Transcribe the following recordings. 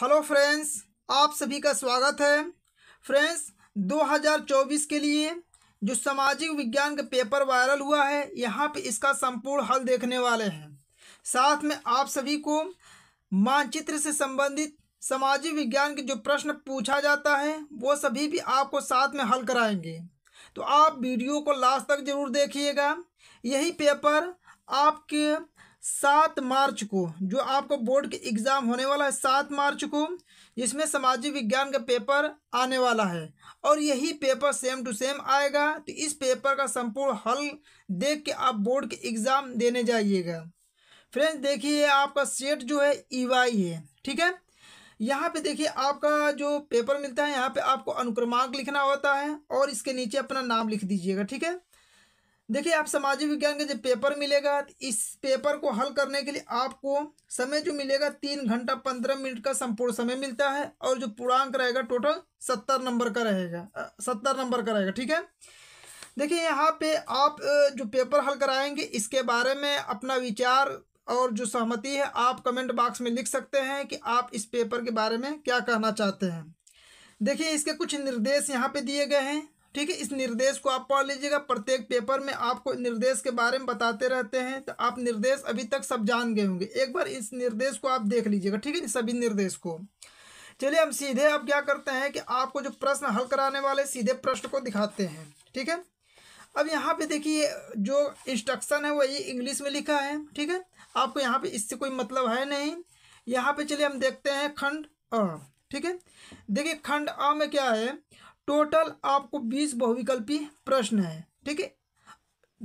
Hello friends, आप सभी का स्वागत है। फ्रेंड्स 2024 के लिए जो सामाजिक विज्ञान का पेपर वायरल हुआ है, यहाँ पे इसका संपूर्ण हल देखने वाले हैं। साथ में आप सभी को मानचित्र से संबंधित सामाजिक विज्ञान के जो प्रश्न पूछा जाता है वो सभी भी आपको साथ में हल कराएंगे, तो आप वीडियो को लास्ट तक जरूर देखिएगा। यही पेपर आपके 7 मार्च को, जो आपको बोर्ड के एग्ज़ाम होने वाला है 7 मार्च को, जिसमें सामाजिक विज्ञान का पेपर आने वाला है और यही पेपर सेम टू सेम आएगा। तो इस पेपर का संपूर्ण हल देख के आप बोर्ड के एग्ज़ाम देने जाइएगा। फ्रेंड्स देखिए, आपका सेट जो है EY है, ठीक है। यहाँ पे देखिए आपका जो पेपर मिलता है, यहाँ पे आपको अनुक्रमांक लिखना होता है और इसके नीचे अपना नाम लिख दीजिएगा, ठीक है। देखिए आप सामाजिक विज्ञान का जब पेपर मिलेगा, इस पेपर को हल करने के लिए आपको समय जो मिलेगा 3 घंटा 15 मिनट का संपूर्ण समय मिलता है और जो पूर्णांक रहेगा टोटल 70 नंबर का रहेगा, 70 नंबर का रहेगा, ठीक है। देखिए यहाँ पे आप जो पेपर हल कराएंगे इसके बारे में अपना विचार और जो सहमति है आप कमेंट बॉक्स में लिख सकते हैं कि आप इस पेपर के बारे में क्या कहना चाहते हैं। देखिए इसके कुछ निर्देश यहाँ पे दिए गए हैं, ठीक है। इस निर्देश को आप पढ़ लीजिएगा। प्रत्येक पेपर में आपको निर्देश के बारे में बताते रहते हैं, तो आप निर्देश अभी तक सब जान गए होंगे। एक बार इस निर्देश को आप देख लीजिएगा, ठीक है, सभी निर्देश को। चलिए हम सीधे अब क्या करते हैं कि आपको जो प्रश्न हल कराने वाले सीधे प्रश्न को दिखाते हैं, ठीक है। अब यहाँ पे देखिए जो इंस्ट्रक्शन है वही इंग्लिश में लिखा है, ठीक है। आपको यहाँ पर इससे कोई मतलब है नहीं। यहाँ पर चलिए हम देखते हैं खंड अ, ठीक है। देखिए खंड अ में क्या है, टोटल आपको 20 बहुविकल्पी प्रश्न है, ठीक है।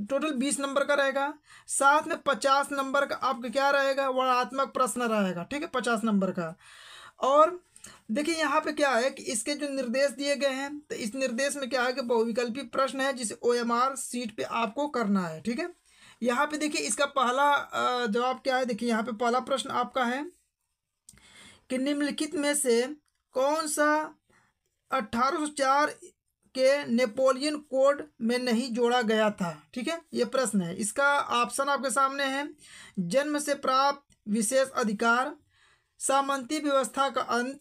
टोटल 20 नंबर का रहेगा। साथ में 50 नंबर का आपका क्या रहेगा, वर्णात्मक प्रश्न रहेगा, ठीक है, 50 नंबर का। और देखिए यहाँ पे क्या है कि इसके जो निर्देश दिए गए हैं, तो इस निर्देश में क्या है कि बहुविकल्पी प्रश्न है जिसे OMR सीट पे आपको करना है, ठीक है। यहाँ पे देखिए इसका पहला जवाब क्या है। देखिए यहाँ पे पहला प्रश्न आपका है कि निम्नलिखित में से कौन सा 1804 के नेपोलियन कोड में नहीं जोड़ा गया था, ठीक है, ये प्रश्न है। इसका ऑप्शन आपके सामने है, जन्म से प्राप्त विशेष अधिकार, सामंती व्यवस्था का अंत,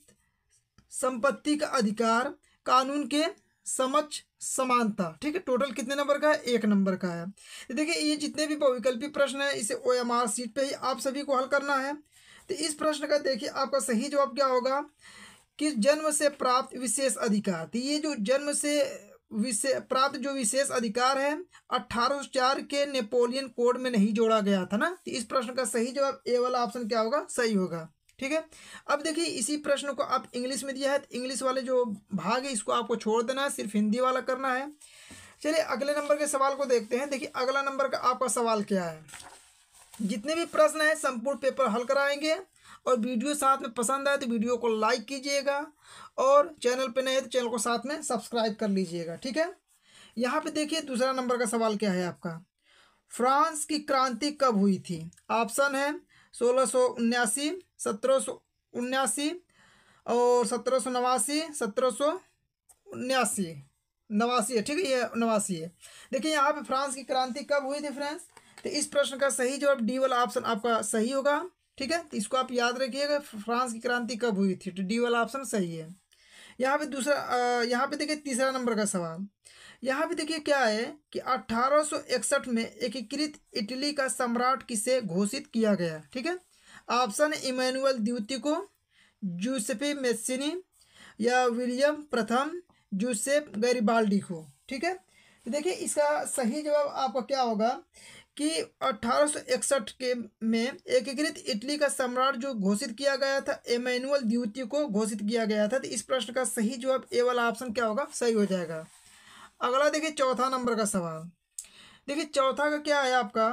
संपत्ति का अधिकार, कानून के समक्ष समानता, ठीक है। टोटल कितने नंबर का है, 1 नंबर का है। देखिए ये जितने भी बहुविकल्पी प्रश्न है इसे OMR सीट पे ही आप सभी को हल करना है। तो इस प्रश्न का देखिए आपका सही जवाब क्या होगा कि जन्म से प्राप्त विशेष अधिकार। तो ये जो जन्म से प्राप्त जो विशेष अधिकार है 1804 के नेपोलियन कोड में नहीं जोड़ा गया था ना, तो इस प्रश्न का सही जवाब ए वाला ऑप्शन क्या होगा, सही होगा, ठीक है। अब देखिए इसी प्रश्न को आप इंग्लिश में दिया है, तो इंग्लिश वाले जो भाग है इसको आपको छोड़ देना है, सिर्फ हिंदी वाला करना है। चलिए अगले नंबर के सवाल को देखते हैं। देखिए अगला नंबर का आपका सवाल क्या है। जितने भी प्रश्न हैं संपूर्ण पेपर हल कराएंगे और वीडियो साथ में पसंद आए तो वीडियो को लाइक कीजिएगा और चैनल पे नए हैं तो चैनल को साथ में सब्सक्राइब कर लीजिएगा, ठीक है। यहाँ पे देखिए दूसरा नंबर का सवाल क्या है आपका, फ्रांस की क्रांति कब हुई थी। ऑप्शन है 1679, 1779 और 1789, 1779 नवासी है, ठीक है, ये 89 है। देखिए यहाँ पर फ्रांस की क्रांति कब हुई थी फ्रेंड्स, तो इस प्रश्न का सही जवाब डी वाला ऑप्शन आपका सही होगा, ठीक है। तो इसको आप याद रखिएगा, फ्रांस की क्रांति कब हुई थी, तो डी वाला ऑप्शन सही है। यहाँ पे दूसरा, यहाँ पे देखिए तीसरा नंबर का सवाल। यहाँ पे देखिए क्या है कि 1861 में एकीकृत इटली का सम्राट किसे घोषित किया गया, ठीक है। ऑप्शन इमैनुअल द्वितीय को, जूसेपे मेत्सिनी या विलियम प्रथम, जूसेपे गैरीबाल्डी को, ठीक है। तो देखिए इसका सही जवाब आपका क्या होगा कि 1861 के में एकीकृत इटली का सम्राट जो घोषित किया गया था इमैनुअल द्वितीय को घोषित किया गया था। तो इस प्रश्न का सही जवाब ए वाला ऑप्शन क्या होगा, सही हो जाएगा। अगला देखिए चौथा नंबर का सवाल। देखिए चौथा का क्या है आपका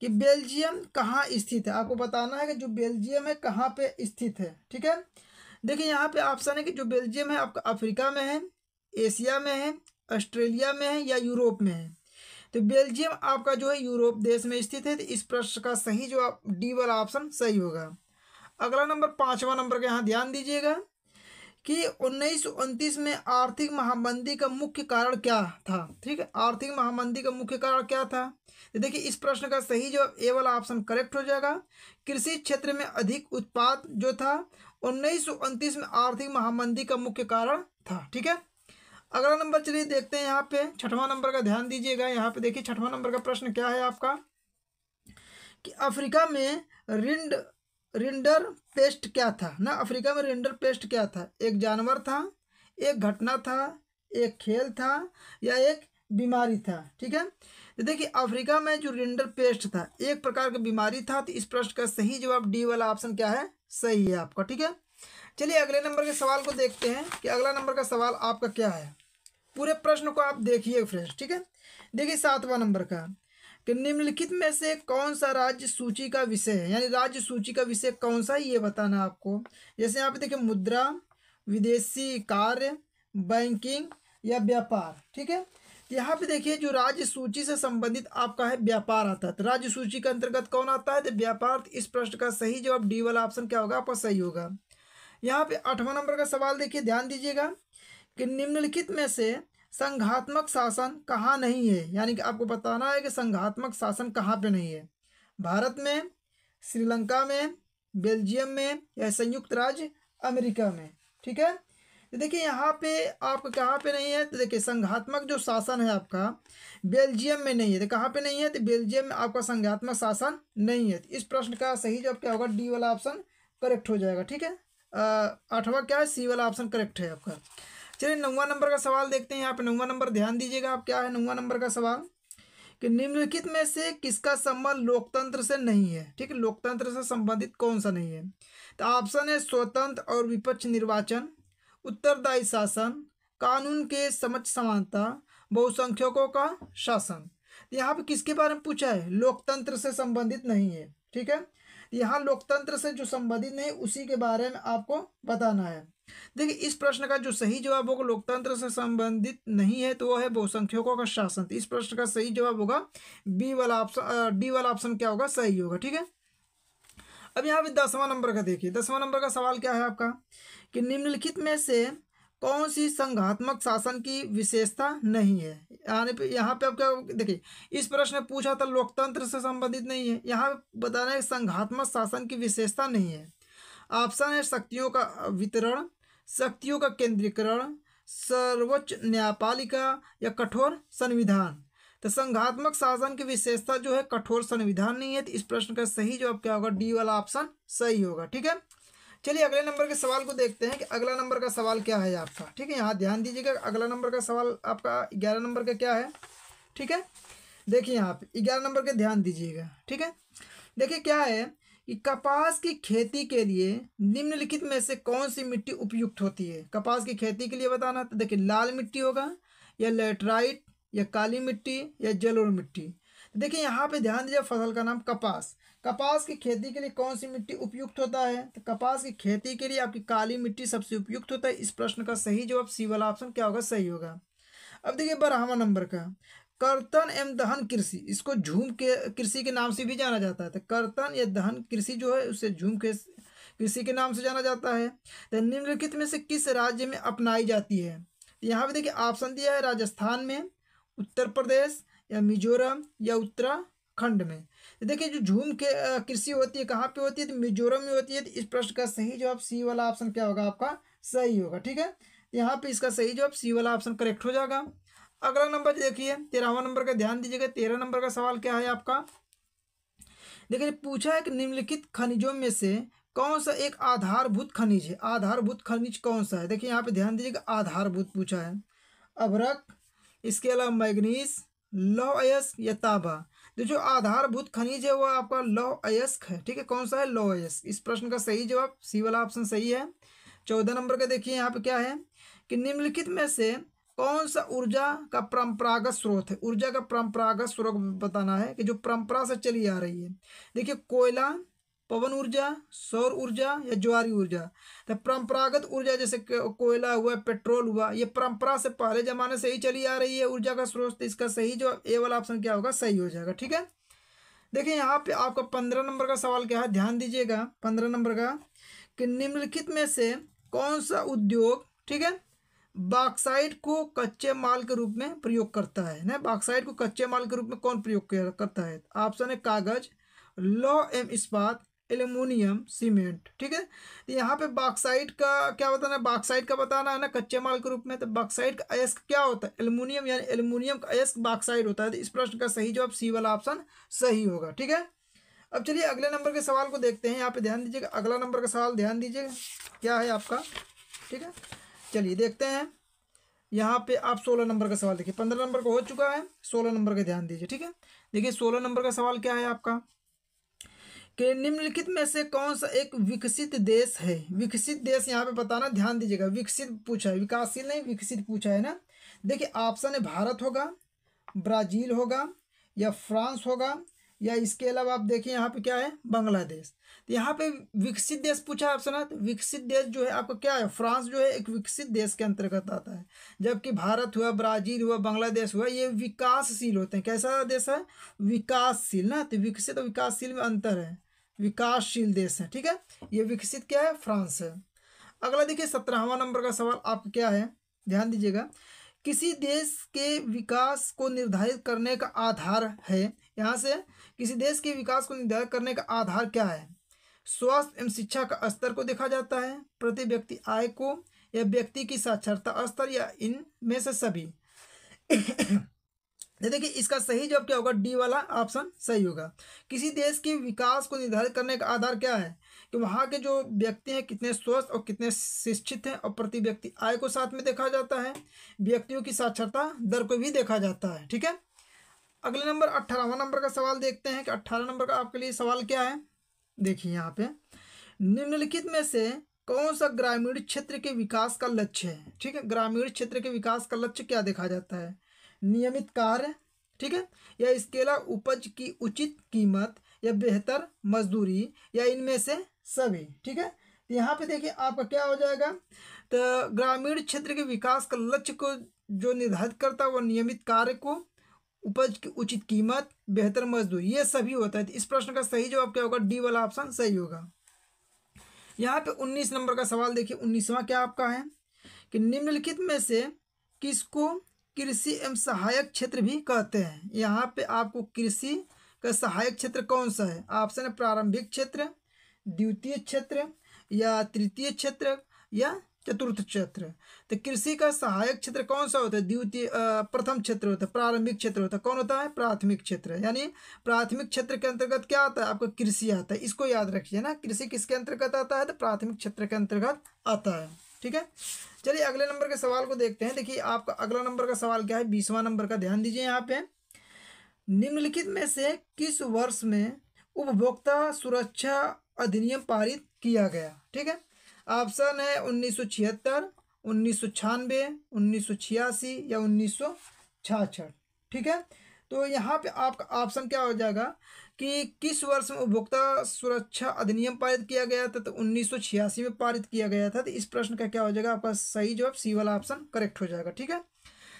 कि बेल्जियम कहाँ स्थित है। आपको बताना है कि जो बेल्जियम है कहाँ पे स्थित है, ठीक है। देखिए यहाँ पे ऑप्शन है कि जो बेल्जियम है आपका अफ्रीका में है, एशिया में है, ऑस्ट्रेलिया में है या यूरोप में है। तो बेल्जियम आपका जो है यूरोप देश में स्थित है। तो इस प्रश्न का सही जवाब डी वाला ऑप्शन सही होगा। अगला नंबर पाँचवा नंबर का, यहाँ ध्यान दीजिएगा कि 1929 में आर्थिक महामंदी का मुख्य कारण क्या था, ठीक है। आर्थिक महामंदी का मुख्य कारण क्या था, तो देखिए इस प्रश्न का सही जवाब ए वाला ऑप्शन करेक्ट हो जाएगा। कृषि क्षेत्र में अधिक उत्पाद जो था 1929 में आर्थिक महामंदी का मुख्य कारण था। ठीक है, अगला नंबर चलिए देखते हैं यहाँ पे छठवां नंबर का, ध्यान दीजिएगा यहाँ पे देखिए छठवां नंबर का प्रश्न क्या है आपका कि अफ्रीका में रिंडर पेस्ट क्या था ना, अफ्रीका में रिंडर पेस्ट क्या था, एक जानवर था, एक घटना था, एक खेल था या एक बीमारी था। ठीक है, तो देखिए अफ्रीका में जो रिंडर पेस्ट था एक प्रकार की बीमारी था। तो इस प्रश्न का सही जवाब डी वाला ऑप्शन क्या है, सही है आपका। ठीक है, चलिए अगले नंबर के सवाल को देखते हैं कि अगला नंबर का सवाल आपका क्या है, पूरे प्रश्न को आप देखिए फ्रेंड्स। ठीक है, देखिए सातवां नंबर का कि निम्नलिखित में से कौन सा राज्य सूची का विषय है, यानी राज्य सूची का विषय कौन सा ये बताना आपको। जैसे यहाँ पे देखिए मुद्रा, विदेशी कार्य, बैंकिंग या व्यापार। ठीक है, यहाँ पे देखिए जो राज्य सूची से संबंधित आपका है व्यापार आता है। तो राज्य सूची के अंतर्गत कौन आता है, तो व्यापार। इस प्रश्न का सही जवाब डी वाला ऑप्शन क्या होगा आपका, सही होगा। यहाँ पे आठवां नंबर का सवाल देखिए, ध्यान दीजिएगा कि निम्नलिखित में से संघात्मक शासन कहाँ नहीं है, यानी कि आपको बताना है कि संघात्मक शासन कहाँ पे नहीं है, भारत में, श्रीलंका में, बेल्जियम में या संयुक्त राज्य अमेरिका में। ठीक है, तो देखिए यहाँ पे आपका कहाँ पे नहीं है, तो देखिए संघात्मक जो शासन है आपका बेल्जियम में नहीं है। तो कहाँ पे नहीं है, तो बेल्जियम में आपका संघात्मक शासन नहीं है। इस प्रश्न का सही जवाब क्या होगा, डी वाला ऑप्शन करेक्ट हो जाएगा। ठीक है, आठवां क्या है, सी वाला ऑप्शन करेक्ट है आपका। चलिए नौवां नंबर का सवाल देखते हैं यहाँ पे, नौवां नंबर ध्यान दीजिएगा आप क्या है, नौवां नंबर का सवाल कि निम्नलिखित में से किसका संबंध लोकतंत्र से नहीं है। ठीक है, लोकतंत्र से संबंधित कौन सा नहीं है, तो ऑप्शन है स्वतंत्र और विपक्ष निर्वाचन, उत्तरदायी शासन, कानून के समझ समानता, बहुसंख्यकों का शासन। यहाँ पे किसके बारे में पूछा है, लोकतंत्र से संबंधित नहीं है। ठीक है, यहाँ लोकतंत्र से जो संबंधित नहीं उसी के बारे में आपको बताना है। देखिए इस प्रश्न का जो सही जवाब होगा, लोकतंत्र से संबंधित नहीं है, तो वो है बहुसंख्यकों का शासन। इस प्रश्न का सही जवाब होगा बी वाला ऑप्शन, डी वाला ऑप्शन क्या होगा, सही होगा। ठीक है, अब यहाँ पे दसवां नंबर का देखिए, दसवां नंबर का सवाल क्या है आपका कि निम्नलिखित में से कौन सी संघात्मक शासन की विशेषता नहीं है। यहाँ पे आप क्या देखिए, इस प्रश्न में पूछा था लोकतंत्र से संबंधित नहीं है, यहाँ पे बताना है संघात्मक शासन की विशेषता नहीं है। ऑप्शन है शक्तियों का वितरण, शक्तियों का केंद्रीकरण, सर्वोच्च न्यायपालिका या कठोर संविधान। तो संघात्मक शासन की विशेषता जो है कठोर संविधान नहीं है। तो इस प्रश्न का सही जवाब क्या होगा, डी वाला ऑप्शन सही होगा। ठीक है, चलिए अगले नंबर के सवाल को देखते हैं कि अगला नंबर का सवाल क्या है आपका। ठीक है, यहाँ ध्यान दीजिएगा, अगला नंबर का सवाल आपका 11 नंबर का क्या है। ठीक है, देखिए यहाँ पे 11 नंबर के ध्यान दीजिएगा। ठीक है, देखिए क्या है कि कपास की खेती के लिए निम्नलिखित में से कौन सी मिट्टी उपयुक्त होती है। कपास की खेती के लिए बताना, तो देखिए लाल मिट्टी होगा या लेटराइट या काली मिट्टी या जलोढ़ मिट्टी। देखिए यहाँ पे ध्यान दीजिए, फसल का नाम कपास, कपास की खेती के लिए कौन सी मिट्टी उपयुक्त होता है, तो कपास की खेती के लिए आपकी काली मिट्टी सबसे उपयुक्त होता है। इस प्रश्न का सही जवाब सी वाला ऑप्शन क्या होगा, सही होगा। अब देखिए 12वां नंबर का कर्तन एवं दहन कृषि, इसको झूम के कृषि के नाम से भी जाना जाता है। तो कर्तन या दहन कृषि जो है उसे झूम के कृषि के नाम से जाना जाता है। तो निम्नलिखित में से किस राज्य में अपनाई जाती है, यहाँ पे देखिए ऑप्शन दिया है राजस्थान में, उत्तर प्रदेश या मिजोरम या उत्तराखंड में। देखिए जो झूम के कृषि होती है कहाँ पे होती है, तो मिजोरम में होती है। तो इस प्रश्न का सही जवाब सी वाला ऑप्शन क्या होगा आपका, सही होगा। ठीक है, यहाँ पे इसका सही जवाब सी वाला ऑप्शन करेक्ट हो जाएगा। अगला नंबर देखिए 13वां नंबर का ध्यान दीजिएगा, 13 नंबर का सवाल क्या है आपका, देखिए पूछा है कि निम्नलिखित खनिजों में से कौन सा एक आधारभूत खनिज है। आधारभूत खनिज कौन सा है, देखिए यहाँ पे ध्यान दीजिएगा, आधारभूत पूछा है, अभ्रक, इसके अलावा मैग्नीज, लौह अयस्क या तांबा। तो जो आधारभूत खनिज है वो आपका लौह अयस्क है। ठीक है, कौन सा है, लौह अयस्क। इस प्रश्न का सही जवाब सी वाला ऑप्शन सही है। 14 नंबर का देखिए यहाँ पे क्या है कि निम्नलिखित में से कौन सा ऊर्जा का परंपरागत स्रोत है। ऊर्जा का परंपरागत स्रोत बताना है कि जो परंपरा से चली आ रही है। देखिए कोयला, पवन ऊर्जा, सौर ऊर्जा या ज्वारी ऊर्जा। तो परंपरागत ऊर्जा जैसे कोयला हुआ, पेट्रोल हुआ, ये परंपरा से पहले ज़माने से ही चली आ रही है ऊर्जा का स्रोत। इसका सही जवाब ए वाला ऑप्शन क्या होगा, सही हो जाएगा। ठीक है, देखिए यहाँ पे आपका 15 नंबर का सवाल क्या है, ध्यान दीजिएगा 15 नंबर का कि निम्नलिखित में से कौन सा उद्योग, ठीक है, बॉक्साइट को कच्चे माल के रूप में प्रयोग करता है ना। बॉक्साइट को कच्चे माल के रूप में कौन प्रयोग करता है, ऑप्शन है कागज, लौह एवं इस्पात, एल्यूमिनियम, सीमेंट। ठीक है, यहाँ पे बॉक्साइट का क्या बताना है, बॉक्साइट का बताना है ना कच्चे माल के रूप में, तो बॉक्साइट का अयस्क क्या होता है, एल्यूमिनियम, यानी एल्यूमिनियम का अयस्क बॉक्साइट होता है। तो इस प्रश्न का सही जवाब सी वाला ऑप्शन सही होगा। ठीक है, अब चलिए अगले नंबर के सवाल को देखते हैं। यहाँ पे ध्यान दीजिएगा, अगला नंबर का सवाल ध्यान दीजिएगा क्या है आपका। ठीक है, चलिए देखते हैं। यहाँ पे आप 16 नंबर का सवाल देखिए, 15 नंबर का हो चुका है, 16 नंबर का ध्यान दीजिए। ठीक है, देखिए 16 नंबर का सवाल क्या है आपका कि निम्नलिखित में से कौन सा एक विकसित देश है। विकसित देश यहाँ पे बताना, ध्यान दीजिएगा, विकसित पूछा है, विकासशील नहीं, विकसित पूछा है ना। देखिए ऑप्शन है भारत होगा, ब्राज़ील होगा, या फ्रांस होगा, या इसके अलावा आप देखिए यहाँ पे क्या है बांग्लादेश। तो यहाँ पे विकसित देश पूछा ऑप्शन है, तो विकसित देश जो है आपको क्या है, फ्रांस जो है एक विकसित देश के अंतर्गत आता है, जबकि भारत हुआ, ब्राज़ील हुआ, बांग्लादेश हुआ, ये विकासशील होते हैं। कैसा देश है, विकासशील ना, तो विकसित और विकासशील में अंतर है, विकासशील देश है। ठीक है, ये विकसित क्या है, फ्रांस है। अगला देखिए 17वां नंबर का सवाल आपका क्या है, ध्यान दीजिएगा, किसी देश के विकास को निर्धारित करने का आधार है। यहाँ से किसी देश के विकास को निर्धारित करने का आधार क्या है, स्वास्थ्य एवं शिक्षा का स्तर को देखा जाता है, प्रति व्यक्ति आय को, या व्यक्ति की साक्षरता स्तर, या इनमें से सभी। देखिए इसका सही जवाब क्या होगा, डी वाला ऑप्शन सही होगा। किसी देश के विकास को निर्धारित करने का आधार क्या है कि वहाँ के जो व्यक्ति हैं कितने स्वस्थ और कितने शिक्षित हैं, और प्रति व्यक्ति आय को साथ में देखा जाता है, व्यक्तियों की साक्षरता दर को भी देखा जाता है। ठीक है, अगले नंबर 18वां नंबर का सवाल देखते हैं कि 18 नंबर का आपके लिए सवाल क्या है। देखिए यहाँ पे निम्नलिखित में से कौन सा ग्रामीण क्षेत्र के विकास का लक्ष्य है। ठीक है, ग्रामीण क्षेत्र के विकास का लक्ष्य क्या देखा जाता है, नियमित कार्य, ठीक है, या इसके अलावा उपज की उचित कीमत, या बेहतर मजदूरी, या इनमें से सभी। ठीक है, यहाँ पे देखिए आपका क्या हो जाएगा, तो ग्रामीण क्षेत्र के विकास का लक्ष्य को जो निर्धारित करता है वो नियमित कार्य को, उपज की उचित कीमत, बेहतर मजदूरी, ये सभी होता है। तो इस प्रश्न का सही जवाब क्या होगा, डी वाला ऑप्शन सही होगा। यहाँ पे 19 नंबर का सवाल देखिए, 19वां क्या आपका है कि निम्नलिखित में से किसको कृषि एवं सहायक क्षेत्र भी कहते हैं। यहाँ पे आपको कृषि का सहायक क्षेत्र कौन सा है, ऑप्शन है प्रारंभिक क्षेत्र, द्वितीय क्षेत्र, या तृतीय क्षेत्र, या चतुर्थ क्षेत्र। तो कृषि का सहायक क्षेत्र कौन सा होता है, द्वितीय, प्रथम क्षेत्र होता है, प्रारंभिक क्षेत्र होता है, कौन होता है, प्राथमिक क्षेत्र। यानी प्राथमिक क्षेत्र के अंतर्गत क्या आता है, आपका कृषि आता है। इसको याद रखिए ना, कृषि किसके अंतर्गत आता है, तो प्राथमिक क्षेत्र के अंतर्गत आता है। ठीक है, चलिए अगले नंबर के सवाल को देखते हैं। देखिए आपका अगला नंबर का सवाल क्या है, 20वां नंबर का ध्यान दीजिए। यहाँ पे निम्नलिखित में से किस वर्ष में उपभोक्ता सुरक्षा अधिनियम पारित किया गया। ठीक है, ऑप्शन है 1976, 1996, 1986, या 1966। ठीक है, तो यहाँ पे आपका ऑप्शन क्या हो जाएगा कि किस वर्ष में उपभोक्ता सुरक्षा अधिनियम पारित किया गया था, तो 1986 में पारित किया गया था। तो इस प्रश्न का क्या हो जाएगा, आपका सही जवाब सी वाला ऑप्शन करेक्ट हो जाएगा। ठीक है,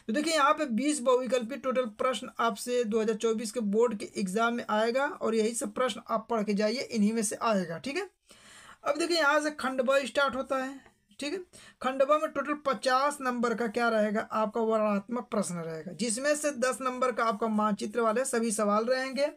तो देखिए यहाँ पे 20 बहुविकल्पी टोटल प्रश्न आपसे 2024 के बोर्ड के एग्जाम में आएगा, और यही सब प्रश्न आप पढ़ के जाइए, इन्हीं में से आएगा। ठीक है, अब देखिए यहाँ से खंडवा स्टार्ट होता है। ठीक है, खंडवा में टोटल 50 नंबर का क्या रहेगा, आपका वर्णनात्मक प्रश्न रहेगा, जिसमें से 10 नंबर का आपका मानचित्र वाले सभी सवाल रहेंगे।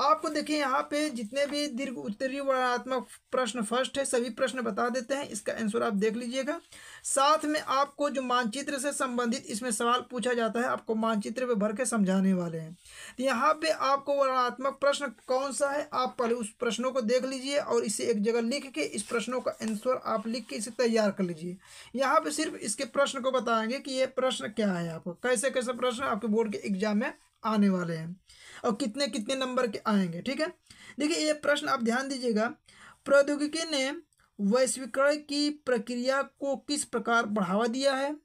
आपको देखिए यहाँ पे जितने भी दीर्घ उत्तरीय वर्णनात्मक प्रश्न फर्स्ट है, सभी प्रश्न बता देते हैं, इसका आंसर आप देख लीजिएगा। साथ में आपको जो मानचित्र से संबंधित इसमें सवाल पूछा जाता है, आपको मानचित्र पे भर के समझाने वाले हैं। तो यहाँ पे आपको वर्णनात्मक प्रश्न कौन सा है, आप पहले उस प्रश्नों को देख लीजिए और इसे एक जगह लिख के इस प्रश्नों का आंसर आप लिख के इसे तैयार कर लीजिए। यहाँ पर सिर्फ इसके प्रश्न को बताएंगे कि ये प्रश्न क्या है, आपको कैसे कैसे प्रश्न आपके बोर्ड के एग्जाम में आने वाले हैं और कितने कितने नंबर के आएंगे। ठीक है, देखिए ये प्रश्न आप ध्यान दीजिएगा, प्रौद्योगिकी ने वैश्वीकरण की प्रक्रिया को किस प्रकार बढ़ावा दिया है,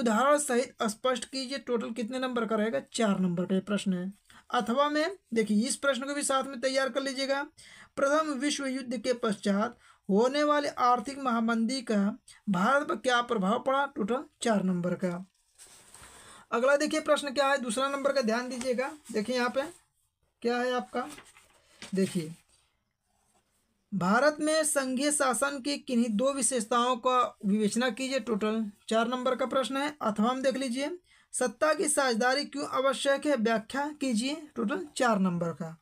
उदाहरण सहित स्पष्ट कीजिए। टोटल कितने नंबर का रहेगा, 4 नंबर का ये प्रश्न है। अथवा में देखिए इस प्रश्न को भी साथ में तैयार कर लीजिएगा, प्रथम विश्व युद्ध के पश्चात होने वाले आर्थिक महामंदी का भारत पर क्या प्रभाव पड़ा, टोटल 4 नंबर का। अगला देखिए प्रश्न क्या है, दूसरा नंबर का ध्यान दीजिएगा। देखिए यहाँ पे क्या है आपका, देखिए भारत में संघीय शासन की किन्हीं 2 विशेषताओं का विवेचना कीजिए, टोटल 4 नंबर का प्रश्न है। अथवा हम देख लीजिए, सत्ता की साझेदारी क्यों आवश्यक है, व्याख्या कीजिए, टोटल 4 नंबर का।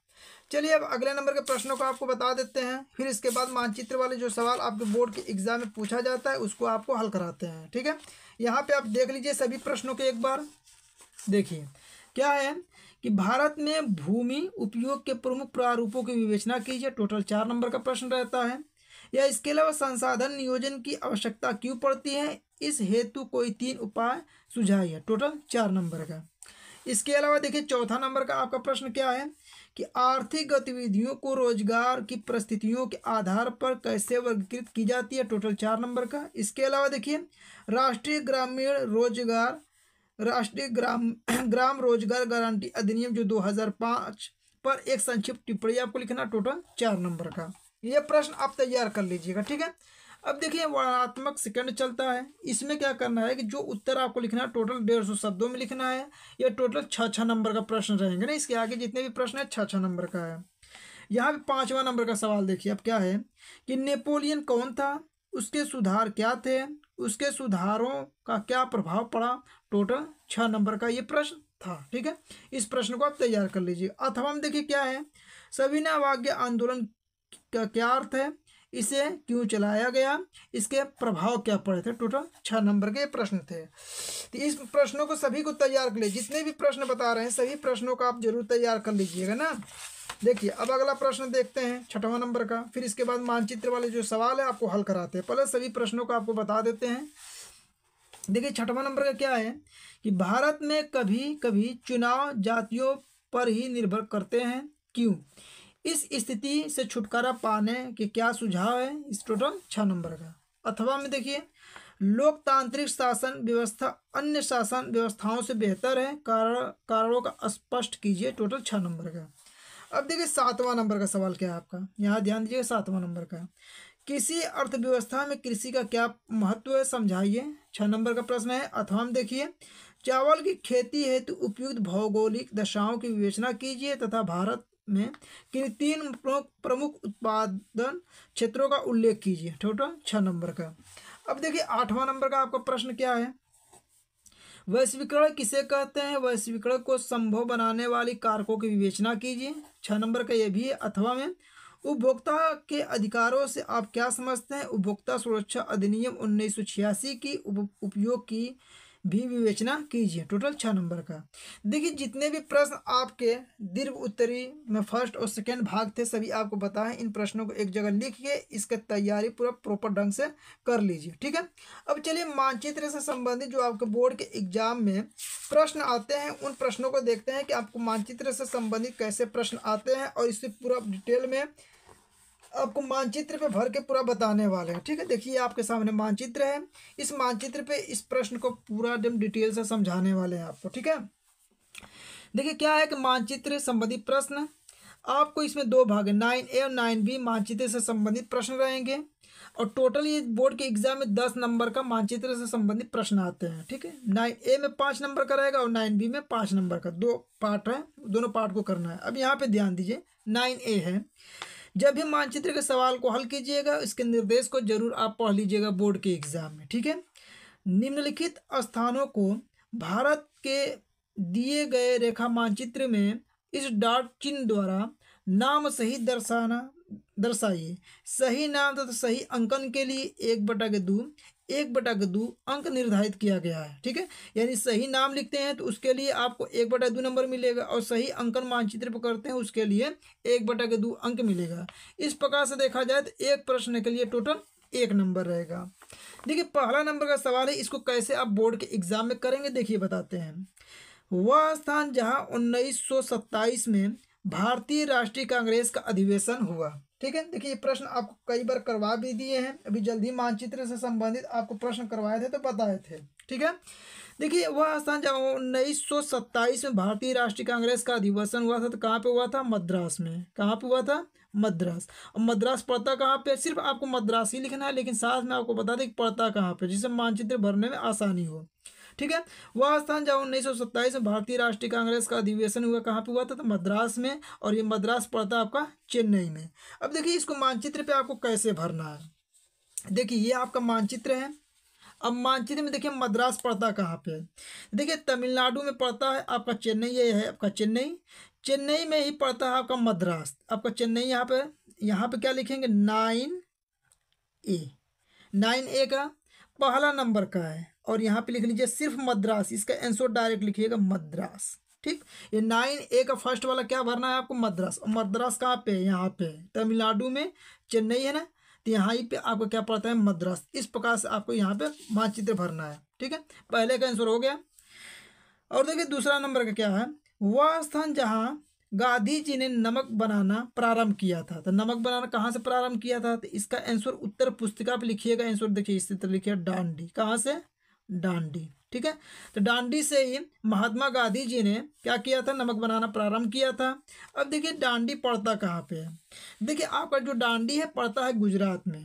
चलिए अब अगले नंबर के प्रश्नों को आपको बता देते हैं, फिर इसके बाद मानचित्र वाले जो सवाल आपके बोर्ड के एग्जाम में पूछा जाता है उसको आपको हल कराते हैं। ठीक है, यहाँ पे आप देख लीजिए सभी प्रश्नों के एक बार। देखिए क्या है कि भारत में भूमि उपयोग के प्रमुख प्रारूपों की विवेचना कीजिए, टोटल 4 नंबर का प्रश्न रहता है। या इसके अलावा संसाधन नियोजन की आवश्यकता क्यों पड़ती है, इस हेतु कोई 3 उपाय सुझाइए, टोटल 4 नंबर का। इसके अलावा देखिए चौथा नंबर का आपका प्रश्न क्या है कि आर्थिक गतिविधियों को रोजगार की परिस्थितियों के आधार पर कैसे वर्गीकृत की जाती है, टोटल 4 नंबर का। इसके अलावा देखिए राष्ट्रीय ग्राम रोजगार गारंटी अधिनियम जो 2005 पर एक संक्षिप्त टिप्पणी आपको लिखना, टोटल 4 नंबर का। ये प्रश्न आप तैयार कर लीजिएगा। ठीक है, अब देखिए वर्णात्मक सेकंड चलता है, इसमें क्या करना है कि जो उत्तर आपको लिखना है टोटल 150 शब्दों में लिखना है। यह टोटल 6 नंबर का प्रश्न रहेंगे ना, इसके आगे जितने भी प्रश्न है 6 नंबर का है। यहाँ पे 5वां नंबर का सवाल देखिए अब क्या है कि नेपोलियन कौन था, उसके सुधार क्या थे, उसके सुधारों का क्या प्रभाव पड़ा, टोटल 6 नंबर का ये प्रश्न था। ठीक है, इस प्रश्न को आप तैयार कर लीजिए। अथवा हम देखिए क्या है सविनय अवज्ञा आंदोलन का क्या अर्थ है, इसे क्यों चलाया गया, इसके प्रभाव क्या पड़े थे, टोटल 6 नंबर के प्रश्न थे। तो इस प्रश्नों को सभी को तैयार कर लीजिए, जितने भी प्रश्न बता रहे हैं सभी प्रश्नों को आप जरूर तैयार कर लीजिएगा ना। देखिए अब अगला प्रश्न देखते हैं 6वां नंबर का, फिर इसके बाद मानचित्र वाले जो सवाल है आपको हल कराते हैं, पहले सभी प्रश्नों को आपको बता देते हैं। देखिए 6वां नंबर का क्या है कि भारत में कभी कभी चुनाव जातियों पर ही निर्भर करते हैं क्यों, इस स्थिति से छुटकारा पाने के क्या सुझाव है, इस टोटल 6 नंबर का। अथवा में देखिए लोकतांत्रिक शासन व्यवस्था अन्य शासन व्यवस्थाओं से बेहतर है, कारणों का स्पष्ट कीजिए, टोटल 6 नंबर का। अब देखिए 7वां नंबर का सवाल क्या है आपका, यहाँ ध्यान दीजिएगा 7वां नंबर का, किसी अर्थव्यवस्था में कृषि का क्या महत्व है समझाइए, 6 नंबर का प्रश्न है। अथवा हम देखिए चावल की खेती हेतु उपयुक्त भौगोलिक दशाओं की विवेचना कीजिए तथा भारत में किन 3 प्रमुख उत्पादन क्षेत्रों का उल्लेख कीजिए, टोटल 6 नंबर का। अब देखिए 8वां नंबर का आपका प्रश्न क्या है, वैश्वीकरण किसे कहते हैं, वैश्वीकरण को संभव बनाने वाली कारकों की विवेचना कीजिए, 6 नंबर का यह भी है। अथवा में उपभोक्ता के अधिकारों से आप क्या समझते हैं, उपभोक्ता सुरक्षा अधिनियम 1986 की उपयोग की भी विवेचना कीजिए, टोटल 6 नंबर का। देखिए जितने भी प्रश्न आपके दीर्घ उत्तरी में फर्स्ट और सेकंड भाग थे सभी आपको बताएं, इन प्रश्नों को एक जगह लिख के इसका तैयारी पूरा प्रॉपर ढंग से कर लीजिए। ठीक है, अब चलिए मानचित्र से संबंधित जो आपके बोर्ड के एग्जाम में प्रश्न आते हैं उन प्रश्नों को देखते हैं कि आपको मानचित्र से संबंधित कैसे प्रश्न आते हैं, और इससे पूरा डिटेल में आपको मानचित्र पे भर के पूरा बताने वाले हैं। ठीक है, देखिए आपके सामने मानचित्र है, इस मानचित्र पे इस प्रश्न को पूरा एकदम डिटेल से समझाने वाले हैं आपको। ठीक है, देखिए क्या है कि मानचित्र संबंधी प्रश्न आपको इसमें 2 भाग है, 9A और 9B मानचित्र से संबंधित प्रश्न रहेंगे, और टोटल ये बोर्ड के एग्जाम में 10 नंबर का मानचित्र से संबंधित प्रश्न आते हैं। ठीक है, 9A में 5 नंबर का रहेगा और 9B में 5 नंबर का, 2 पार्ट है, दोनों पार्ट को करना है। अब यहाँ पे ध्यान दीजिए 9A है, जब भी मानचित्र के सवाल को हल कीजिएगा इसके निर्देश को जरूर आप पढ़ लीजिएगा बोर्ड के एग्जाम में। ठीक है, निम्नलिखित स्थानों को भारत के दिए गए रेखा मानचित्र में इस डॉट चिन्ह द्वारा नाम सहित दर्शाइए, सही नाम तथा सही अंकन के लिए 1/2 अंक निर्धारित किया गया है। ठीक है, यानी सही नाम लिखते हैं तो उसके लिए आपको 1/2 नंबर मिलेगा, और सही अंकन मानचित्र पर करते हैं उसके लिए 1/2 अंक मिलेगा। इस प्रकार से देखा जाए तो एक प्रश्न के लिए टोटल 1 नंबर रहेगा। देखिए 1 नंबर का सवाल है, इसको कैसे आप बोर्ड के एग्जाम में करेंगे देखिए बताते हैं। वह स्थान जहाँ 1927 में भारतीय राष्ट्रीय कांग्रेस का अधिवेशन हुआ। ठीक है, देखिए ये प्रश्न आपको कई बार करवा भी दिए हैं, अभी जल्दी मानचित्र से संबंधित आपको प्रश्न करवाए थे तो बताए थे। ठीक है, देखिए वह स्थान जहाँ 1927 में भारतीय राष्ट्रीय कांग्रेस का अधिवेशन हुआ था, तो कहाँ पे हुआ था, मद्रास में। कहाँ पे हुआ था, मद्रास। और मद्रास पड़ता कहाँ पे, सिर्फ आपको मद्रास ही लिखना है, लेकिन साथ में आपको बता दें कि पड़ता कहाँ पे, जिससे मानचित्र भरने में आसानी हो। ठीक है, वह स्थान जहाँ 1927 में भारतीय राष्ट्रीय कांग्रेस का अधिवेशन हुआ, कहाँ पे हुआ था, तो मद्रास में, और ये मद्रास पड़ता आपका चेन्नई में। अब देखिए इसको मानचित्र पे आपको कैसे भरना है। देखिए ये आपका मानचित्र है, अब मानचित्र में देखिए मद्रास पड़ता कहाँ पे, देखिए तमिलनाडु में पड़ता है आपका चेन्नई, ये है आपका चेन्नई। चेन्नई में ही पड़ता है आपका मद्रास। आपका चेन्नई यहाँ पे क्या लिखेंगे 9A, 9A का पहला नंबर का है और यहाँ पे लिख लीजिए सिर्फ मद्रास। इसका आंसर डायरेक्ट लिखिएगा मद्रास। ठीक, ये 9A का फर्स्ट वाला क्या भरना है आपको मद्रास। और मद्रास कहाँ पे, यहाँ पे तमिलनाडु में चेन्नई है ना, तो यहाँ पे आपको क्या पड़ता है मद्रास। इस प्रकार से आपको यहाँ पे मानचित्र भरना है। ठीक है, पहले का आंसर हो गया। और देखिए दूसरा नंबर का क्या है, वह स्थान जहाँ गांधी जी ने नमक बनाना प्रारंभ किया था। तो नमक बनाना कहाँ से प्रारंभ किया था, तो इसका आंसर उत्तर पुस्तिका पे लिखिएगा। आंसर देखिए इसी तरह लिखिए डांडी। कहाँ से, डांडी। ठीक है, तो डांडी से ही महात्मा गांधी जी ने क्या किया था, नमक बनाना प्रारंभ किया था। अब देखिए डांडी पड़ता कहाँ पे है। देखिए आपका जो डांडी है पड़ता है गुजरात में।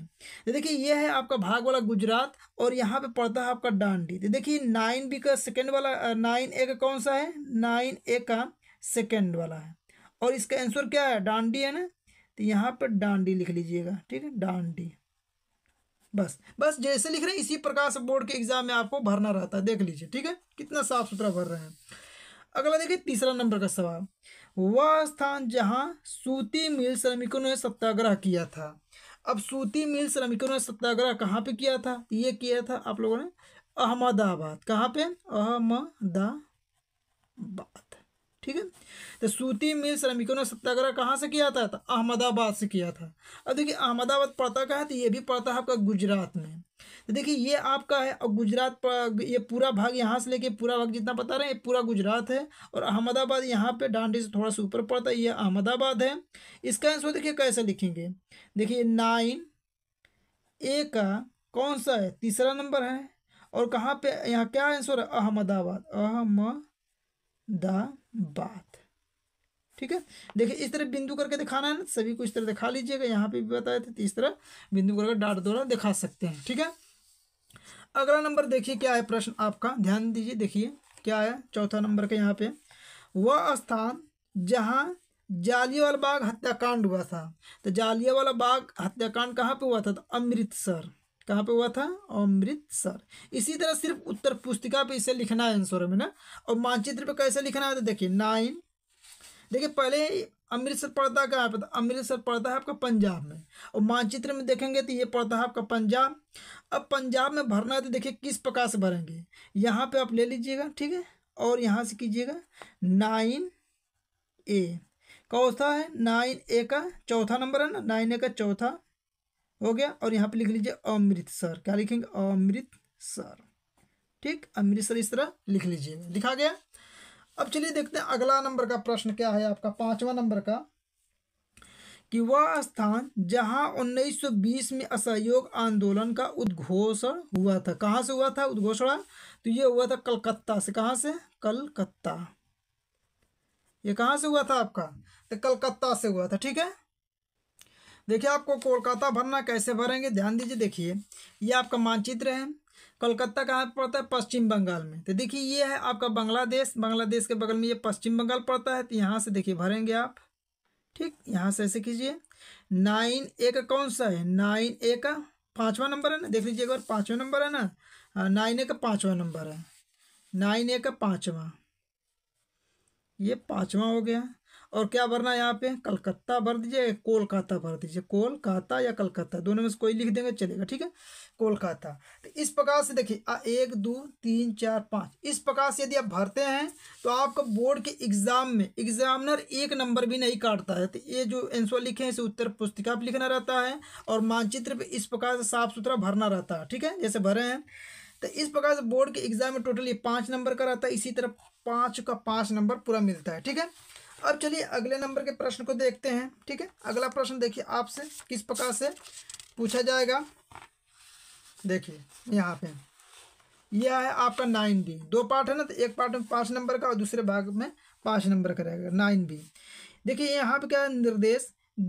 देखिए ये है आपका भाग वाला गुजरात और यहाँ पे पड़ता है आपका डांडी। तो देखिए 9B का सेकेंड वाला, 9A का कौन सा है, 9A का सेकेंड वाला है और इसका आंसर क्या है, डांडी है ना। तो यहाँ पर डांडी लिख लीजिएगा। ठीक है, डांडी। बस जैसे लिख रहे हैं इसी प्रकार से बोर्ड के एग्जाम में आपको भरना रहता है। देख लीजिए, ठीक है, कितना साफ सुथरा भर रहे हैं। अगला देखिए तीसरा नंबर का सवाल, वह स्थान जहां सूती मिल श्रमिकों ने सत्याग्रह किया था। अब सूती मिल श्रमिकों ने सत्याग्रह कहाँ पे किया था, ये किया था आप लोगों ने अहमदाबाद। कहाँ पे, अहमदाबाद। ठीक है, तो सूती मिल श्रमिकों ने सत्याग्रह कहाँ से किया था, तो अहमदाबाद से किया था। अब देखिए अहमदाबाद पड़ता कहाँ है, तो ये भी पड़ता है आपका गुजरात में। तो देखिए ये आपका है और गुजरात ये पूरा भाग यहाँ से लेके पूरा भाग जितना बता रहे हैं पूरा गुजरात है। और अहमदाबाद यहाँ पे डांडी से थोड़ा सा ऊपर पड़ता है, ये अहमदाबाद है। इसका आंसर देखिए कैसे लिखेंगे। देखिए 9A का कौन सा है, तीसरा नंबर है और कहाँ पे, यहाँ क्या आंसर है, अहमदाबाद, अहमदाबाद। ठीक है, देखिए इस तरह बिंदु करके दिखाना है ना, सभी को इस तरह दिखा लीजिएगा। यहाँ पे भी बताए थे इस तरह बिंदु करके डाट द्वारा दिखा सकते हैं। ठीक है, अगला नंबर देखिए क्या है प्रश्न आपका, ध्यान दीजिए। देखिए क्या है चौथा नंबर के, यहाँ पे वह स्थान जहाँ जालियावाला बाग हत्याकांड हुआ था। तो जालियावाला बाग हत्याकांड कहाँ पे हुआ था, तो अमृतसर। कहाँ पे हुआ था, अमृतसर। इसी तरह सिर्फ उत्तर पुस्तिका पे इसे लिखना है आंसर में ना, और मानचित्र पे कैसे लिखना है, तो देखिए 9, देखिए पहले अमृतसर पड़ता कहाँ पे, अमृतसर पड़ता है आपका पंजाब में और मानचित्र में देखेंगे तो ये पड़ता है आपका पंजाब। अब पंजाब में भरना है तो देखिए किस प्रकार से भरेंगे, यहाँ पे आप ले लीजिएगा। ठीक है, और यहाँ से कीजिएगा 9A कौन सा है, 9A का चौथा नंबर है ना, 9A का चौथा हो गया और यहाँ पे लिख लीजिए अमृतसर। क्या लिखेंगे, अमृतसर। ठीक, अमृतसर इस तरह लिख लीजिए, लिखा गया। अब चलिए देखते हैं अगला नंबर का प्रश्न क्या है आपका, पांचवा नंबर का, कि वह स्थान जहां 1920 में असहयोग आंदोलन का उद्घोषण हुआ था। कहाँ से हुआ था उद्घोषणा, तो ये हुआ था कलकत्ता से। कहाँ से, कलकत्ता। ये कहाँ से हुआ था आपका, तो कलकत्ता से हुआ था। ठीक है, देखिए आपको कोलकाता भरना, कैसे भरेंगे ध्यान दीजिए। देखिए ये आपका मानचित्र है, कोलकाता कहाँ पड़ता है, पश्चिम बंगाल में। तो देखिए ये है आपका बांग्लादेश, बांग्लादेश के बगल में ये पश्चिम बंगाल पड़ता है। तो यहाँ से देखिए भरेंगे आप। ठीक, यहाँ से ऐसे कीजिए। 9A का कौन सा है, 9A का पाँचवा नंबर है ना, देख लीजिए एक बार, पाँचवा नंबर है ना, 9A का पाँचवा नंबर है, 9A का पाँचवा, ये पाँचवा हो गया। और क्या भरना है यहाँ पे, कलकत्ता भर दीजिए, कोलकाता भर दीजिए, कोलकाता या कलकत्ता दोनों में से कोई लिख देंगे चलेगा। ठीक है, कोलकाता। तो इस प्रकार से देखिए 1 2 3 4 5 इस प्रकार से यदि आप भरते हैं तो आपका बोर्ड के एग्जाम में एग्जामिनर एक नंबर भी नहीं काटता है। तो ये जो आंसर लिखे हैं इसे उत्तर पुस्तिका पर लिखना रहता है और मानचित्र पर इस प्रकार से साफ सुथरा भरना रहता है। ठीक है, जैसे भरे हैं तो इस प्रकार से बोर्ड के एग्जाम में टोटल ये 5 नंबर का रहता है। इसी तरह 5 का 5 नंबर पूरा मिलता है। ठीक है, अब चलिए अगले नंबर के प्रश्न को देखते हैं। ठीक है, अगला प्रश्न देखिए आपसे किस प्रकार से पूछा जाएगा। देखिए यहाँ पे यह है आपका 9B, 2 पार्ट है ना, तो एक पार्ट में 5 नंबर का और दूसरे भाग में 5 नंबर का रहेगा 9B। देखिए यहाँ पे क्या है, निर्देश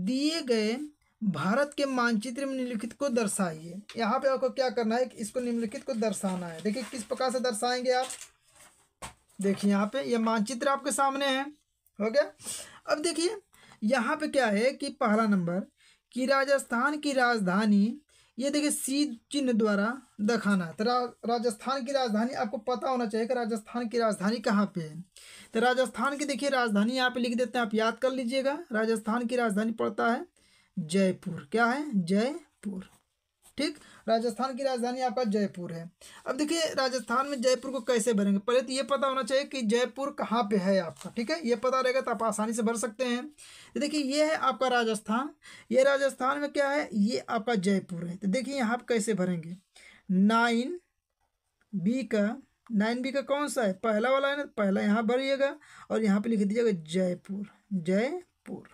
दिए गए भारत के मानचित्र में निम्नलिखित को दर्शाइए। यहाँ पे आपको क्या करना है कि इसको निम्नलिखित को दर्शाना है। देखिए किस प्रकार से दर्शाएंगे आप, देखिए यहाँ पे यह मानचित्र आपके सामने है। हो गया। अब देखिए यहाँ पे क्या है कि पहला नंबर कि राजस्थान की राजधानी ये देखिए सी चिन्ह द्वारा दिखाना। तो राजस्थान की राजधानी आपको पता होना चाहिए कि राजस्थान की राजधानी कहाँ पे है। तो राजस्थान की देखिए राजधानी यहाँ पे लिख देते हैं, आप याद कर लीजिएगा। राजस्थान की राजधानी पड़ता है जयपुर। क्या है? जयपुर। ठीक, राजस्थान की राजधानी आपका जयपुर है। अब देखिए राजस्थान में जयपुर को कैसे भरेंगे, पहले तो ये पता होना चाहिए कि जयपुर कहाँ पे है आपका। ठीक है, ये पता रहेगा तो आप आसानी से भर सकते हैं। तो देखिए ये है आपका राजस्थान, ये राजस्थान में क्या है, ये आपका जयपुर है। तो देखिए यहाँ आप कैसे भरेंगे, 9B का कौन सा है, पहला वाला है ना, पहला यहाँ भरिएगा और यहाँ पर लिख दीजिएगा जयपुर, जयपुर।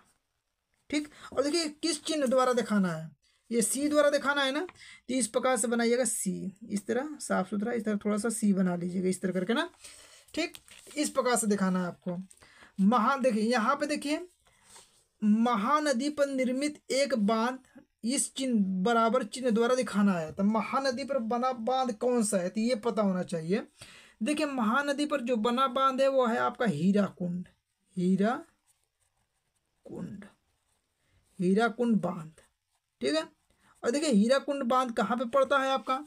ठीक, और देखिए किस चिन्ह द्वारा दिखाना है, ये सी द्वारा दिखाना है ना। तो इस प्रकार से बनाइएगा सी, इस तरह साफ सुथरा, इस तरह थोड़ा सा सी बना लीजिएगा, इस तरह करके ना। ठीक, इस प्रकार से दिखाना है आपको। देखिए यहाँ पे देखिए महानदी पर निर्मित एक बांध, इस चिन्ह बराबर चिन्ह द्वारा दिखाना है। तो महानदी पर बना बांध कौन सा है, तो ये पता होना चाहिए। देखिए महानदी पर जो बना बांध है वो है आपका हीराकुंड, हीराकुंड, हीराकुंड बांध। ठीक है, और देखिए हीराकुंड बांध कहाँ पे पड़ता है आपका,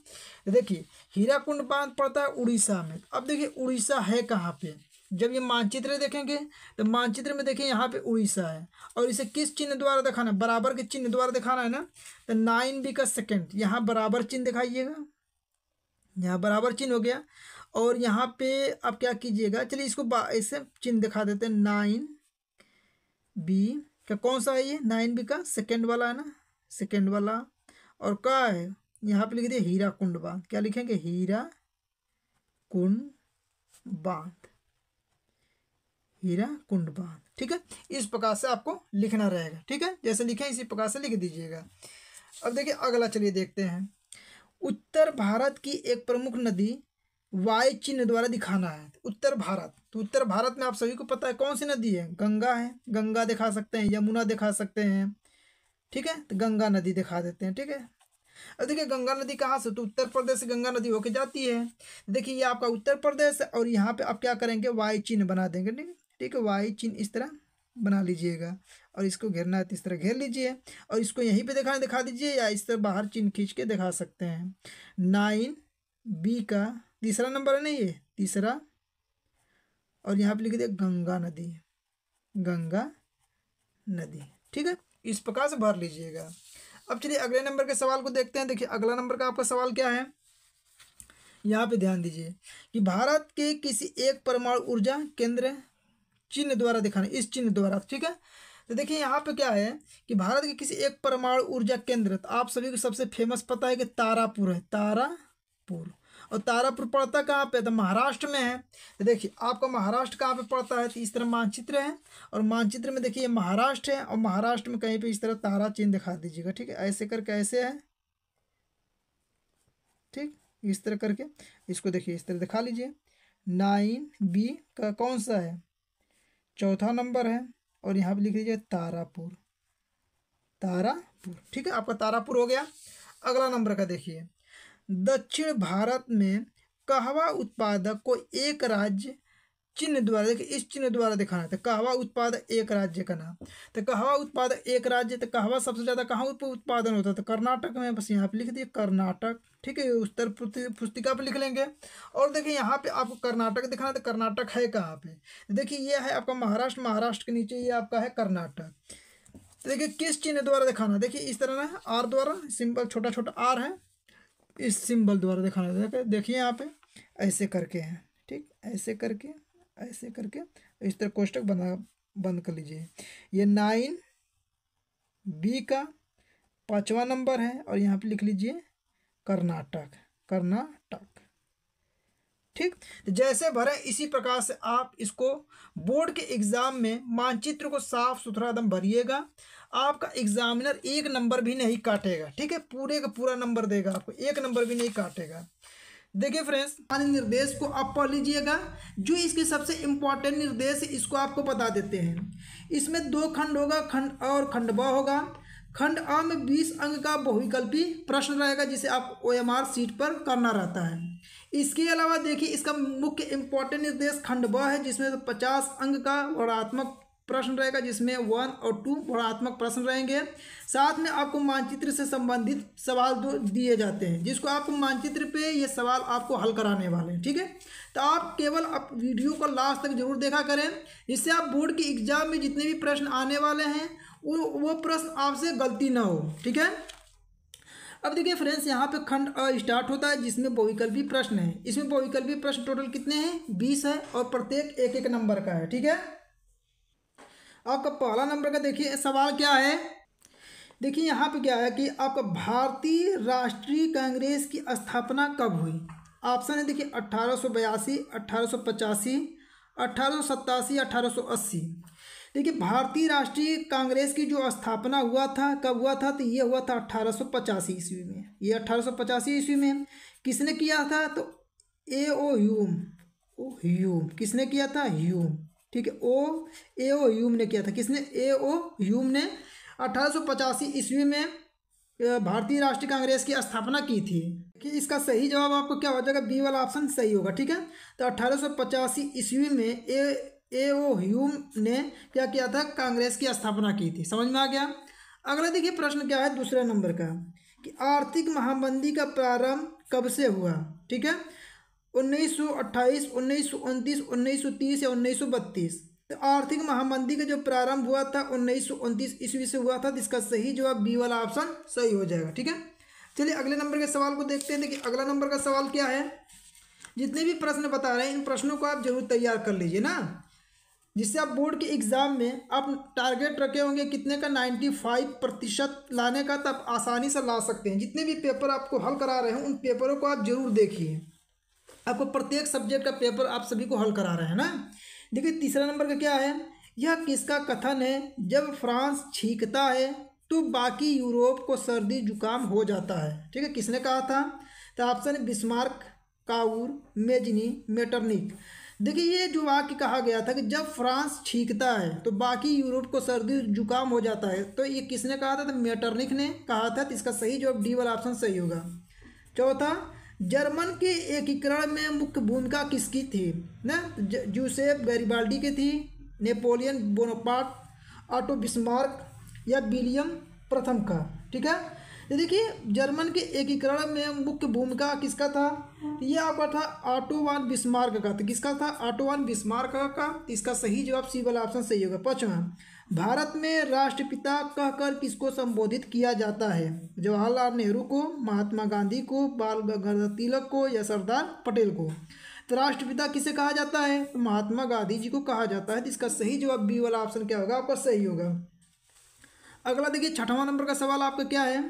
देखिए हीराकुंड बांध पड़ता है उड़ीसा में। अब देखिए उड़ीसा है कहाँ पे, जब ये मानचित्र देखेंगे तो मानचित्र में देखिए यहाँ पे उड़ीसा है, और इसे किस चिन्ह द्वारा दिखाना है, बराबर के चिन्ह द्वारा दिखाना है ना। तो 9B का सेकंड, यहाँ बराबर चिन्ह दिखाइएगा, यहाँ बराबर चिन्ह हो गया। और यहाँ पे आप क्या कीजिएगा, चलिए इसको ऐसे चिन्ह दिखा देते हैं, 9B का कौन सा है, ये 9B का सेकेंड वाला है ना, सेकेंड वाला। और क्या है, यहाँ पे लिख दिया हीराकुंड बांध, क्या लिखेंगे, हीराकुंड बांध, हीराकुंड बांध। ठीक है, इस प्रकार से आपको लिखना रहेगा। ठीक है, जैसे लिखें इसी प्रकार से लिख दीजिएगा। अब देखिए अगला, चलिए देखते हैं। उत्तर भारत की एक प्रमुख नदी वाई चिन्ह द्वारा दिखाना है। उत्तर भारत, तो उत्तर भारत में आप सभी को पता है कौन सी नदी है, गंगा है, गंगा दिखा सकते हैं, यमुना दिखा सकते हैं। ठीक है, तो गंगा नदी दिखा देते हैं। ठीक है, अब देखिए गंगा नदी कहाँ से, तो उत्तर प्रदेश से गंगा नदी होके जाती है। देखिए ये आपका उत्तर प्रदेश है, और यहाँ पे आप क्या करेंगे, वाई चिन्ह बना देंगे। ठीक है, वाई चिन्ह इस तरह बना लीजिएगा, और इसको घेरना है तो इस तरह घेर लीजिए, और इसको यहीं पे दिखा दीजिए, या इस तरह बाहर चिन्ह खींच के दिखा सकते हैं। 9B का तीसरा नंबर है ना, ये तीसरा, और यहाँ पर लिख दिया गंगा नदी, गंगा नदी। ठीक है, इस प्रकार से भर लीजिएगा। अब चलिए अगले नंबर के सवाल को देखते हैं। देखिए अगला नंबर का आपका सवाल क्या है, यहाँ पे ध्यान दीजिए कि भारत के किसी एक परमाणु ऊर्जा केंद्र चिन्ह द्वारा दिखाना, इस चिन्ह द्वारा। ठीक है, तो देखिए यहाँ पे क्या है कि भारत के किसी एक परमाणु ऊर्जा केंद्र, तो आप सभी को सबसे फेमस पता है कि तारापुर है, तारापुर। और तारापुर पड़ता कहाँ पे, तो महाराष्ट्र में है। तो देखिए आपका महाराष्ट्र कहाँ पे पड़ता है, तो इस तरह मानचित्र है, और मानचित्र में देखिए महाराष्ट्र है, और महाराष्ट्र में कहीं पे इस तरह तारा चिन्ह दिखा दीजिएगा। ठीक है, ऐसे करके ऐसे है, ठीक इस तरह करके इसको देखिए इस तरह दिखा लीजिए। 9B का कौन सा है, चौथा नंबर है, और यहाँ पर लिख लीजिए तारापुर, तारापुर। ठीक है, आपका तारापुर हो गया। अगला नंबर का देखिए, दक्षिण भारत में कहवा उत्पादक को एक राज्य चिन्ह द्वारा, देखिए इस चिन्ह द्वारा दिखाना था। कहवा उत्पादक एक राज्य का नाम, तो कहवा उत्पादक एक राज्य, तो कहवा सबसे ज़्यादा कहाँ उत्पादन होता है, तो कर्नाटक में। बस यहाँ पे लिख दिए कर्नाटक। ठीक है, उत्तर पुस्तिका पे लिख लेंगे। और देखिए यहाँ पे आपको कर्नाटक दिखाना, तो कर्नाटक है कहाँ पे, देखिए ये है आपका महाराष्ट्र, महाराष्ट्र के नीचे ये आपका है कर्नाटक। देखिए किस चिन्ह द्वारा दिखाना, देखिए इस तरह ना आर द्वारा, सिंपल छोटा छोटा आर है, इस सिंबल द्वारा दिखाना। देखिए यहाँ पे ऐसे करके हैं, ठीक ऐसे करके इस तरह कोष्टक बंद कर लीजिए। ये 9B का पाँचवा नंबर है, और यहाँ पे लिख लीजिए कर्नाटक, कर्नाटक। ठीक, तो जैसे भरे इसी प्रकार से आप इसको बोर्ड के एग्ज़ाम में मानचित्र को साफ सुथरा एकदम भरिएगा। आपका एग्जामिनर एक नंबर भी नहीं काटेगा। ठीक है, पूरे का पूरा नंबर देगा आपको, एक नंबर भी नहीं काटेगा। देखिए फ्रेंड्स, सारे निर्देश को आप पढ़ लीजिएगा, जो इसके सबसे इम्पॉर्टेंट निर्देश इसको आपको बता देते हैं। इसमें 2 खंड होगा, खंड अ और खंड ब होगा। खंड अ में 20 अंक का बहुविकल्पी प्रश्न रहेगा, जिसे आप OMR सीट पर करना रहता है। इसके अलावा देखिए इसका मुख्य इम्पॉर्टेंट निर्देश खंड ब है, जिसमें 50 अंक का वर्णात्मक प्रश्न रहेगा जिसमें 1 और 2 गुणात्मक प्रश्न रहेंगे। साथ में आपको मानचित्र से संबंधित सवाल दो दिए जाते हैं जिसको आपको मानचित्र पे ये सवाल आपको हल कराने वाले हैं, ठीक है। तो आप केवल आप वीडियो को लास्ट तक जरूर देखा करें, इससे आप बोर्ड के एग्जाम में जितने भी प्रश्न आने वाले हैं वो प्रश्न आपसे गलती ना हो, ठीक है। अब देखिए फ्रेंड्स, यहाँ पे खंड अ स्टार्ट होता है जिसमें बहुविकल्पी प्रश्न है। इसमें बहुविकल्पी प्रश्न टोटल कितने हैं? 20 है और प्रत्येक एक एक नंबर का है, ठीक है। आपका पहला नंबर का देखिए सवाल क्या है, देखिए यहाँ पे क्या है कि आपका भारतीय राष्ट्रीय कांग्रेस की स्थापना कब हुई। ऑप्शन है देखिए 1882, 1885, 1887, 1880। देखिए भारतीय राष्ट्रीय कांग्रेस की जो स्थापना हुआ था कब हुआ था, तो ये हुआ था 1885 ईस्वी में। ये 1885 ईस्वी में किसने किया था, तो ह्यूम किसने किया था, ह्यूम, ठीक है। ह्यूम ने किया था, किसने, ह्यूम ने 1885 ईस्वी में भारतीय राष्ट्रीय कांग्रेस की स्थापना की थी। कि इसका सही जवाब आपको क्या हो जाएगा, बी वाला ऑप्शन सही होगा, ठीक है। तो 1885 ईस्वी में ह्यूम ने क्या किया था, कांग्रेस की स्थापना की थी। समझ में आ गया। अगला देखिए प्रश्न क्या है दूसरे नंबर का कि आर्थिक महामंदी का प्रारंभ कब से हुआ, ठीक है। 1928, 1929, 1930 या 1932। तो आर्थिक महामंदी का जो प्रारंभ हुआ था 1929 ईस्वी से हुआ था। तो इसका सही जवाब बी वाला ऑप्शन सही हो जाएगा, ठीक है। चलिए अगले नंबर के सवाल को देखते हैं। देखिए अगला नंबर का सवाल क्या है, जितने भी प्रश्न बता रहे हैं इन प्रश्नों को आप जरूर तैयार कर लीजिए ना, जिससे आप बोर्ड के एग्ज़ाम में आप टारगेट रखे होंगे कितने का, 95% लाने का, तो आप आसानी से ला सकते हैं। जितने भी पेपर आपको हल करा रहे हैं उन पेपरों को आप जरूर देखिए, आपको प्रत्येक सब्जेक्ट का पेपर आप सभी को हल करा रहे हैं ना। देखिए तीसरा नंबर का क्या है, यह किसका कथन है, जब फ्रांस छींकता है तो बाकी यूरोप को सर्दी जुकाम हो जाता है, ठीक है। किसने कहा था, तो ऑप्शन है बिस्मार्क, काउर, मेजनी, मेटर्निक। देखिए ये जो वाक्य कहा गया था कि जब फ्रांस छींकता है तो बाकी यूरोप को सर्दी जुकाम हो जाता है, तो ये किसने कहा था, तो मेटर्निक ने कहा था। तो इसका सही जवाब डी वाला ऑप्शन सही होगा। चौथा, जर्मन के एकीकरण में मुख्य भूमिका किसकी थी ना, जूसेपे गैरीबाल्डी की थी, Napoleon Bonaparte, Otto von Bismarck या विलियम प्रथम का, ठीक है। ये देखिए जर्मन के एकीकरण में मुख्य भूमिका किसका था, ये आपका था ऑटो वान बिस्मार्क का। तो किसका था, ऑटो वान बिस्मार्क का। इसका सही जवाब सी वाला ऑप्शन सही होगा। पाँचवा, भारत में राष्ट्रपिता कहकर किसको संबोधित किया जाता है, जवाहरलाल नेहरू को, महात्मा गांधी को, बाल गंगाधर तिलक को या सरदार पटेल को। तो राष्ट्रपिता किसे कहा जाता है, तो महात्मा गांधी जी को कहा जाता है। तो इसका सही जवाब बी वाला ऑप्शन क्या होगा, आपका सही होगा। अगला देखिए छठवां नंबर का सवाल आपका क्या है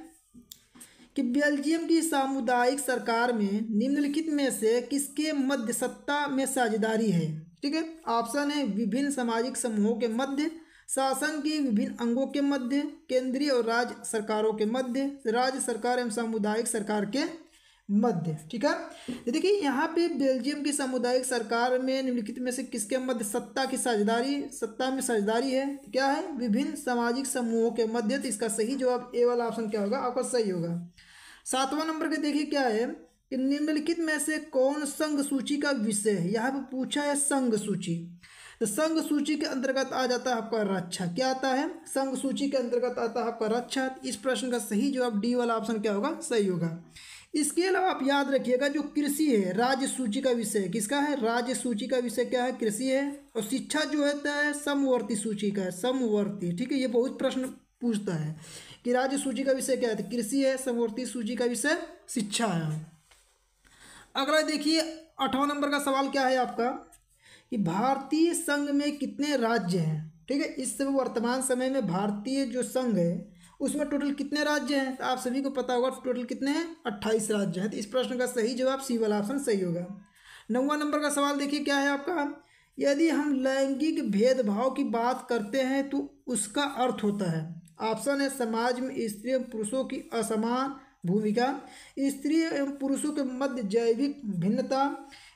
कि बेल्जियम की सामुदायिक सरकार में निम्नलिखित में से किसके मध्य सत्ता में साझेदारी है, ठीक है। ऑप्शन है विभिन्न सामाजिक समूहों के मध्य, शासन के विभिन्न अंगों के मध्य, केंद्रीय और राज्य सरकारों के मध्य, राज्य सरकार एवं सामुदायिक सरकार के मध्य, ठीक है। देखिए यहाँ पे बेल्जियम की सामुदायिक सरकार में निम्नलिखित में से किसके मध्य सत्ता की साझेदारी, सत्ता में साझेदारी है, क्या है, विभिन्न सामाजिक समूहों के मध्य। तो इसका सही जवाब ए वाला ऑप्शन क्या होगा, आपका सही होगा। सातवां नंबर के देखिए क्या है कि निम्नलिखित में से कौन संघ सूची का विषय है। यहाँ पे पूछा है संघ सूची। तो संघ सूची के अंतर्गत आ जाता है आपका रक्षा। क्या आता है, संघ सूची के अंतर्गत आता है आपका रक्षा। इस प्रश्न का सही जवाब डी वाला ऑप्शन क्या होगा, सही होगा। इसके अलावा आप याद रखिएगा जो कृषि है राज्य सूची का विषय, किसका है, राज्य सूची का विषय क्या है, कृषि है। और शिक्षा जो है समवर्ती सूची का है, समवर्ती, ठीक है। ये बहुत प्रश्न पूछता है कि राज्य सूची का विषय क्या है, कृषि है, समवर्ती सूची का विषय शिक्षा है। अगला देखिए आठवां नंबर का सवाल क्या है आपका कि भारतीय संघ में कितने राज्य हैं, ठीक है। इस समय वर्तमान समय में भारतीय जो संघ है उसमें टोटल कितने राज्य हैं, तो आप सभी को पता होगा टोटल कितने हैं, 28 राज्य हैं। तो इस प्रश्न का सही जवाब सी वाला ऑप्शन सही होगा। 9वां नंबर का सवाल देखिए क्या है आपका, यदि हम लैंगिक भेदभाव की बात करते हैं तो उसका अर्थ होता है। ऑप्शन है समाज में स्त्री एवं पुरुषों की असमान भूमिका, स्त्री एवं पुरुषों के मध्य जैविक भिन्नता,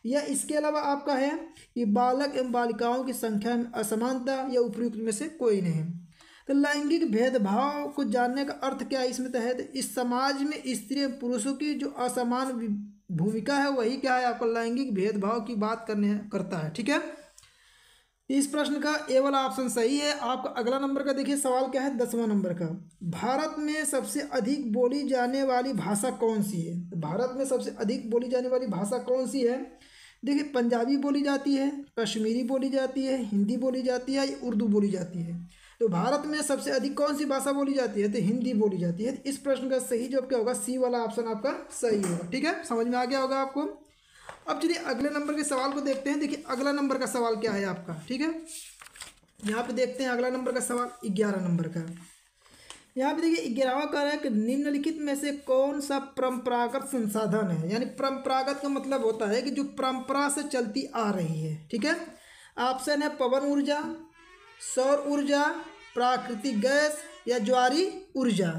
या इसके अलावा आपका है कि बालक एवं बालिकाओं की संख्या में असमानता, या उपयुक्त में से कोई नहीं। तो लैंगिक भेदभाव को जानने का अर्थ क्या है इसमें तहत, तो इस समाज में स्त्री एवं पुरुषों की जो असमान भूमिका है वही क्या है आपका लैंगिक भेदभाव की बात करता है, ठीक है। इस प्रश्न का ए वाला ऑप्शन सही है आपका। अगला नंबर का देखिए सवाल क्या है, 10वां नंबर का, भारत में सबसे अधिक बोली जाने वाली भाषा कौन सी है? भारत में सबसे अधिक बोली जाने वाली भाषा कौन सी है? देखिए पंजाबी बोली जाती है, कश्मीरी बोली जाती है, हिंदी बोली जाती है, उर्दू बोली जाती है। तो भारत में सबसे अधिक कौन सी भाषा बोली जाती है? तो हिंदी बोली जाती है। इस प्रश्न का सही जवाब क्या होगा? सी वाला ऑप्शन आपका सही होगा। ठीक है, समझ में आ गया होगा आपको। अब चलिए अगले नंबर के सवाल को देखते हैं। देखिए अगला नंबर का सवाल क्या है आपका, ठीक है, यहाँ पे देखते हैं अगला नंबर का सवाल 11 नंबर का। यहाँ पे देखिए 11वां कह रहा है कि निम्नलिखित में से कौन सा परंपरागत संसाधन है? यानी परंपरागत का मतलब होता है कि जो परंपरा से चलती आ रही है, ठीक है। ऑप्शन है पवन ऊर्जा, सौर ऊर्जा, प्राकृतिक गैस या ज्वारी ऊर्जा।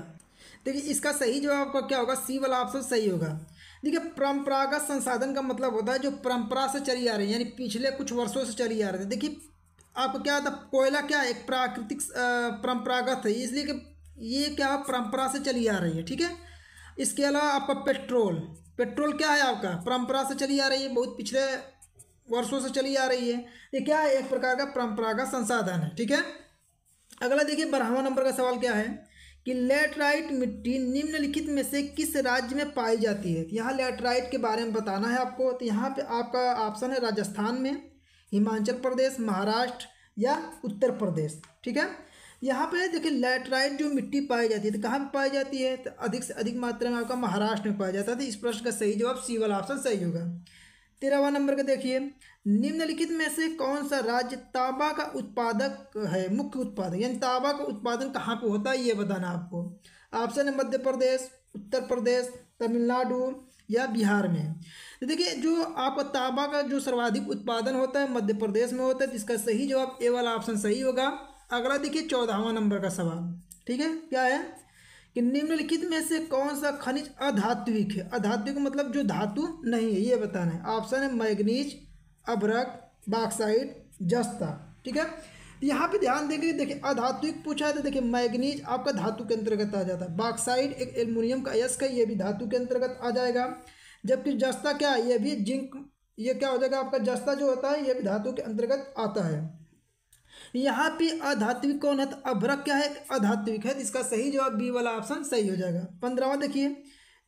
देखिए इसका सही जवाब आपका क्या होगा? सी वाला ऑप्शन सही होगा। देखिए परंपरागत संसाधन का मतलब होता है जो परंपरा से चली आ रही है, यानी पिछले कुछ वर्षों से चली आ रही है। देखिए आपको क्या था, कोयला क्या है, एक प्राकृतिक परंपरागत है, इसलिए कि ये क्या परंपरा से चली आ रही है, ठीक है। इसके अलावा आपका पेट्रोल, पेट्रोल क्या है आपका, परंपरा से चली आ रही है, बहुत पिछले वर्षों से चली आ रही है, ये क्या है, एक प्रकार का परंपरागत संसाधन है, ठीक है। अगला देखिए 12वां नंबर का सवाल क्या है कि लैटराइट मिट्टी निम्नलिखित में से किस राज्य में पाई जाती है? यहाँ लैटराइट के बारे में बताना है आपको। तो यहाँ पर आपका ऑप्शन है राजस्थान में, हिमाचल प्रदेश, महाराष्ट्र या उत्तर प्रदेश, ठीक है। यहाँ पे देखिए लैटराइट जो मिट्टी पाई जाती है तो कहाँ पे पाई जाती है? तो अधिक से अधिक मात्रा में आपका महाराष्ट्र में पाया जाता है। तो इस प्रश्न का सही जवाब सी वाला ऑप्शन सही होगा। 13वां नंबर का देखिए, निम्नलिखित में से कौन सा राज्य तांबा का उत्पादक है, मुख्य उत्पादक, यानी तांबा का उत्पादन कहाँ पे होता है ये बताना आपको। ऑप्शन है मध्य प्रदेश, उत्तर प्रदेश, तमिलनाडु या बिहार में। देखिए जो आपका तांबा का जो सर्वाधिक उत्पादन होता है मध्य प्रदेश में होता है, जिसका सही जवाब ए वाला ऑप्शन सही होगा। अगला देखिए 14वां नंबर का सवाल, ठीक है, क्या है कि निम्नलिखित में से कौन सा खनिज अधात्विक है? अधात्विक मतलब जो धातु नहीं है, ये बताना है। ऑप्शन है मैग्नीज, अभ्रक, बॉक्साइट, जस्ता, ठीक है। यहाँ पे ध्यान देंगे, देखिए अधात्विक पूछा है तो देखिए मैग्नीज आपका धातु के अंतर्गत आ जाता है, बॉक्साइट एक एल्युमिनियम का अयस्क है, ये भी धातु के अंतर्गत आ जाएगा, जबकि जस्ता क्या है, ये भी जिंक, ये क्या हो जाएगा आपका, जस्ता जो होता है ये भी धातु के अंतर्गत आता है। यहाँ पे अधात्विक कौन है? तो अभ्रक क्या है, अधात्विक है। इसका सही जवाब बी वाला ऑप्शन सही हो जाएगा। 15वां देखिए,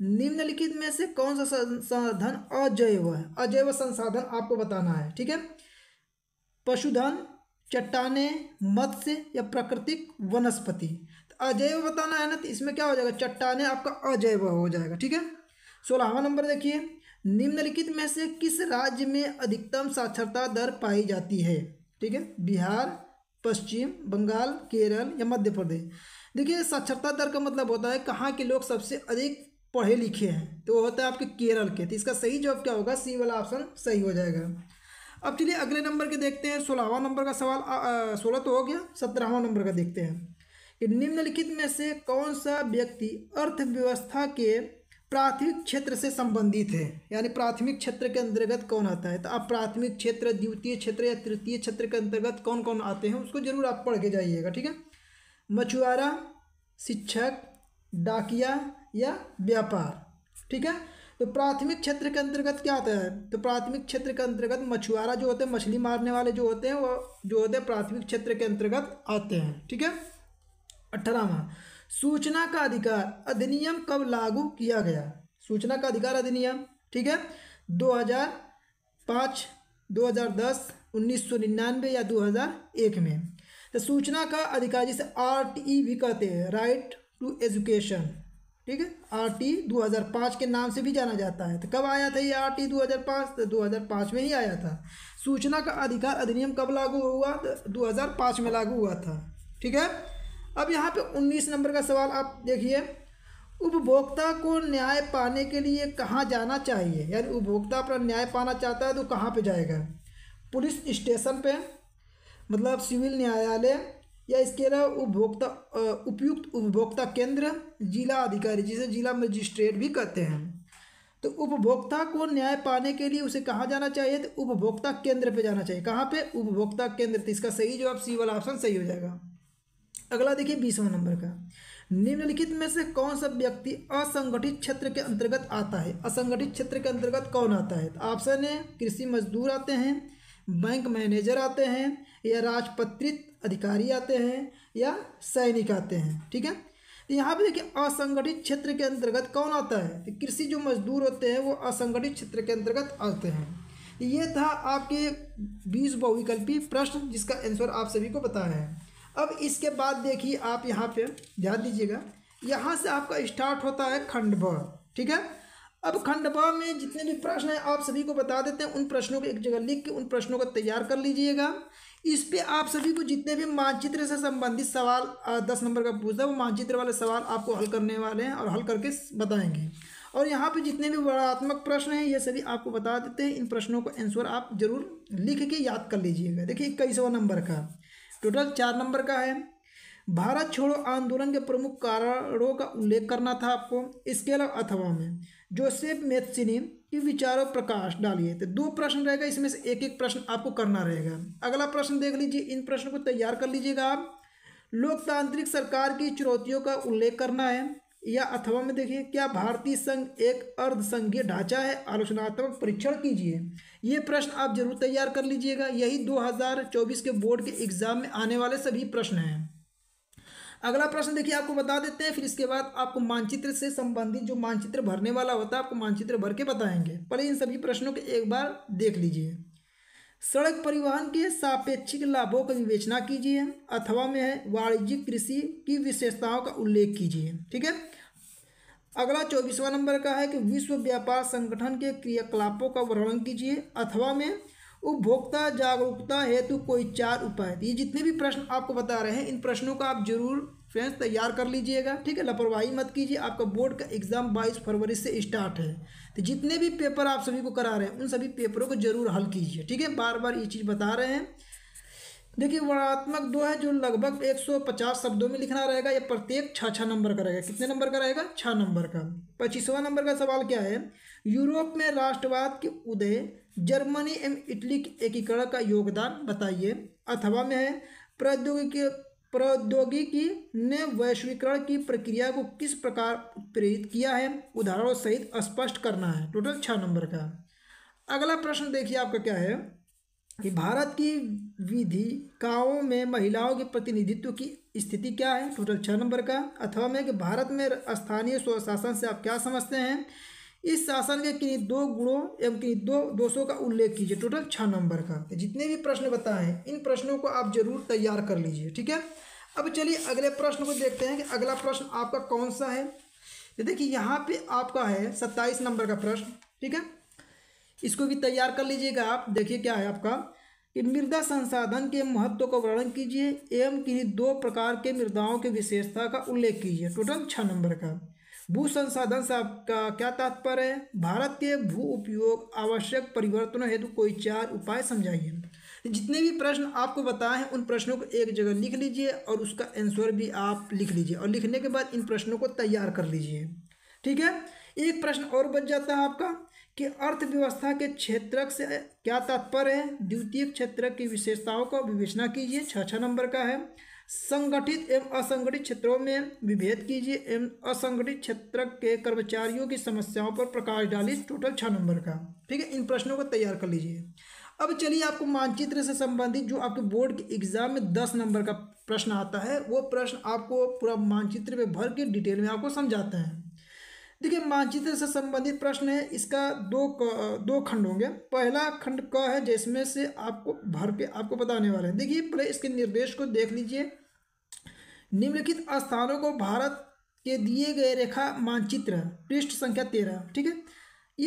निम्नलिखित में से कौन सा संसाधन अजैव है? अजैव संसाधन आपको बताना है, ठीक है। पशुधन, चट्टाने, मत्स्य या प्राकृतिक वनस्पति। तो अजैव बताना है ना, तो इसमें क्या हो जाएगा, चट्टाने आपका अजैव हो जाएगा, ठीक है। 16वां नंबर देखिए, निम्नलिखित में से किस राज्य में अधिकतम साक्षरता दर पाई जाती है? ठीक है, बिहार, पश्चिम बंगाल, केरल या मध्य प्रदेश। देखिए साक्षरता दर का मतलब होता है कहाँ के लोग सबसे अधिक पढ़े लिखे हैं, तो वो होता है आपके केरल के। तो इसका सही जवाब क्या होगा? सी वाला ऑप्शन सही हो जाएगा। अब चलिए अगले नंबर के देखते हैं। 16वां नंबर का सवाल, 16 तो हो गया, 17वां नंबर का देखते हैं कि निम्नलिखित में से कौन सा व्यक्ति अर्थव्यवस्था के प्राथमिक क्षेत्र से संबंधित है? यानी प्राथमिक क्षेत्र के अंतर्गत कौन आता है? तो आप प्राथमिक क्षेत्र, द्वितीय क्षेत्र या तृतीय क्षेत्र के अंतर्गत कौन कौन आते हैं उसको जरूर आप पढ़ के जाइएगा, ठीक है। मछुआरा, शिक्षक, डाकिया या व्यापार, ठीक है। तो प्राथमिक क्षेत्र के अंतर्गत क्या आता है? तो प्राथमिक क्षेत्र के अंतर्गत मछुआरा जो होते हैं, मछली मारने वाले जो होते हैं, वो जो होते हैं प्राथमिक क्षेत्र के अंतर्गत आते हैं, ठीक है। 18वां, सूचना का अधिकार अधिनियम कब लागू किया गया? सूचना का अधिकार अधिनियम, ठीक है, 2005, 2010, 1999 या 2001 में। तो सूचना का अधिकार जिसे RTE भी कहते हैं, राइट टू एजुकेशन, ठीक है, RTE 2005 के नाम से भी जाना जाता है। तो कब आया था ये RTE 2005? तो 2005 में ही आया था। सूचना का अधिकार अधिनियम कब लागू हुआ? तो 2005 में लागू हुआ था, ठीक है। अब यहाँ पे 19 नंबर का सवाल आप देखिए, उपभोक्ता को न्याय पाने के लिए कहाँ जाना चाहिए? यानी उपभोक्ता अपना न्याय पाना चाहता है तो कहाँ पे जाएगा? पुलिस स्टेशन पे, मतलब सिविल न्यायालय, या इसके अलावा उपभोक्ता उपयुक्त उपभोक्ता केंद्र, जिला अधिकारी जिसे जिला मजिस्ट्रेट भी कहते हैं। तो उपभोक्ता को न्याय पाने के लिए उसे कहाँ जाना चाहिए? तो उपभोक्ता केंद्र पर जाना चाहिए। कहाँ पे? उपभोक्ता केंद्र। तो इसका सही जवाब सी वाला ऑप्शन सही हो जाएगा। अगला देखिए 20वां नंबर का, निम्नलिखित में से कौन सा व्यक्ति असंगठित क्षेत्र के अंतर्गत आता है? असंगठित क्षेत्र के अंतर्गत कौन आता है? ऑप्शन है कृषि मजदूर आते हैं, बैंक मैनेजर आते हैं या राजपत्रित अधिकारी आते हैं या सैनिक आते हैं। ठीक है, तो यहाँ पे देखिए असंगठित क्षेत्र के अंतर्गत कौन आता है, तो कृषि जो मजदूर होते हैं वो असंगठित क्षेत्र के अंतर्गत आते हैं। ये था आपके 20 बहुविकल्पी प्रश्न जिसका आंसर आप सभी को बताया है। अब इसके बाद देखिए आप यहाँ पे ध्यान दीजिएगा, यहाँ से आपका स्टार्ट होता है खंड ब। ठीक है, अब खंड ब में जितने भी प्रश्न हैं आप सभी को बता देते हैं, उन प्रश्नों को एक जगह लिख के उन प्रश्नों को तैयार कर लीजिएगा। इस पे आप सभी को जितने भी मानचित्र से संबंधित सवाल 10 नंबर का पूछता है वो मानचित्र वाले सवाल आपको हल करने वाले हैं और हल करके बताएंगे। और यहाँ पे जितने भी वर्णनात्मक प्रश्न हैं ये सभी आपको बता देते हैं, इन प्रश्नों का आंसर आप जरूर लिख के याद कर लीजिएगा। देखिए 21वां नंबर का, टोटल 4 नंबर का है। भारत छोड़ो आंदोलन के प्रमुख कारणों का उल्लेख करना था आपको। इसके अलावा अथवा में जूसेपे मेत्सिनी के विचारों प्रकाश डालिए, तो 2 प्रश्न रहेगा, इसमें से एक एक प्रश्न आपको करना रहेगा। अगला प्रश्न देख लीजिए, इन प्रश्नों को तैयार कर लीजिएगा आप। लोकतांत्रिक सरकार की चुनौतियों का उल्लेख करना है, या अथवा में देखिए क्या भारतीय संघ एक अर्धसंघीय ढांचा है, आलोचनात्मक परीक्षण कीजिए। ये प्रश्न आप जरूर तैयार कर लीजिएगा, यही 2024 के बोर्ड के एग्जाम में आने वाले सभी प्रश्न हैं। अगला प्रश्न देखिए आपको बता देते हैं, फिर इसके बाद आपको मानचित्र से संबंधित जो मानचित्र भरने वाला होता है आपको मानचित्र भर के बताएंगे। पहले इन सभी प्रश्नों को एक बार देख लीजिए। सड़क परिवहन के सापेक्षिक लाभों का विवेचना कीजिए, अथवा में है वाणिज्यिक कृषि की विशेषताओं का उल्लेख कीजिए। ठीक है, अगला 24वां नंबर का है कि विश्व व्यापार संगठन के क्रियाकलापों का वर्णन कीजिए, अथवा में उपभोक्ता जागरूकता हेतु कोई 4 उपाय। ये जितने भी प्रश्न आपको बता रहे हैं इन प्रश्नों का आप जरूर फ्रेंड्स तैयार कर लीजिएगा। ठीक है, लापरवाही मत कीजिए, आपका बोर्ड का एग्जाम 22 फरवरी से स्टार्ट है, तो जितने भी पेपर आप सभी को करा रहे हैं उन सभी पेपरों को जरूर हल कीजिए। ठीक है, बार बार ये चीज़ बता रहे हैं। देखिए वर्णनात्मक 2 है जो लगभग 150 शब्दों में लिखना रहेगा, या प्रत्येक 6 नंबर का रहेगा। कितने नंबर का रहेगा? 6 नंबर का। 25वां नंबर का सवाल क्या है? यूरोप में राष्ट्रवाद के उदय, जर्मनी एवं इटली के एकीकरण का योगदान बताइए, अथवा में है प्रौद्योगिकी ने वैश्वीकरण की प्रक्रिया को किस प्रकार प्रेरित किया है, उदाहरणों सहित स्पष्ट करना है। टोटल 6 नंबर का। अगला प्रश्न देखिए आपका क्या है कि भारत की विधिकाओं में महिलाओं के प्रतिनिधित्व की स्थिति क्या है। टोटल 6 नंबर का। अथवा में कि भारत में स्थानीय स्वशासन से आप क्या समझते हैं, इस शासन के किन्हीं 2 गुणों एवं किन्हीं 2 दोषों का उल्लेख कीजिए। टोटल 6 नंबर का। जितने भी प्रश्न बताए हैं इन प्रश्नों को आप जरूर तैयार कर लीजिए। ठीक है, अब चलिए अगले प्रश्न को देखते हैं कि अगला प्रश्न आपका कौन सा है। तो देखिए यहाँ पे आपका है 27 नंबर का प्रश्न। ठीक है, इसको भी तैयार कर लीजिएगा आप। देखिए क्या है आपका कि मृदा संसाधन के महत्व का वर्णन कीजिए एवं किन्हीं 2 प्रकार के मृदाओं की विशेषता का उल्लेख कीजिए। टोटल 6 नंबर का। भू संसाधन से आपका क्या तात्पर्य है, भारत के भू उपयोग आवश्यक परिवर्तनों हेतु कोई 4 उपाय समझाइए। जितने भी प्रश्न आपको बताए हैं उन प्रश्नों को एक जगह लिख लीजिए और उसका आंसर भी आप लिख लीजिए, और लिखने के बाद इन प्रश्नों को तैयार कर लीजिए। ठीक है, एक प्रश्न और बच जाता है आपका कि अर्थव्यवस्था के क्षेत्रक से क्या तात्पर्य है, द्वितीय क्षेत्रक की विशेषताओं का विवेचना कीजिए। 6 नंबर का है। संगठित एवं असंगठित क्षेत्रों में विभेद कीजिए एवं असंगठित क्षेत्र के कर्मचारियों की समस्याओं पर प्रकाश डालिए। टोटल 6 नंबर का। ठीक है, इन प्रश्नों को तैयार कर लीजिए। अब चलिए आपको मानचित्र से संबंधित जो आपके बोर्ड के एग्जाम में 10 नंबर का प्रश्न आता है, वो प्रश्न आपको पूरा मानचित्र में भर के डिटेल में आपको समझाते हैं। देखिए मानचित्र से संबंधित प्रश्न है, इसका दो खंड होंगे। पहला खंड क है जिसमें से आपको भर के आपको बताने वाले हैं। देखिए पहले इसके निर्देश को देख लीजिए। निम्नलिखित स्थानों को भारत के दिए गए रेखा मानचित्र पृष्ठ संख्या 13, ठीक है,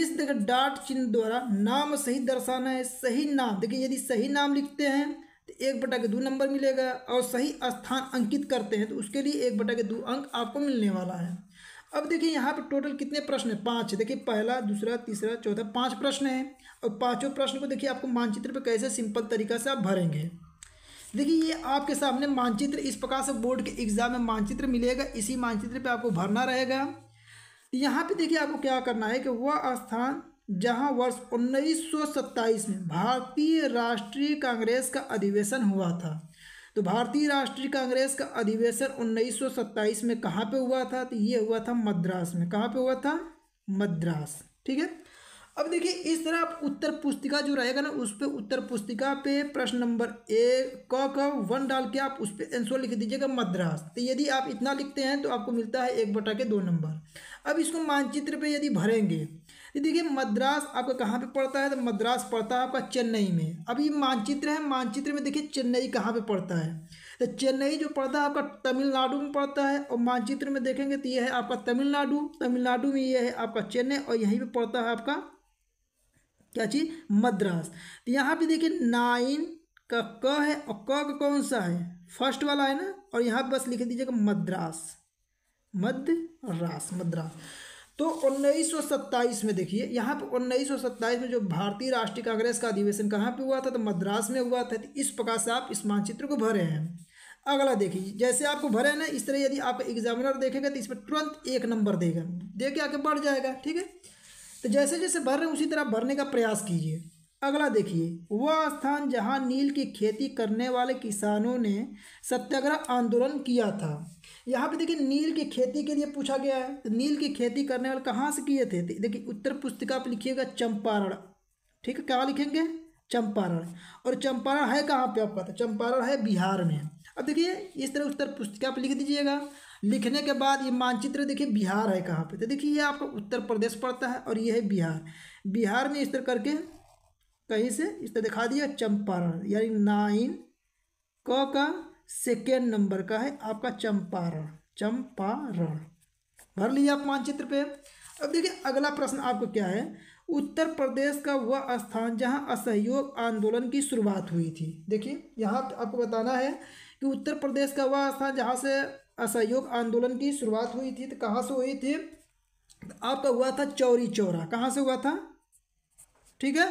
इस देखिए डॉट चिन्ह द्वारा नाम सही दर्शाना है। सही नाम देखिए, यदि सही नाम लिखते हैं तो 1/2 नंबर मिलेगा, और सही स्थान अंकित करते हैं तो उसके लिए 1/2 अंक आपको मिलने वाला है। अब देखिए यहाँ पर टोटल कितने प्रश्न है, 5। देखिए पहला, दूसरा, तीसरा, चौथा, 5 प्रश्न हैं, और 5वां प्रश्न को देखिए आपको मानचित्र पर कैसे सिंपल तरीका से आप भरेंगे। देखिए ये आपके सामने मानचित्र इस प्रकार से बोर्ड के एग्जाम में मानचित्र मिलेगा, इसी मानचित्र पे आपको भरना रहेगा। यहाँ पे देखिए आपको क्या करना है कि वह स्थान जहाँ वर्ष 1927 में भारतीय राष्ट्रीय कांग्रेस का अधिवेशन हुआ था, तो भारतीय राष्ट्रीय कांग्रेस का अधिवेशन 1927 में कहाँ पे हुआ था, तो ये हुआ था मद्रास में। कहाँ पे हुआ था? मद्रास। ठीक है, अब देखिए इस तरह आप उत्तर पुस्तिका जो रहेगा ना उस पर उत्तर पुस्तिका पे प्रश्न नंबर ए का 1 डाल के आप उस पर आंसर लिख दीजिएगा मद्रास। तो यदि आप इतना लिखते हैं तो आपको मिलता है 1/2 नंबर। अब इसको मानचित्र पे यदि भरेंगे तो देखिए मद्रास आपका कहाँ पे पड़ता है, तो मद्रास पड़ता है आपका चेन्नई में। अब ये मानचित्र है, मानचित्र में देखिए चेन्नई कहाँ पर पड़ता है, तो चेन्नई जो पड़ता है आपका तमिलनाडु में पड़ता है। और मानचित्र में देखेंगे तो यह है आपका तमिलनाडु, तमिलनाडु में यह है आपका चेन्नई और यहीं पर पड़ता है आपका क्या चीज़ मद्रास। तो यहाँ पे देखिए 9 का क है और क कौन सा है, फर्स्ट वाला है ना, और यहाँ बस लिख दीजिएगा मद्रास, मद्रास मद्रास। तो 1927 में देखिए यहाँ पे 1927 में जो भारतीय राष्ट्रीय कांग्रेस का अधिवेशन कहाँ पे हुआ था, तो मद्रास में हुआ था। तो इस प्रकार से आप इस मानचित्र को भरे हैं। अगला देखिए जैसे आपको भरे हैं ना इस तरह यदि आपका एग्जामिनर देखेगा तो इस पर तुरंत 1 नंबर देगा, दे के आगे बढ़ जाएगा। ठीक है, तो जैसे जैसे भर रहे हैं उसी तरह भरने का प्रयास कीजिए। अगला देखिए वह स्थान जहां नील की खेती करने वाले किसानों ने सत्याग्रह आंदोलन किया था। यहाँ पे देखिए नील की खेती के लिए पूछा गया है, तो नील की खेती करने वाले कहाँ से किए थे, देखिए उत्तर पुस्तिका आप लिखिएगा चंपारण। ठीक है, क्या लिखेंगे चंपारण, और चंपारण है कहाँ पे आपका, तो चंपारण है बिहार में। अब देखिए इस तरह उत्तर पुस्तिका आप लिख दीजिएगा। लिखने के बाद ये मानचित्र देखिए बिहार है कहाँ पे, तो देखिए ये आपका उत्तर प्रदेश पड़ता है और ये है बिहार। बिहार में इस तरह करके कहीं से इस तरह दिखा दिया चंपारण, यानी 9 का 2nd नंबर का है आपका चंपारण, चंपारण भर लिया आप मानचित्र पे। अब देखिए अगला प्रश्न आपको क्या है, उत्तर प्रदेश का वह स्थान जहाँ असहयोग आंदोलन की शुरुआत हुई थी। देखिए यहाँ आपको बताना है कि उत्तर प्रदेश का वह स्थान जहाँ से असहयोग आंदोलन की शुरुआत हुई थी, तो कहाँ से हुई थी, तो आपका हुआ था चौरी चौरा। कहाँ से हुआ था, ठीक है,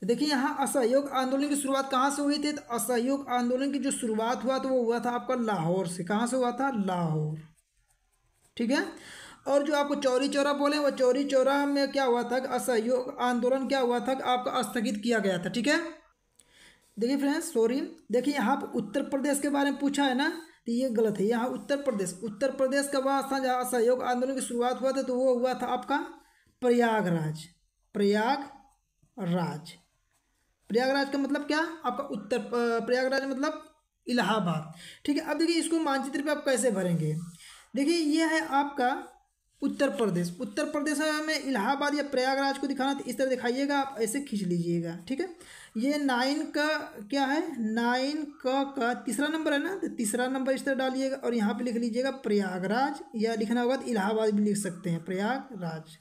तो देखिए यहाँ असहयोग आंदोलन की शुरुआत कहाँ से हुई थी, तो असहयोग आंदोलन की जो शुरुआत हुआ तो वो हुआ था आपका लाहौर से। कहाँ से हुआ था, लाहौर। ठीक है, और जो आपको चौरी चौरा बोले वो चौरी चौरा में क्या हुआ था, असहयोग आंदोलन क्या हुआ था आपका स्थगित किया गया था। ठीक है, देखिए फ्रेंड्स सॉरी, देखिए यहाँ पर उत्तर प्रदेश के बारे में पूछा है ना, तो ये गलत है। यहाँ उत्तर प्रदेश का वह स्थान जहाँ असहयोग आंदोलन की शुरुआत हुआ था तो वो हुआ था आपका प्रयागराज, प्रयागराज। प्रयागराज का मतलब क्या आपका उत्तर, प्रयागराज मतलब इलाहाबाद। ठीक है, अब देखिए इसको मानचित्र पे आप कैसे भरेंगे, देखिए ये है आपका उत्तर प्रदेश। उत्तर प्रदेश में इलाहाबाद या प्रयागराज को दिखाना, तो इस तरह दिखाइएगा, आप ऐसे खींच लीजिएगा। ठीक है, ये 9 का क्या है, 9 का 3रा नंबर है ना, तो 3रा नंबर इस तरह डालिएगा और यहाँ पे लिख लीजिएगा प्रयागराज, या लिखना होगा तो इलाहाबाद भी लिख सकते हैं, प्रयागराज।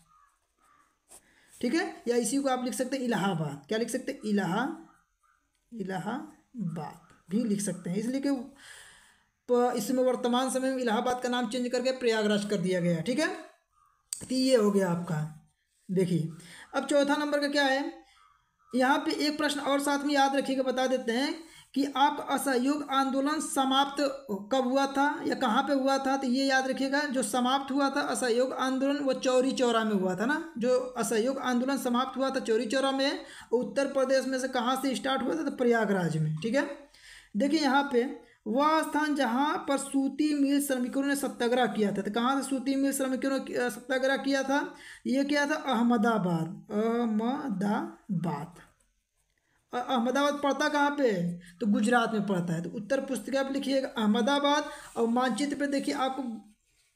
ठीक है, या इसी को आप लिख सकते हैं इलाहाबाद, क्या लिख सकते हैं, इलाहाबाद भी लिख सकते हैं, इसलिए कि इसमें वर्तमान समय में इलाहाबाद का नाम चेंज करके प्रयागराज कर दिया गया। ठीक है, तो ये हो गया आपका। देखिए अब 4था नंबर का क्या है, यहाँ पे एक प्रश्न और साथ में याद रखिएगा, बता देते हैं कि आप असहयोग आंदोलन समाप्त कब हुआ था या कहाँ पे हुआ था, तो ये याद रखिएगा जो समाप्त हुआ था असहयोग आंदोलन वो चौरी चौरा में हुआ था ना, जो असहयोग आंदोलन समाप्त हुआ था चौरी चौरा में। उत्तर प्रदेश में से कहाँ से स्टार्ट हुआ था, तो प्रयागराज में। ठीक है, देखिए यहाँ पे वह स्थान जहाँ पर सूती मिल श्रमिकों ने सत्याग्रह किया था, तो कहाँ से सूती मिल श्रमिकों ने सत्याग्रह किया था, यह क्या था, अहमदाबाद, अहमदाबाद। अहमदाबाद पड़ता कहाँ पे, तो गुजरात में पड़ता है। तो उत्तर पुस्तिका पे लिखिएगा अहमदाबाद, और मानचित्र पे देखिए आपको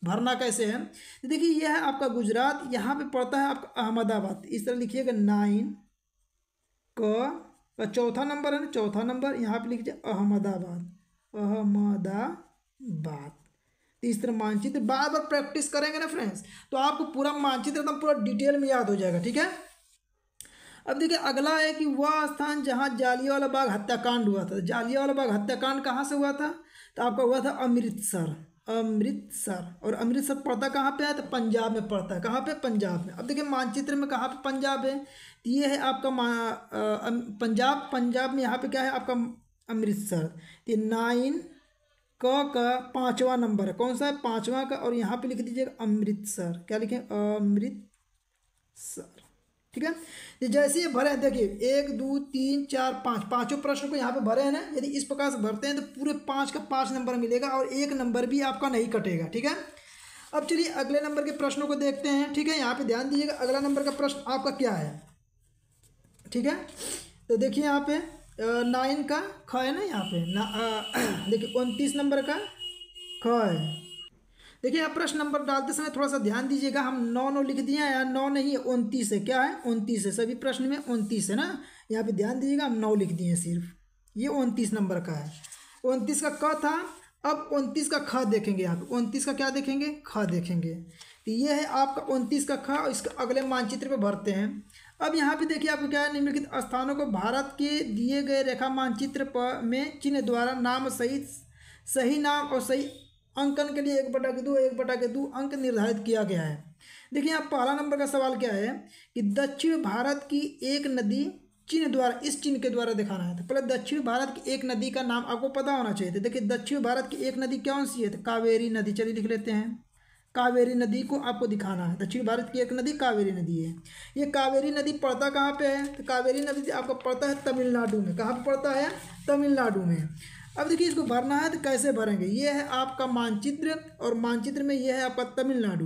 भरना कैसे है, देखिए यह है आपका गुजरात, यहाँ पे पड़ता है आपका अहमदाबाद। इस तरह लिखिएगा 9 का 4था नंबर है ना, 4था नंबर यहाँ पे लिखिए अहमदाबाद, अहमदाबाद। इस तरह मानचित्र बार बार प्रैक्टिस करेंगे ना फ्रेंड्स तो आपको पूरा मानचित्र एकदम पूरा डिटेल में याद हो जाएगा। ठीक है, अब देखिए अगला है कि वह स्थान जहाँ जालियावाला बाग हत्याकांड हुआ था, जालियावाला बाग हत्याकांड कहाँ से हुआ था, तो आपका हुआ था अमृतसर, अमृतसर। और अमृतसर पड़ता कहाँ पे है, तो पंजाब में पड़ता है। कहाँ पे, पंजाब में। अब देखिए मानचित्र में कहाँ पे पंजाब है, तो ये है आपका पंजाब, पंजाब में यहाँ पे क्या है आपका अमृतसर। तो 9 का 5वां नंबर है, कौन सा है, 5वां का, और यहाँ पर लिख दीजिएगा अमृतसर, क्या लिखें, अमृतसर। ठीक है, जैसे ये भरे देखिए 1 2 3 4 5 पाँचों प्रश्न को यहाँ पे भरे हैं ना, यदि इस प्रकार से भरते हैं तो पूरे 5 का 5 नंबर मिलेगा और 1 नंबर भी आपका नहीं कटेगा। ठीक है, अब चलिए अगले नंबर के प्रश्नों को देखते हैं। ठीक है, यहाँ पे ध्यान दीजिएगा, अगला नंबर का प्रश्न आपका क्या है। ठीक है, तो देखिए यहाँ पे 9 का ख है ना, यहाँ पे देखिए 29 नंबर का ख है। देखिए यहाँ प्रश्न नंबर डालते समय थोड़ा सा ध्यान दीजिएगा, हम 9 लिख दिए हैं या 9 नहीं है 29 है, क्या है 29 है, सभी प्रश्न में 29 है ना, यहाँ पे ध्यान दीजिएगा हम 9 लिख दिए हैं सिर्फ, ये 29 नंबर का है, 29 का क था। अब 29 का ख देखेंगे, यहाँ पे 29 का क्या देखेंगे, ख देखेंगे। तो ये है आपका 29 का ख, और इसके अगले मानचित्र पे भरते हैं। अब यहाँ पे देखिए आपको क्या है, निम्नलिखित स्थानों को भारत के दिए गए रेखा मानचित्र पर में चिन्ह द्वारा नाम सहित सही नाम और सही अंकन के लिए 1/2 अंक निर्धारित किया गया है। देखिए यहाँ पहला नंबर का सवाल क्या है कि दक्षिण भारत की एक नदी चिन्ह द्वारा, इस चिन्ह के द्वारा दिखाना है। तो पहले दक्षिण भारत की एक नदी का नाम आपको पता होना चाहिए। तो देखिए दक्षिण भारत की एक नदी कौन सी है, तो कावेरी नदी, चलिए लिख लेते हैं, कावेरी नदी को आपको दिखाना है। दक्षिण भारत की एक नदी कावेरी नदी है। ये कावेरी नदी पड़ता कहाँ पे है, तो कावेरी नदी आपका पड़ता है तमिलनाडु में। कहाँ पर पड़ता है, तमिलनाडु में। अब देखिए इसको भरना है तो कैसे भरेंगे, ये है आपका मानचित्र, और मानचित्र में ये है आपका तमिलनाडु।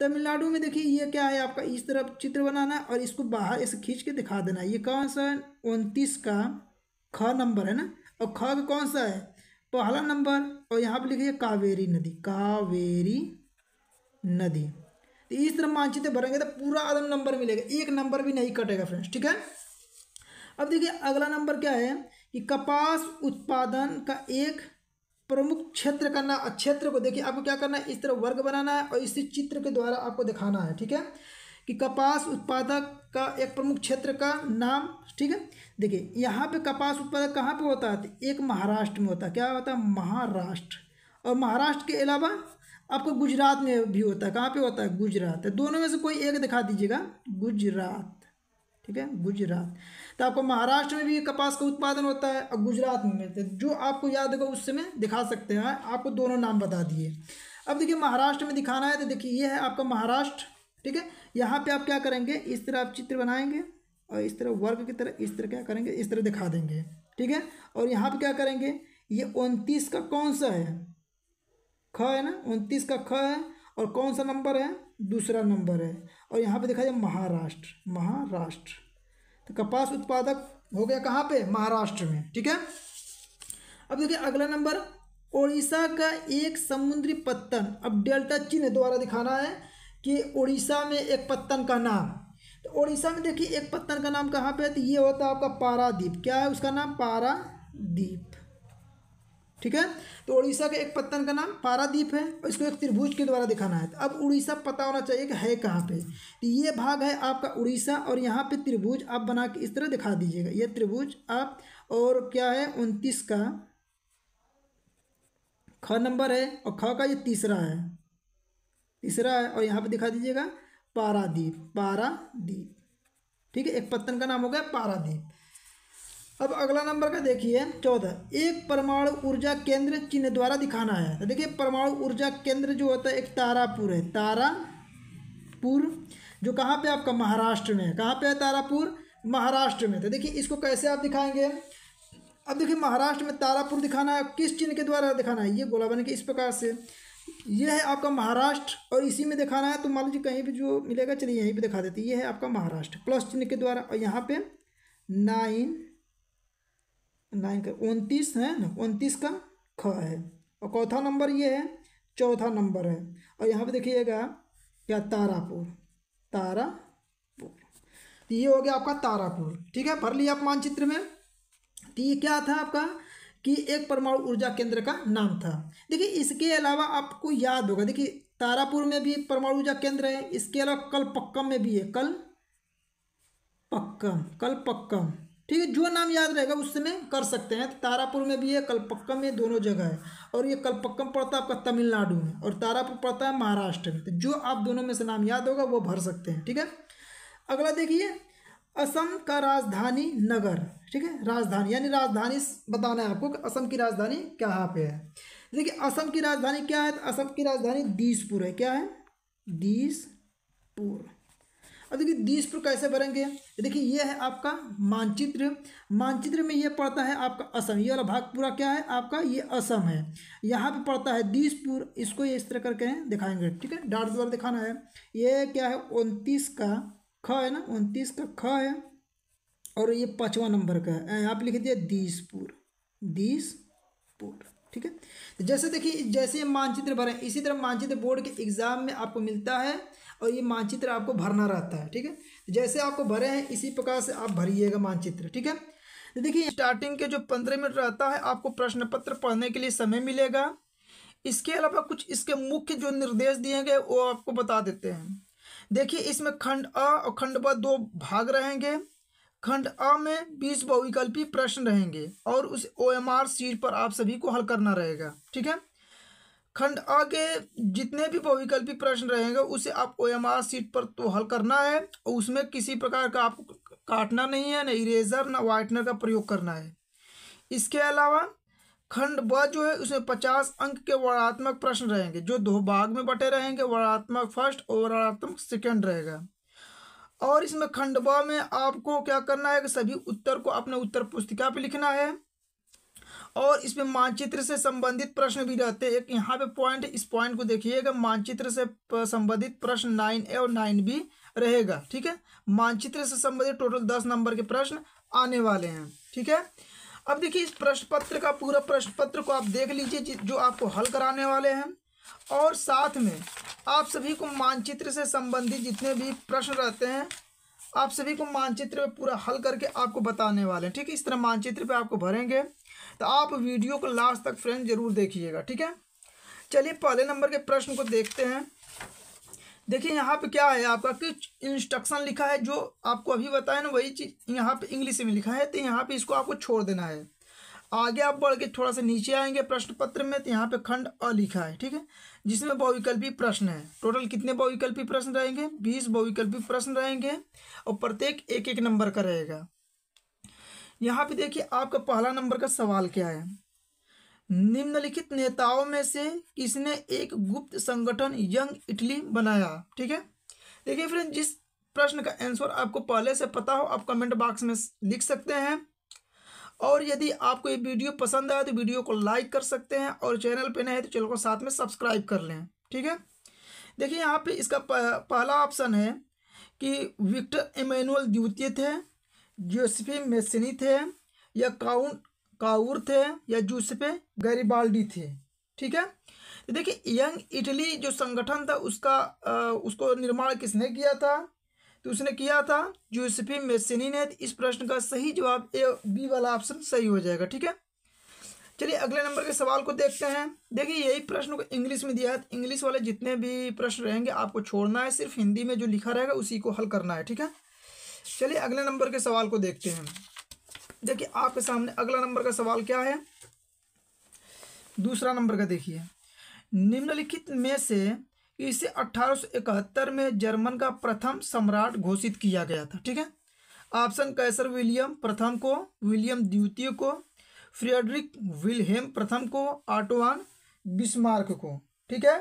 तमिलनाडु में देखिए ये क्या है आपका, इस तरफ चित्र बनाना और इसको बाहर इसे खींच के दिखा देना। ये कौन सा है, 29 का ख नंबर है ना, और ख का कौन सा है पहला नंबर, और यहाँ पर लिखिए कावेरी नदी, कावेरी नदी। तो इस तरह मानचित्र भरेंगे तो पूरा आदम नंबर मिलेगा, एक नंबर भी नहीं कटेगा फ्रेंड्स। ठीक है, अब देखिए अगला नंबर क्या है कि कपास उत्पादन का एक प्रमुख क्षेत्र का नाम, क्षेत्र को देखिए आपको क्या करना है, इस तरह वर्ग बनाना है और इसी चित्र के द्वारा आपको दिखाना है। ठीक है, कि कपास उत्पादक का एक प्रमुख क्षेत्र का नाम। ठीक है, देखिए यहाँ पे कपास उत्पादक कहाँ पे होता है, तो एक महाराष्ट्र में होता है। क्या होता है, महाराष्ट्र। और महाराष्ट्र के अलावा आपको गुजरात में भी होता है। कहाँ पे होता है, गुजरात। तो दोनों में से कोई एक दिखा दीजिएगा, गुजरात। ठीक है, गुजरात। तो आपको महाराष्ट्र में भी कपास का उत्पादन होता है और गुजरात में, तो जो आपको याद होगा उससे में दिखा सकते हैं, आपको दोनों नाम बता दिए। अब देखिए महाराष्ट्र में दिखाना है, तो देखिए ये है आपका महाराष्ट्र। ठीक है, यहाँ पे आप क्या करेंगे, इस तरह आप चित्र बनाएंगे और इस तरह वर्ग की तरह इस तरह क्या करेंगे, इस तरह दिखा देंगे। ठीक है, और यहाँ पर क्या करेंगे, ये 29 का कौन सा है, ख है ना, 29 का ख है, और कौन सा नंबर है, दूसरा नंबर है, और यहाँ पे देखा जाए महाराष्ट्र, महाराष्ट्र। तो कपास उत्पादक हो गया कहाँ पे, महाराष्ट्र में। ठीक है, अब देखिए अगला नंबर, उड़ीसा का एक समुद्री पत्तन। अब डेल्टा चिन्ह द्वारा दिखाना है कि उड़ीसा में एक पत्तन का नाम। तो उड़ीसा में देखिए एक पत्तन का नाम कहाँ पे है, तो ये होता है आपका पारादीप। क्या है उसका नाम, पारादीप। ठीक है, तो उड़ीसा के एक पत्तन का नाम पारादीप है, और इसको एक त्रिभुज के द्वारा दिखाना है। तो अब उड़ीसा पता होना चाहिए कि है कहाँ पे, तो ये भाग है आपका उड़ीसा, और यहाँ पे त्रिभुज आप बना के इस तरह दिखा दीजिएगा, ये त्रिभुज आप। और क्या है, 29 का ख नंबर है, और ख का ये तीसरा है, तीसरा है, और यहाँ पर दिखा दीजिएगा पारादीप, पारादीप। ठीक है, एक पत्तन का नाम हो गया पारादीप। अब अगला नंबर का देखिए 14, एक परमाणु ऊर्जा केंद्र चिन्ह द्वारा दिखाना है। तो देखिए परमाणु ऊर्जा केंद्र जो होता है एक तारापुर है, तारापुर, जो कहाँ पे आपका महाराष्ट्र में है। कहाँ पे है तारापुर, महाराष्ट्र में। तो देखिए इसको कैसे आप दिखाएंगे, अब देखिए महाराष्ट्र में तारापुर दिखाना है, किस चिन्ह के द्वारा दिखाना है, ये गोला बन के इस प्रकार से, यह है आपका महाराष्ट्र, और इसी में दिखाना है। तो मान लीजिए कहीं भी जो मिलेगा, चलिए यहीं पर दिखा देते, ये है आपका महाराष्ट्र प्लस चिन्ह के द्वारा, और यहाँ पे 29 है ना, 29 का ख है, और चौथा नंबर ये है, चौथा नंबर है, और यहाँ पे देखिएगा क्या, तारापुर, तारापुर। तो ये हो गया आपका तारापुर। ठीक है, भर लिया आप मानचित्र में। तो ये क्या था आपका, कि एक परमाणु ऊर्जा केंद्र का नाम था। देखिए इसके अलावा आपको याद होगा, देखिए तारापुर में भी परमाणु ऊर्जा केंद्र है, इसके अलावा कलपक्कम में भी है, कलपक्कम, कलपक्कम। ठीक है, जो नाम याद रहेगा उससे में कर सकते हैं। तो तारापुर में भी है, कलपक्कम में, दोनों जगह है, और ये कलपक्कम पड़ता है आपका तमिलनाडु में, और तारापुर पड़ता है महाराष्ट्र में। तो जो आप दोनों में से नाम याद होगा वो भर सकते हैं। ठीक है, अगला देखिए असम का राजधानी नगर। ठीक है, राजधानी यानी राजधानी बताना है आपको कि असम की राजधानी कहाँ पे है। देखिए असम की राजधानी क्या है, तो असम की राजधानी दिसपुर है। क्या है, दिसपुर। अब देखिए 20 पर कैसे भरेंगे, देखिए ये है आपका मानचित्र। मानचित्र में ये पड़ता है आपका असम, ये वाला भाग पूरा क्या है आपका ये असम है। यहाँ पे पड़ता है दिसपुर, इसको ये इस तरह करके दिखाएंगे, ठीक है, डार्ट द्वारा दिखाना है। ये क्या है 29 का ख है ना, 29 का ख है और ये 5वां नंबर का है। यहाँ पर लिख दिया दिसपुर, दिसपुर, ठीक है। तो जैसे देखिए जैसे मानचित्र भरें, इसी तरह मानचित्र बोर्ड के एग्ज़ाम में आपको मिलता है और ये मानचित्र आपको भरना रहता है, ठीक है। जैसे आपको भरे हैं इसी प्रकार से आप भरिएगा मानचित्र, ठीक है। तो देखिए स्टार्टिंग के जो 15 मिनट रहता है आपको प्रश्न पत्र पढ़ने के लिए समय मिलेगा। इसके अलावा कुछ इसके मुख्य जो निर्देश दिए गए वो आपको बता देते हैं। देखिए इसमें खंड अ और खंड ब दो भाग रहेंगे। खंड अ में 20 बहुविकल्पीय प्रश्न रहेंगे और उस OMR सीट पर आप सभी को हल करना रहेगा, ठीक है। खंड अ के जितने भी बहुविकल्पीय प्रश्न रहेंगे उसे आप OMR सीट पर तो हल करना है और उसमें किसी प्रकार का आपको काटना नहीं है, ना इरेजर ना व्हाइटनर का प्रयोग करना है। इसके अलावा खंड ब जो है उसमें 50 अंक के वर्णात्मक प्रश्न रहेंगे जो दो भाग में बटे रहेंगे, वर्णात्मक फर्स्ट और वर्णात्मक सेकेंड रहेगा। और इसमें खंड ब में आपको क्या करना है कि सभी उत्तर को अपने उत्तर पुस्तिका पे लिखना है और इसमें मानचित्र से संबंधित प्रश्न भी रहते हैं। एक यहाँ पे पॉइंट, इस पॉइंट को देखिएगा, मानचित्र से संबंधित प्रश्न 9A और 9B रहेगा, ठीक है। मानचित्र से संबंधित टोटल 10 नंबर के प्रश्न आने वाले हैं, ठीक है। अब देखिए इस प्रश्न पत्र का पूरा प्रश्न पत्र को आप देख लीजिए जो आपको हल कराने वाले हैं और साथ में आप सभी को मानचित्र से संबंधित जितने भी प्रश्न रहते हैं आप सभी को मानचित्र पे पूरा हल करके आपको बताने वाले हैं, ठीक है। इस तरह मानचित्र पे आपको भरेंगे। तो आप वीडियो को लास्ट तक फ्रेंड जरूर देखिएगा, ठीक है। चलिए पहले नंबर के प्रश्न को देखते हैं। देखिए यहाँ पे क्या है आपका कुछ इंस्ट्रक्शन लिखा है, जो आपको अभी बताया ना वही चीज़ यहाँ पर इंग्लिश में लिखा है, तो यहाँ पर इसको आपको छोड़ देना है। आगे आप बढ़ के थोड़ा सा नीचे आएंगे प्रश्न पत्र में, तो यहाँ पे खंड अ लिखा है, ठीक है, जिसमें बहुविकल्पीय प्रश्न है। टोटल कितने बहुविकल्पीय प्रश्न रहेंगे? 20 बहुविकल्पीय प्रश्न रहेंगे और प्रत्येक एक एक नंबर का रहेगा। यहाँ पे देखिए आपका पहला नंबर का सवाल क्या है, निम्नलिखित नेताओं में से किसने एक गुप्त संगठन यंग इटली बनाया, ठीक है। देखिए फ्रेंड जिस प्रश्न का आंसर आपको पहले से पता हो आप कमेंट बॉक्स में लिख सकते हैं और यदि आपको ये वीडियो पसंद आया तो वीडियो को लाइक कर सकते हैं और चैनल पे नए हैं तो चैनल को साथ में सब्सक्राइब कर लें, ठीक है। देखिए यहाँ पे इसका पहला ऑप्शन है कि विक्टर इमैनुअल द्वितीय थे, जूसेपे मेत्सिनी थे, या काउंट काउर थे, या जूसेपे गैरीबाल्डी थे, ठीक है। तो देखिए यंग इटली जो संगठन था उसका उसको निर्माण किसने किया था? तो उसने किया था जूसेपे मेत्सिनी ने। इस प्रश्न का सही जवाब ए बी वाला ऑप्शन सही हो जाएगा, ठीक है। चलिए अगले नंबर के सवाल को देखते हैं। देखिए यही प्रश्न को इंग्लिश में दिया है, इंग्लिश वाले जितने भी प्रश्न रहेंगे आपको छोड़ना है, सिर्फ हिंदी में जो लिखा रहेगा उसी को हल करना है, ठीक है। चलिए अगले नंबर के सवाल को देखते हैं। देखिए आपके सामने अगला नंबर का सवाल क्या है, दूसरा नंबर का। देखिए निम्नलिखित में से इसे 1871 में जर्मन का प्रथम सम्राट घोषित किया गया था, ठीक है। ऑप्शन कैसर विलियम प्रथम को, विलियम द्वितीय को, फ्रेडरिक विल्हेम प्रथम को, ऑटो वान बिस्मार्क को, ठीक है।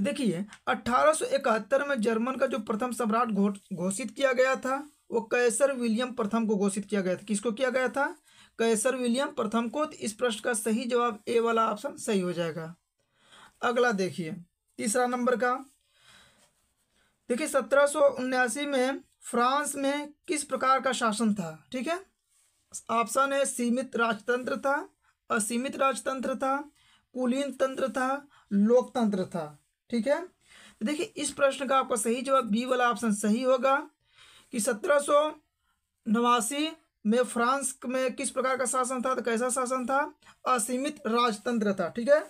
देखिए 1871 में जर्मन का जो प्रथम सम्राट घोषित किया गया था वो कैसर विलियम प्रथम को घोषित किया गया था। किसको किया गया था? कैसर विलियम प्रथम को। इस प्रश्न का सही जवाब ए वाला ऑप्शन सही हो जाएगा। अगला देखिए तीसरा नंबर का। देखिए 1779 में फ्रांस में किस प्रकार का शासन था, ठीक है। ऑप्शन है सीमित राजतंत्र था, असीमित राजतंत्र था, कुलीन तंत्र था, लोकतंत्र था, ठीक है। देखिए इस प्रश्न का आपका सही जवाब बी वाला ऑप्शन सही होगा कि 1789 में फ्रांस में किस प्रकार का शासन था, तो कैसा शासन था? असीमित राजतंत्र था, ठीक है।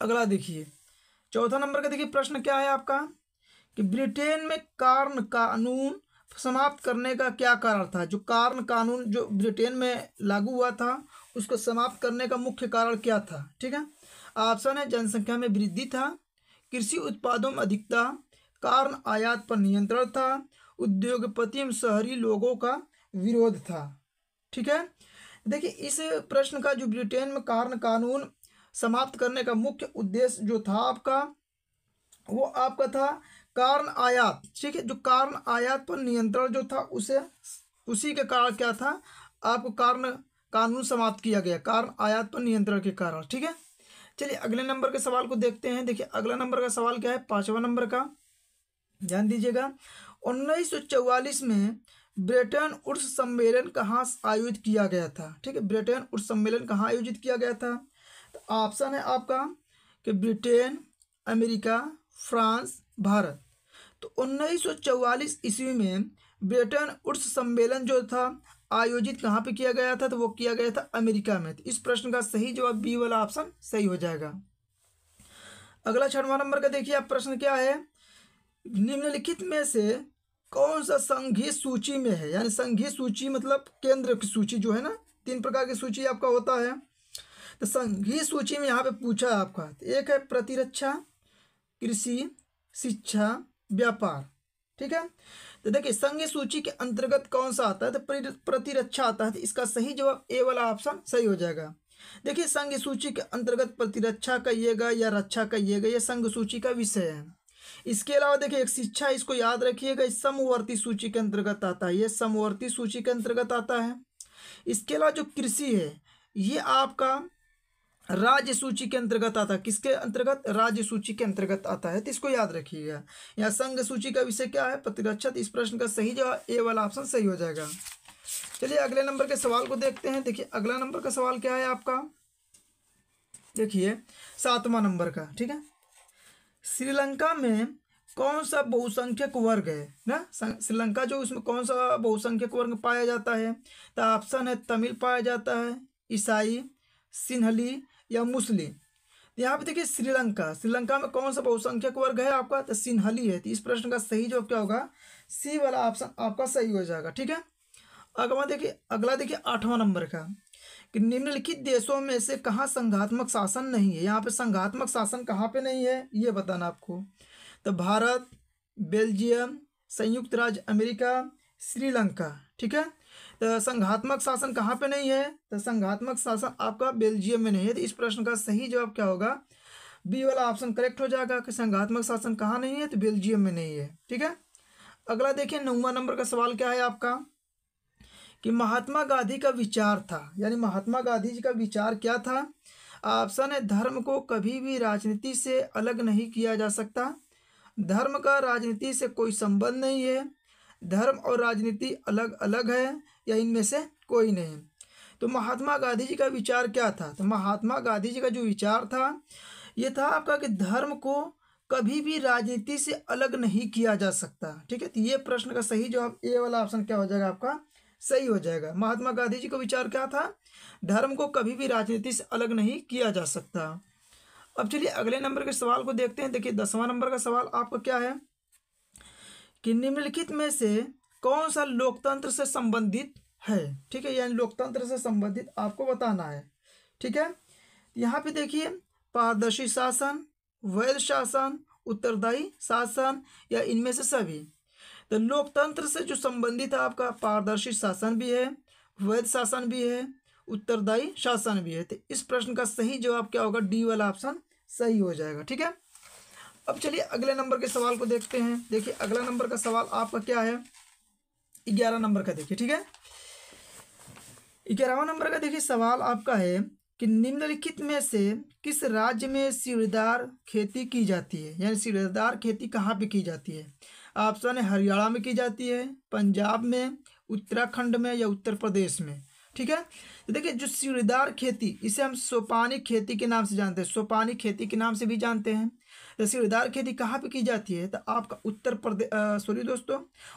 अगला देखिए चौथा नंबर का। देखिए प्रश्न क्या है आपका कि ब्रिटेन में कार्न कानून समाप्त करने का क्या कारण था? जो कार्न कानून जो ब्रिटेन में लागू हुआ था उसको समाप्त करने का मुख्य कारण क्या था, ठीक है। ऑप्शन है जनसंख्या में वृद्धि था, कृषि उत्पादों में अधिकता, कार्न आयात पर नियंत्रण था, उद्योगपति एवं शहरी लोगों का विरोध था, ठीक है। देखिए इस प्रश्न का जो ब्रिटेन में कार्न कानून समाप्त करने का मुख्य उद्देश्य जो था आपका वो आपका था कारण आयात, ठीक है, जो कारण आयात पर नियंत्रण जो था उसे उसी के कारण क्या था आपको कारण कानून समाप्त किया गया, कारण आयात पर नियंत्रण के कारण। ठीक है, चलिए अगले नंबर के सवाल को देखते हैं। देखिए अगला नंबर का सवाल क्या है, पांचवा नंबर का, ध्यान दीजिएगा। 1944 में ब्रिटेन वुड्स सम्मेलन कहाँ आयोजित किया गया था? ठीक है, ब्रिटेन वुड्स सम्मेलन कहाँ आयोजित किया गया था? तो ऑप्शन है आपका कि ब्रिटेन, अमेरिका, फ्रांस, भारत। तो 1944 ईस्वी में ब्रिटेन वुड्स सम्मेलन जो था आयोजित कहाँ पे किया गया था? तो वो किया गया था अमेरिका में। तो इस प्रश्न का सही जवाब बी वाला ऑप्शन सही हो जाएगा। अगला छठवां नंबर का देखिए आप प्रश्न क्या है, निम्नलिखित में से कौन सा संघीय सूची में है? यानी संघीय सूची मतलब केंद्र की सूची जो है ना, तीन प्रकार की सूची आपका होता है। तो संघीय सूची में यहाँ पे पूछा है आपका, एक है प्रतिरक्षा, कृषि, शिक्षा, व्यापार। ठीक है, तो देखिए संघीय सूची के अंतर्गत कौन सा आता है? तो प्रतिरक्षा आता है। तो इसका सही जवाब ए वाला ऑप्शन सही हो जाएगा। देखिए संघ सूची के अंतर्गत प्रतिरक्षा कहिएगा या रक्षा कहिएगा, यह संघ सूची का विषय है। इसके अलावा देखिए एक शिक्षा, इसको याद रखिएगा, इस समवर्ती सूची के अंतर्गत आता है, ये समवर्ती सूची के अंतर्गत आता है। इसके अलावा जो कृषि है ये आपका राज्य सूची के अंतर्गत आता है, किसके अंतर्गत? राज्य सूची के अंतर्गत आता है। तो इसको याद रखिएगा। यहाँ संघ सूची का विषय क्या है? प्रतिरक्षा। इस प्रश्न का सही जवाब ए वाला ऑप्शन सही हो जाएगा। चलिए अगले नंबर के सवाल को देखते हैं। देखिए अगला नंबर का सवाल क्या है आपका, देखिए सातवां नंबर का, ठीक है। श्रीलंका में कौन सा बहुसंख्यक वर्ग है ना? श्रीलंका जो, उसमें कौन सा बहुसंख्यक वर्ग पाया जाता है? तो ऑप्शन है तमिल पाया जाता है, ईसाई, सिन्हली या मुस्लिम। यहाँ पे देखिए श्रीलंका, श्रीलंका में कौन सा बहुसंख्यक वर्ग है आपका? तो सिन्हली है। तो इस प्रश्न का सही जवाब क्या होगा? सी वाला ऑप्शन आपका सही हो जाएगा। ठीक है, अगला देखिए आठवां नंबर का कि निम्नलिखित देशों में से कहाँ संघात्मक शासन नहीं है? यहाँ पे संघात्मक शासन कहाँ पे नहीं है ये बताना आपको। तो भारत, बेल्जियम, संयुक्त राज्य अमेरिका, श्रीलंका। ठीक है, तो संघात्मक शासन कहाँ पे नहीं है? तो संघात्मक शासन आपका बेल्जियम में नहीं है। तो इस प्रश्न का सही जवाब क्या होगा? बी वाला ऑप्शन करेक्ट हो जाएगा कि संघात्मक शासन कहाँ नहीं है, तो बेल्जियम में नहीं है। ठीक है, अगला देखिए नौवां नंबर का सवाल क्या है आपका कि महात्मा गांधी का विचार था, यानी महात्मा गांधी जी का विचार क्या था? ऑप्शन है धर्म को कभी भी राजनीति से अलग नहीं किया जा सकता, धर्म का राजनीति से कोई संबंध नहीं है, धर्म और राजनीति अलग अलग है, या इनमें से कोई नहीं। तो महात्मा गांधी जी का विचार क्या था? तो महात्मा गांधी जी का जो विचार था ये था आपका कि धर्म को कभी भी राजनीति से अलग नहीं किया जा सकता। ठीक है, तो ये प्रश्न का सही जवाब ए वाला ऑप्शन क्या हो जाएगा आपका? सही हो जाएगा। महात्मा गांधी जी का विचार क्या था? धर्म को कभी भी राजनीति से अलग नहीं किया जा सकता। अब चलिए अगले नंबर के सवाल को देखते हैं। देखिए 10वां नंबर का सवाल आपका क्या है कि निम्नलिखित में से कौन सा लोकतंत्र से संबंधित है? ठीक है, यानी लोकतंत्र से संबंधित आपको बताना है। ठीक है, यहाँ पे देखिए पारदर्शी शासन, वैध शासन, उत्तरदायी शासन या इनमें से सभी। तो लोकतंत्र से जो संबंधित है आपका पारदर्शी शासन भी है, वैध शासन भी है, उत्तरदायी शासन भी है। तो इस प्रश्न का सही जवाब क्या होगा? डी वाला ऑप्शन सही हो जाएगा। ठीक है, अब चलिए अगले नंबर के सवाल को देखते हैं। देखिए अगला नंबर का सवाल आपका क्या है, 11 नंबर का। देखिए, ठीक है, 11वां नंबर का देखिए सवाल आपका है कि निम्नलिखित में से किस राज्य में सीढ़ीदार खेती की जाती है? यानी सीढ़ीदार खेती कहाँ पे की जाती है? ऑप्शन है हरियाणा में की जाती है, पंजाब में, उत्तराखंड में या उत्तर प्रदेश में। ठीक है, तो देखिए जो सीढ़ीदार खेती, इसे हम सोपानी खेती के नाम से जानते हैं, सोपानी खेती के नाम से भी जानते हैं। तो सीढ़ीदार खेती कहाँ पे की जाती है? तो आपका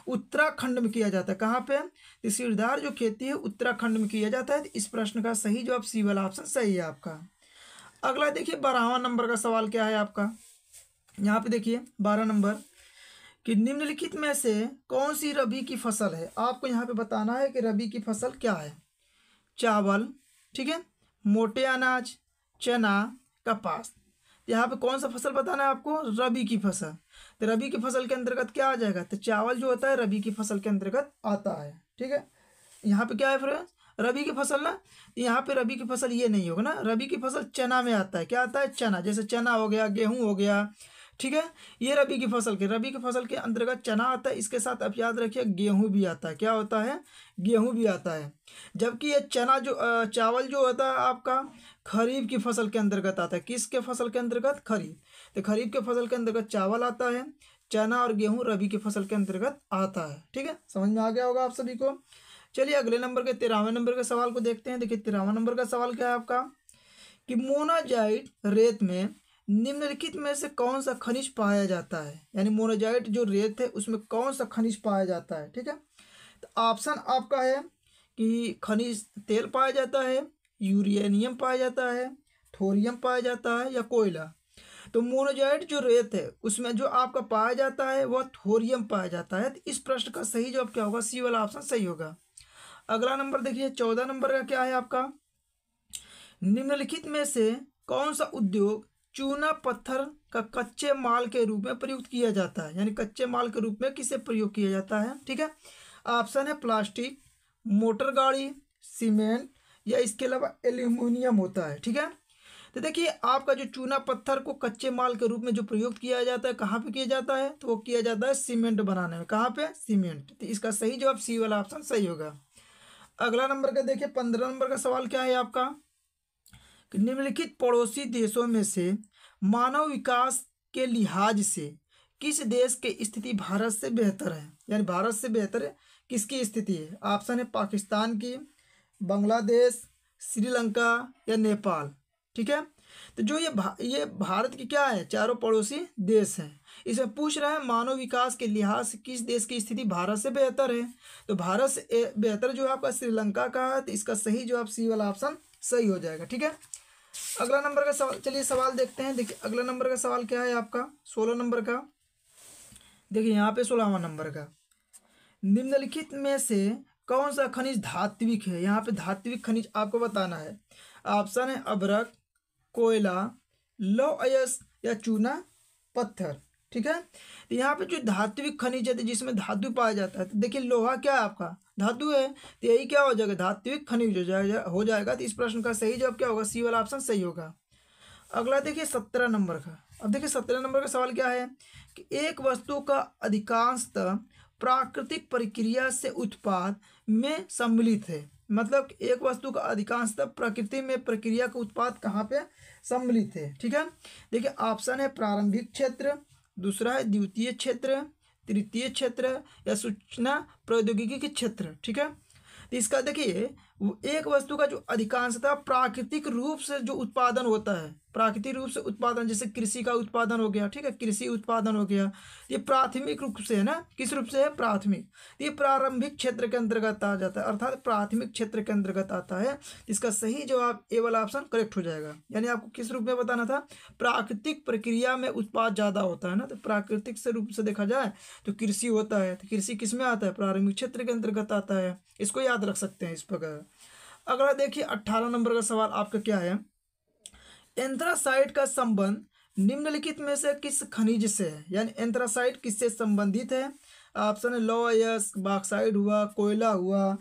उत्तराखंड में किया जाता है। कहाँ पे? तो सीढ़ीदार जो खेती है उत्तराखंड में किया जाता है। तो इस प्रश्न का सही जवाब सी वाला ऑप्शन सही है आपका। अगला देखिए 12वां नंबर का सवाल क्या है आपका, यहाँ पे देखिए 12 नंबर कि निम्नलिखित में से कौन सी रबी की फसल है? आपको यहाँ पे बताना है कि रबी की फसल क्या है। चावल, ठीक है, मोटे अनाज, चना, कपास। यहाँ पे कौन सा फसल बताना है आपको? रबी की फसल। तो रबी की फसल के अंतर्गत क्या आ जाएगा? तो चावल जो होता है रबी की फसल के अंतर्गत आता है। ठीक है, यहाँ पे क्या है फ्रेंड्स? रबी की फसल ना, यहाँ पे रबी की फसल ये नहीं होगा ना, रबी की फसल चना में आता है। क्या आता है? चना, जैसे चना हो गया, गेहूँ हो गया, ठीक है। ये रबी की फसल के, रबी की फसल के अंतर्गत चना आता है, इसके साथ आप याद रखिए गेहूं भी आता है। क्या होता है? गेहूं भी आता है। जबकि ये चना जो चावल जो होता है आपका खरीफ की फसल के अंतर्गत आता है। किसके फसल के अंतर्गत? खरीफ। तो खरीफ के फसल के अंतर्गत चावल आता है, चना और गेहूं रबी की फसल के अंतर्गत आता है। ठीक है, समझ में आ गया होगा आप सभी को। चलिए अगले नंबर के 13वें नंबर के सवाल को देखते हैं। देखिए 13वां नंबर का सवाल क्या है आपका कि मोनाजाइट रेत में निम्नलिखित में से कौन सा खनिज पाया जाता है, यानी मोनाजाइट जो रेत है उसमें कौन सा खनिज पाया जाता है। ठीक है, तो ऑप्शन आपका है कि खनिज तेल पाया जाता है, यूरेनियम पाया जाता है, थोरियम पाया जाता है या कोयला। तो मोनाजाइट जो रेत है उसमें जो आपका पाया जाता है वह थोरियम पाया जाता है। तो इस प्रश्न का सही जवाब क्या होगा? सी वाला ऑप्शन सही होगा। अगला नंबर देखिए 14 नंबर का क्या है आपका, निम्नलिखित में से कौन सा उद्योग चूना पत्थर का कच्चे माल के रूप में प्रयुक्त किया जाता है, यानी कच्चे माल के रूप में किसे प्रयोग किया जाता है। ठीक है, ऑप्शन है प्लास्टिक, मोटर गाड़ी, सीमेंट या इसके अलावा एल्यूमिनियम होता है। ठीक है, तो देखिए आपका जो चूना पत्थर को कच्चे माल के रूप में जो प्रयोग किया जाता है कहाँ पे किया जाता है, तो वो किया जाता है सीमेंट बनाने में। कहाँ पे? सीमेंट। तो इसका सही जवाब सी वाला ऑप्शन सही होगा। अगला नंबर का देखिए 15 नंबर का सवाल क्या है आपका, निम्नलिखित पड़ोसी देशों में से मानव विकास के लिहाज से किस देश की स्थिति भारत से बेहतर है, यानी भारत से बेहतर किसकी स्थिति है। ऑप्शन है पाकिस्तान की, बांग्लादेश, श्रीलंका या नेपाल। ठीक है, तो जो ये भारत की क्या है, चारों पड़ोसी देश हैं। इसे पूछ रहा है मानव विकास के लिहाज से किस देश की स्थिति भारत से बेहतर है। तो भारत से बेहतर जो है आपका श्रीलंका का है। तो इसका सही जवाब सी वाला ऑप्शन सही हो जाएगा। ठीक है, अगला नंबर का सवाल, चलिए सवाल देखते हैं। देखिए अगला नंबर का सवाल क्या है आपका 16 नंबर का। देखिए यहाँ पे 16वां नंबर का, निम्नलिखित में से कौन सा खनिज धात्विक है। यहाँ पे धात्विक खनिज आपको बताना है। ऑप्शन है अभ्रक, कोयला, लौह अयस्क या चूना पत्थर। ठीक है, तो यहाँ पे जो धात्विक खनिज है जिसमें धातु पाया जाता है, तो देखिए लोहा क्या है आपका धातु है, तो यही क्या हो जाएगा, धात्विक खनिज हो जाएगा। तो इस प्रश्न का सही जवाब क्या होगा, सी वाला ऑप्शन सही होगा। अगला देखिए 17 नंबर का। अब देखिए 17 नंबर का सवाल क्या है कि एक वस्तु का अधिकांशतः प्राकृतिक प्रक्रिया से उत्पाद में सम्मिलित है, मतलब एक वस्तु का अधिकांशतः प्रकृति में प्रक्रिया का उत्पाद कहाँ पे सम्मिलित है। ठीक है, देखिए ऑप्शन है प्रारंभिक क्षेत्र, दूसरा है द्वितीय क्षेत्र, तृतीय क्षेत्र या सूचना प्रौद्योगिकी के क्षेत्र। ठीक है, तो इसका देखिए एक वस्तु का जो अधिकांशतः प्राकृतिक रूप से जो उत्पादन होता है, प्राकृतिक रूप से उत्पादन जैसे कृषि का उत्पादन हो गया। ठीक है, कृषि उत्पादन हो गया, ये प्राथमिक रूप से है ना, किस रूप से है, प्राथमिक। ये प्रारंभिक क्षेत्र के अंतर्गत आ जाता है, अर्थात प्राथमिक क्षेत्र के अंतर्गत आता है। इसका सही जवाब ए वाला ऑप्शन करेक्ट हो जाएगा। यानी आपको किस रूप में बताना था, प्राकृतिक प्रक्रिया में उत्पाद ज़्यादा होता है ना, तो प्राकृतिक से रूप से देखा जाए तो कृषि होता है। तो कृषि किस में आता है, प्रारंभिक क्षेत्र के अंतर्गत आता है। इसको याद रख सकते हैं इस प्रकार। अगला देखिए 18 नंबर का सवाल आपका क्या है, एंथ्रासाइट का संबंध निम्नलिखित में से किस खनिज से है, यानी एंथ्रासाइट किससे संबंधित है। ऑप्शन है लौह अयस्क, बॉक्साइट हुआ, कोयला हुआ,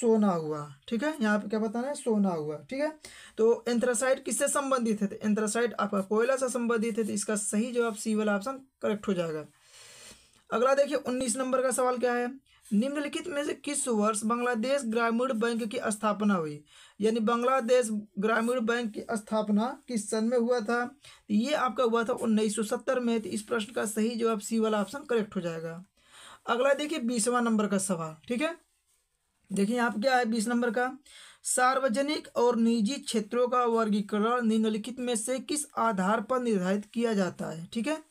सोना हुआ। ठीक है, यहाँ पे क्या बताना है, सोना हुआ। ठीक है, तो एंथ्रासाइट किससे संबंधित है, एंथ्रासाइट आपका कोयला से संबंधित है। तो इसका सही जवाब सी वाला ऑप्शन करेक्ट हो जाएगा। अगला देखिए 19 नंबर का सवाल क्या है, निम्नलिखित में से किस वर्ष बांग्लादेश ग्रामीण बैंक की स्थापना हुई, यानी बांग्लादेश ग्रामीण बैंक की स्थापना किस सन में हुआ था। ये आपका हुआ था 1970 में। तो इस प्रश्न का सही जवाब सी वाला ऑप्शन करेक्ट हो जाएगा। अगला देखिए 20वां नंबर का सवाल। ठीक है, देखिए यहाँ पे क्या है 20 नंबर का, सार्वजनिक और निजी क्षेत्रों का वर्गीकरण निम्नलिखित में से किस आधार पर निर्धारित किया जाता है। ठीक है,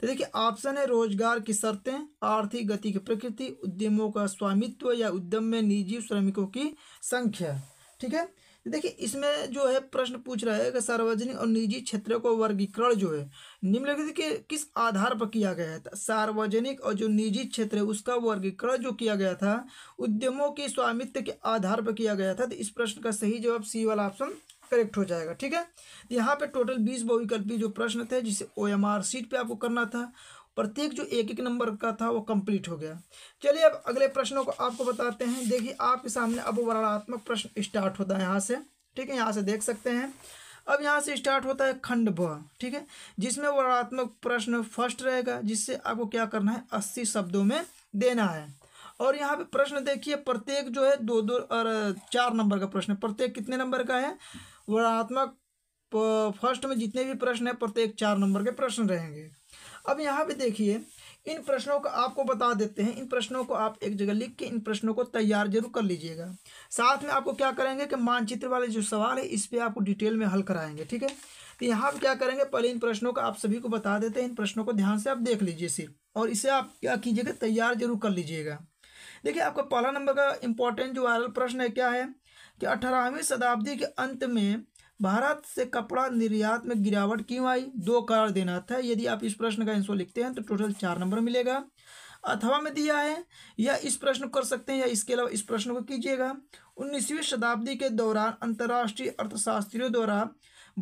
तो देखिए ऑप्शन है रोजगार की शर्तें, आर्थिक गति की प्रकृति, उद्यमों का स्वामित्व या उद्यम में निजी श्रमिकों की संख्या। ठीक है, देखिए इसमें जो है प्रश्न पूछ रहा है कि सार्वजनिक और निजी क्षेत्रों को वर्गीकरण जो है निम्नलिखित के किस आधार पर किया गया है। सार्वजनिक और जो निजी क्षेत्र है उसका वर्गीकरण जो किया गया था उद्यमों के स्वामित्व के आधार पर किया गया था। तो इस प्रश्न का सही जवाब सी वाला ऑप्शन करेक्ट हो जाएगा। ठीक है, यहाँ पे टोटल 20 बहुविकल्पी जो प्रश्न थे जिसे OMR सीट पे आपको करना था, प्रत्येक जो एक एक नंबर का था वो कंप्लीट हो गया। चलिए अब अगले प्रश्नों को आपको बताते हैं। देखिए आपके सामने अब वर्णनात्मक प्रश्न स्टार्ट होता है यहाँ से। ठीक है, यहाँ से देख सकते हैं। अब यहाँ से स्टार्ट होता है खंड ब, ठीक है, जिसमें वर्णात्मक प्रश्न फर्स्ट रहेगा, जिससे आपको क्या करना है 80 शब्दों में देना है। और यहाँ पे प्रश्न देखिए प्रत्येक जो है दो दो और 4 नंबर का प्रश्न, प्रत्येक कितने नंबर का है, वर्णात्मक फर्स्ट में जितने भी प्रश्न है प्रत्येक 4 नंबर के प्रश्न रहेंगे। अब यहाँ पे देखिए इन प्रश्नों को आपको बता देते हैं, इन प्रश्नों को आप एक जगह लिख के इन प्रश्नों को तैयार जरूर कर लीजिएगा। साथ में आपको क्या करेंगे कि मानचित्र वाले जो सवाल है इस पे आपको डिटेल में हल कराएंगे, ठीक है। तो यहाँ पे क्या करेंगे, पहले इन प्रश्नों को आप सभी को बता देते हैं, इन प्रश्नों को ध्यान से आप देख लीजिए सिर्फ, और इसे आप क्या कीजिएगा तैयार जरूर कर लीजिएगा। देखिए आपका पहला नंबर का इम्पोर्टेंट जो वायरल प्रश्न है क्या है कि 18वीं शताब्दी के अंत में भारत से कपड़ा निर्यात में गिरावट क्यों आई, 2 कारण देना था। यदि आप इस प्रश्न का आंसर लिखते हैं तो टोटल 4 नंबर मिलेगा। अथवा में दिया है या इस प्रश्न को कर सकते हैं या इसके अलावा इस प्रश्न को कीजिएगा। 19वीं शताब्दी के दौरान अंतर्राष्ट्रीय अर्थशास्त्रियों द्वारा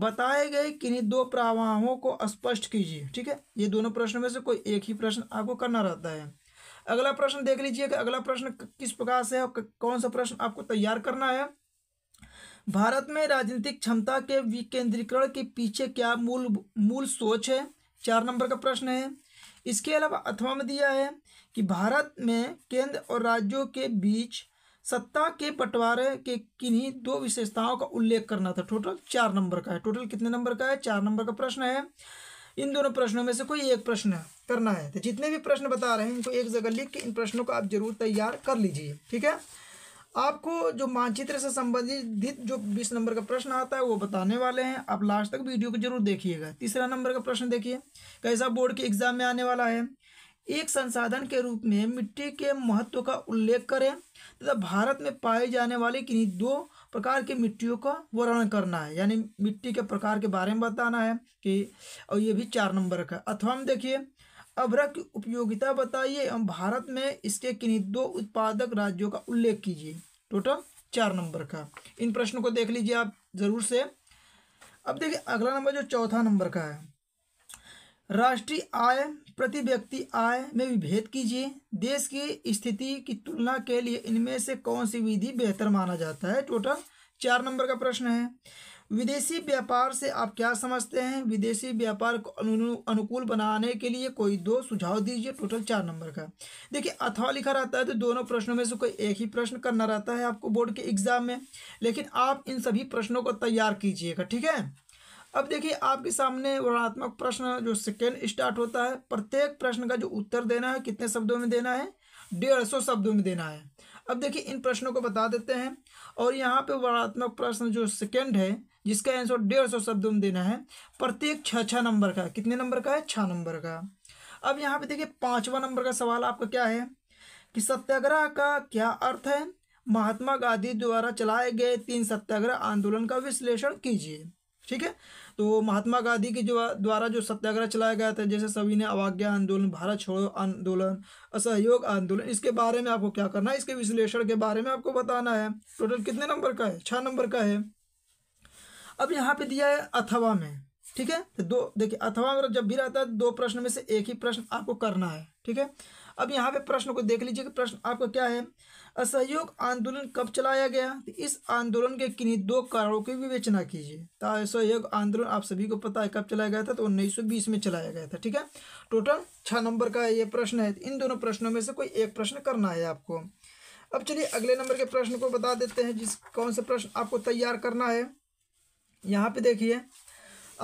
बताए गए किन्हीं 2 प्रवाहों को स्पष्ट कीजिए, ठीक है। ये दोनों प्रश्नों में से कोई एक ही प्रश्न आपको करना रहता है। अगला प्रश्न देख लीजिए कि अगला प्रश्न किस प्रकार से है, कौन सा प्रश्न आपको तैयार करना है। भारत में राजनीतिक क्षमता के विकेंद्रीकरण के पीछे क्या मूल सोच है, 4 नंबर का प्रश्न है। इसके अलावा अथवा में दिया है कि भारत में केंद्र और राज्यों के बीच सत्ता के बंटवारे के किन्हीं 2 विशेषताओं का उल्लेख करना था, टोटल 4 नंबर का है। टोटल कितने नंबर का है, 4 नंबर का प्रश्न है। इन दोनों प्रश्नों में से कोई एक प्रश्न करना है। तो जितने भी प्रश्न बता रहे हैं इनको एक जगह लिख के इन प्रश्नों को आप जरूर तैयार कर लीजिए, ठीक है। आपको जो मानचित्र से संबंधित जो 20 नंबर का प्रश्न आता है वो बताने वाले हैं, आप लास्ट तक वीडियो को जरूर देखिएगा। तीसरा नंबर का प्रश्न देखिए कैसा बोर्ड के एग्जाम में आने वाला है, एक संसाधन के रूप में मिट्टी के महत्व का उल्लेख करें तथा भारत में पाए जाने वाले किन्हीं 2 प्रकार की मिट्टियों का वर्णन करना है, यानी मिट्टी के प्रकार के बारे में बताना है कि, और ये भी 4 नंबर का। अथवा हम देखिए अभ्रक की उपयोगिता बताइए एवं भारत में इसके किन्हीं 2 उत्पादक राज्यों का उल्लेख कीजिए, टोटल 4 नंबर का। इन प्रश्नों को देख लीजिए आप जरूर से। अब देखिए अगला नंबर जो 4था नंबर का है, राष्ट्रीय आय प्रति व्यक्ति आय में विभेद कीजिए, देश की स्थिति की तुलना के लिए इनमें से कौन सी विधि बेहतर माना जाता है, टोटल 4 नंबर का प्रश्न है। विदेशी व्यापार से आप क्या समझते हैं, विदेशी व्यापार को अनुकूल बनाने के लिए कोई 2 सुझाव दीजिए, टोटल 4 नंबर का। देखिए अथवा लिखा रहता है तो दोनों प्रश्नों में से कोई एक ही प्रश्न करना रहता है आपको बोर्ड के एग्जाम में, लेकिन आप इन सभी प्रश्नों को तैयार कीजिएगा, ठीक है। अब देखिए आपके सामने वर्णात्मक प्रश्न जो सेकेंड स्टार्ट होता है, प्रत्येक प्रश्न का जो उत्तर देना है कितने शब्दों में देना है, 150 शब्दों में देना है। अब देखिए इन प्रश्नों को बता देते हैं, और यहाँ पे वर्णात्मक प्रश्न जो सेकंड है जिसका आंसर 150 शब्दों में देना है, प्रत्येक 6 नंबर का, कितने नंबर का है, 6 नंबर का। अब यहाँ पे देखिए 5वां नंबर का सवाल आपका क्या है कि सत्याग्रह का क्या अर्थ है, महात्मा गांधी द्वारा चलाए गए 3 सत्याग्रह आंदोलन का विश्लेषण कीजिए, ठीक है। तो महात्मा गांधी के द्वारा जो सत्याग्रह चलाया गया था, जैसे सविनय अवज्ञा आंदोलन, भारत छोड़ो आंदोलन, असहयोग आंदोलन, इसके बारे में आपको क्या करना है, इसके विश्लेषण के बारे में आपको बताना है। टोटल कितने नंबर का है, 6 नंबर का है। अब यहाँ पे दिया है अथवा में, ठीक है। तो 2 देखिए अथवा में जब भी रहता है 2 प्रश्न में से एक ही प्रश्न आपको करना है, ठीक है। अब यहाँ पे प्रश्न को देख लीजिए कि प्रश्न आपको क्या है, असहयोग आंदोलन कब चलाया गया, तो इस आंदोलन के किन्हीं 2 कारणों की विवेचना कीजिए। तो असहयोग आंदोलन आप सभी को पता है कब चलाया गया था, तो 1920 में चलाया गया था, ठीक है। टोटल 6 नंबर का ये प्रश्न है। इन दोनों प्रश्नों में से कोई एक प्रश्न करना है आपको। अब चलिए अगले नंबर के प्रश्न को बता देते हैं, कौन सा प्रश्न आपको तैयार करना है। यहाँ पे देखिए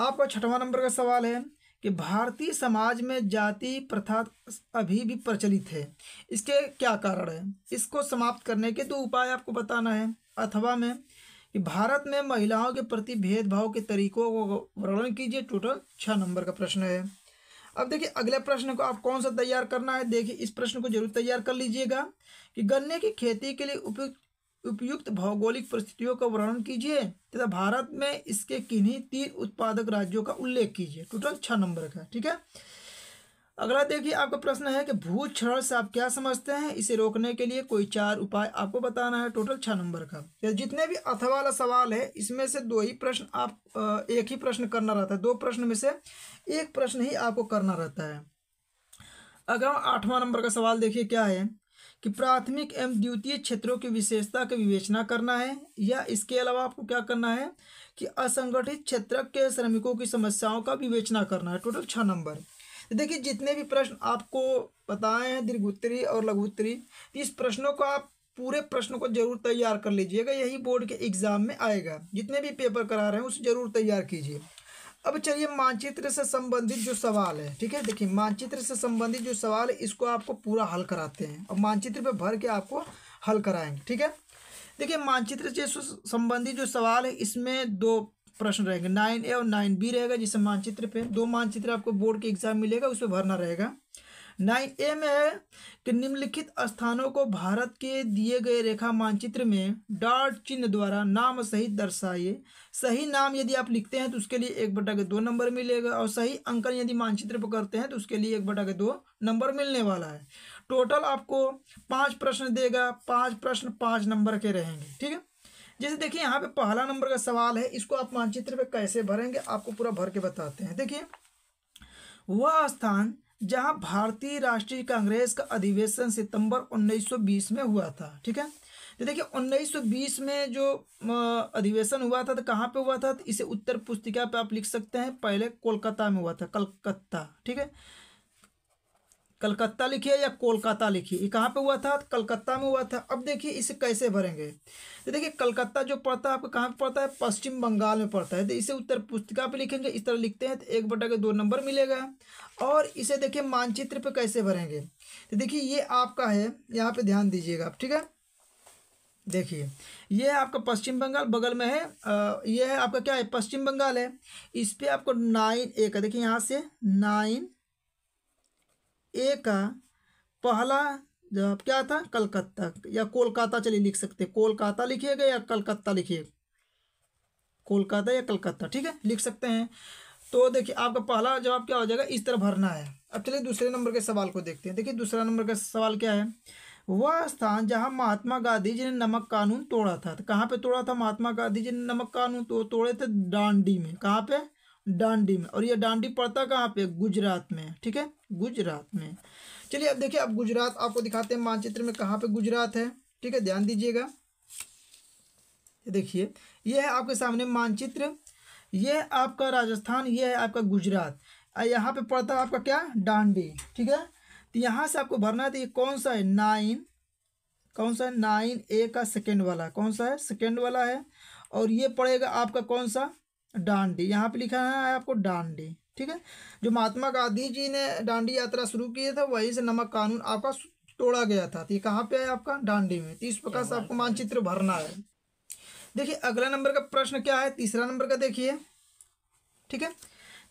आपका 6वां नंबर का सवाल है कि भारतीय समाज में जाति प्रथा अभी भी प्रचलित है, इसके क्या कारण है, इसको समाप्त करने के 2 उपाय आपको बताना है। अथवा में कि भारत में महिलाओं के प्रति भेदभाव के तरीकों को वर्णन कीजिए, टोटल 6 नंबर का प्रश्न है। अब देखिए अगले प्रश्न को आप कौन सा तैयार करना है, देखिए इस प्रश्न को जरूर तैयार कर लीजिएगा कि गन्ने की खेती के लिए उपयुक्त भौगोलिक परिस्थितियों का वर्णन कीजिए तथा भारत में इसके किन्हीं 3 उत्पादक राज्यों का उल्लेख कीजिए, टोटल 6 नंबर का, ठीक है। अगला देखिए आपका प्रश्न है कि भू क्षरण से आप क्या समझते हैं, इसे रोकने के लिए कोई 4 उपाय आपको बताना है, टोटल 6 नंबर का। तो जितने भी अथवा वाला सवाल है इसमें से 2 ही प्रश्न आप एक ही प्रश्न करना रहता है, 2 प्रश्न में से एक प्रश्न ही आपको करना रहता है। अगर 8वां नंबर का सवाल देखिए क्या है कि प्राथमिक एवं द्वितीय क्षेत्रों की विशेषता की विवेचना करना है, या इसके अलावा आपको क्या करना है कि असंगठित क्षेत्र के श्रमिकों की समस्याओं का विवेचना करना है। Total 6 number. देखिए जितने भी प्रश्न आपको बताए हैं दीर्घ उत्तरीय और लघु उत्तरीय, इस प्रश्नों को आप पूरे प्रश्न को जरूर तैयार कर लीजिएगा, यही बोर्ड के एग्जाम में आएगा। जितने भी पेपर करा रहे हैं उसे जरूर तैयार कीजिए। अब चलिए मानचित्र से संबंधित जो सवाल है, ठीक है, देखिए मानचित्र से संबंधित जो सवाल है इसको आपको पूरा हल कराते हैं और मानचित्र पे भर के आपको हल कराएंगे, ठीक है। देखिए मानचित्र से संबंधित जो सवाल है इसमें 2 प्रश्न रहेंगे, 9A और 9B रहेगा, जिससे मानचित्र पे 2 मानचित्र आपको बोर्ड के एग्जाम मिलेगा, उसमें भरना रहेगा। 9A में है कि निम्नलिखित स्थानों को भारत के दिए गए रेखा मानचित्र में डॉट चिन्ह द्वारा नाम सहित दर्शाइए। सही नाम यदि आप लिखते हैं तो उसके लिए 1/2 नंबर मिलेगा, और सही अंकन यदि मानचित्र पर करते हैं तो उसके लिए 1/2 नंबर मिलने वाला है। टोटल आपको 5 प्रश्न देगा, 5 प्रश्न 5 नंबर के रहेंगे, ठीक है। जैसे देखिए यहाँ पे पहला नंबर का सवाल है, इसको आप मानचित्र पर कैसे भरेंगे आपको पूरा भर के बताते हैं। देखिए वह स्थान जहां भारतीय राष्ट्रीय कांग्रेस का अधिवेशन सितंबर 1920 में हुआ था, ठीक है। तो देखिए 1920 में जो अधिवेशन हुआ था तो कहाँ पे हुआ था, तो इसे उत्तर पुस्तिका पे आप लिख सकते हैं। पहले कोलकाता में हुआ था, कलकत्ता, ठीक है, कलकत्ता लिखिए या कोलकाता लिखिए। ये कहाँ पे हुआ था, कलकत्ता में हुआ था। अब देखिए इसे कैसे भरेंगे, तो देखिए कलकत्ता जो पड़ता है आपको कहाँ पे पड़ता है, पश्चिम बंगाल में पड़ता है, तो इसे उत्तर पुस्तिका पे लिखेंगे। इस तरह लिखते हैं तो 1/2 नंबर मिलेगा। और इसे देखिए मानचित्र पे कैसे भरेंगे, तो देखिए ये आपका है, यहाँ पे ध्यान दीजिएगा आप, ठीक है। देखिए ये आपका पश्चिम बंगाल बगल में है, ये है आपका क्या है, पश्चिम बंगाल है। इस पर आपको 9A का, देखिए यहाँ से 9A का पहला जवाब क्या था, कलकत्ता या कोलकाता, चलिए लिख सकते हैं कोलकाता लिखिएगा या कलकत्ता लिखिए, कोलकाता या कलकत्ता, ठीक है, लिख सकते हैं। तो देखिए आपका पहला जवाब क्या हो जाएगा, इस तरह भरना है। अब चलिए दूसरे नंबर के सवाल को देखते हैं। देखिए दूसरा नंबर का सवाल क्या है, वह स्थान जहां महात्मा गांधी जी ने नमक कानून तोड़ा था, तो कहाँ पे तोड़ा था महात्मा गांधी जी ने नमक कानून, तो तोड़े थे डांडी में। कहाँ पे, डांडी में। और ये डांडी पड़ता कहाँ पे, गुजरात में, ठीक है, गुजरात में। चलिए अब देखिए अब गुजरात आपको दिखाते हैं मानचित्र में कहाँ पे गुजरात है, ठीक है, ध्यान दीजिएगा। देखिए ये है आपके सामने मानचित्र, ये है आपका राजस्थान, ये है आपका गुजरात, यहाँ पे पड़ता है आपका क्या, डांडी, ठीक है। तो यहाँ से आपको भरना है, तो ये कौन सा है, 9A का सेकेंड वाला, कौन सा है, सेकेंड वाला है। और ये पड़ेगा आपका कौन सा, डांडी, यहाँ पे लिखा है आपको डांडी, ठीक है। जो महात्मा गांधी जी ने डांडी यात्रा शुरू की था वहीं से नमक कानून आपका तोड़ा गया था, तो ये कहाँ पे है आपका, डांडी में। तो इस प्रकार से आपको मानचित्र भरना है। देखिए अगला नंबर का प्रश्न क्या है, तीसरा नंबर का, देखिए, ठीक है।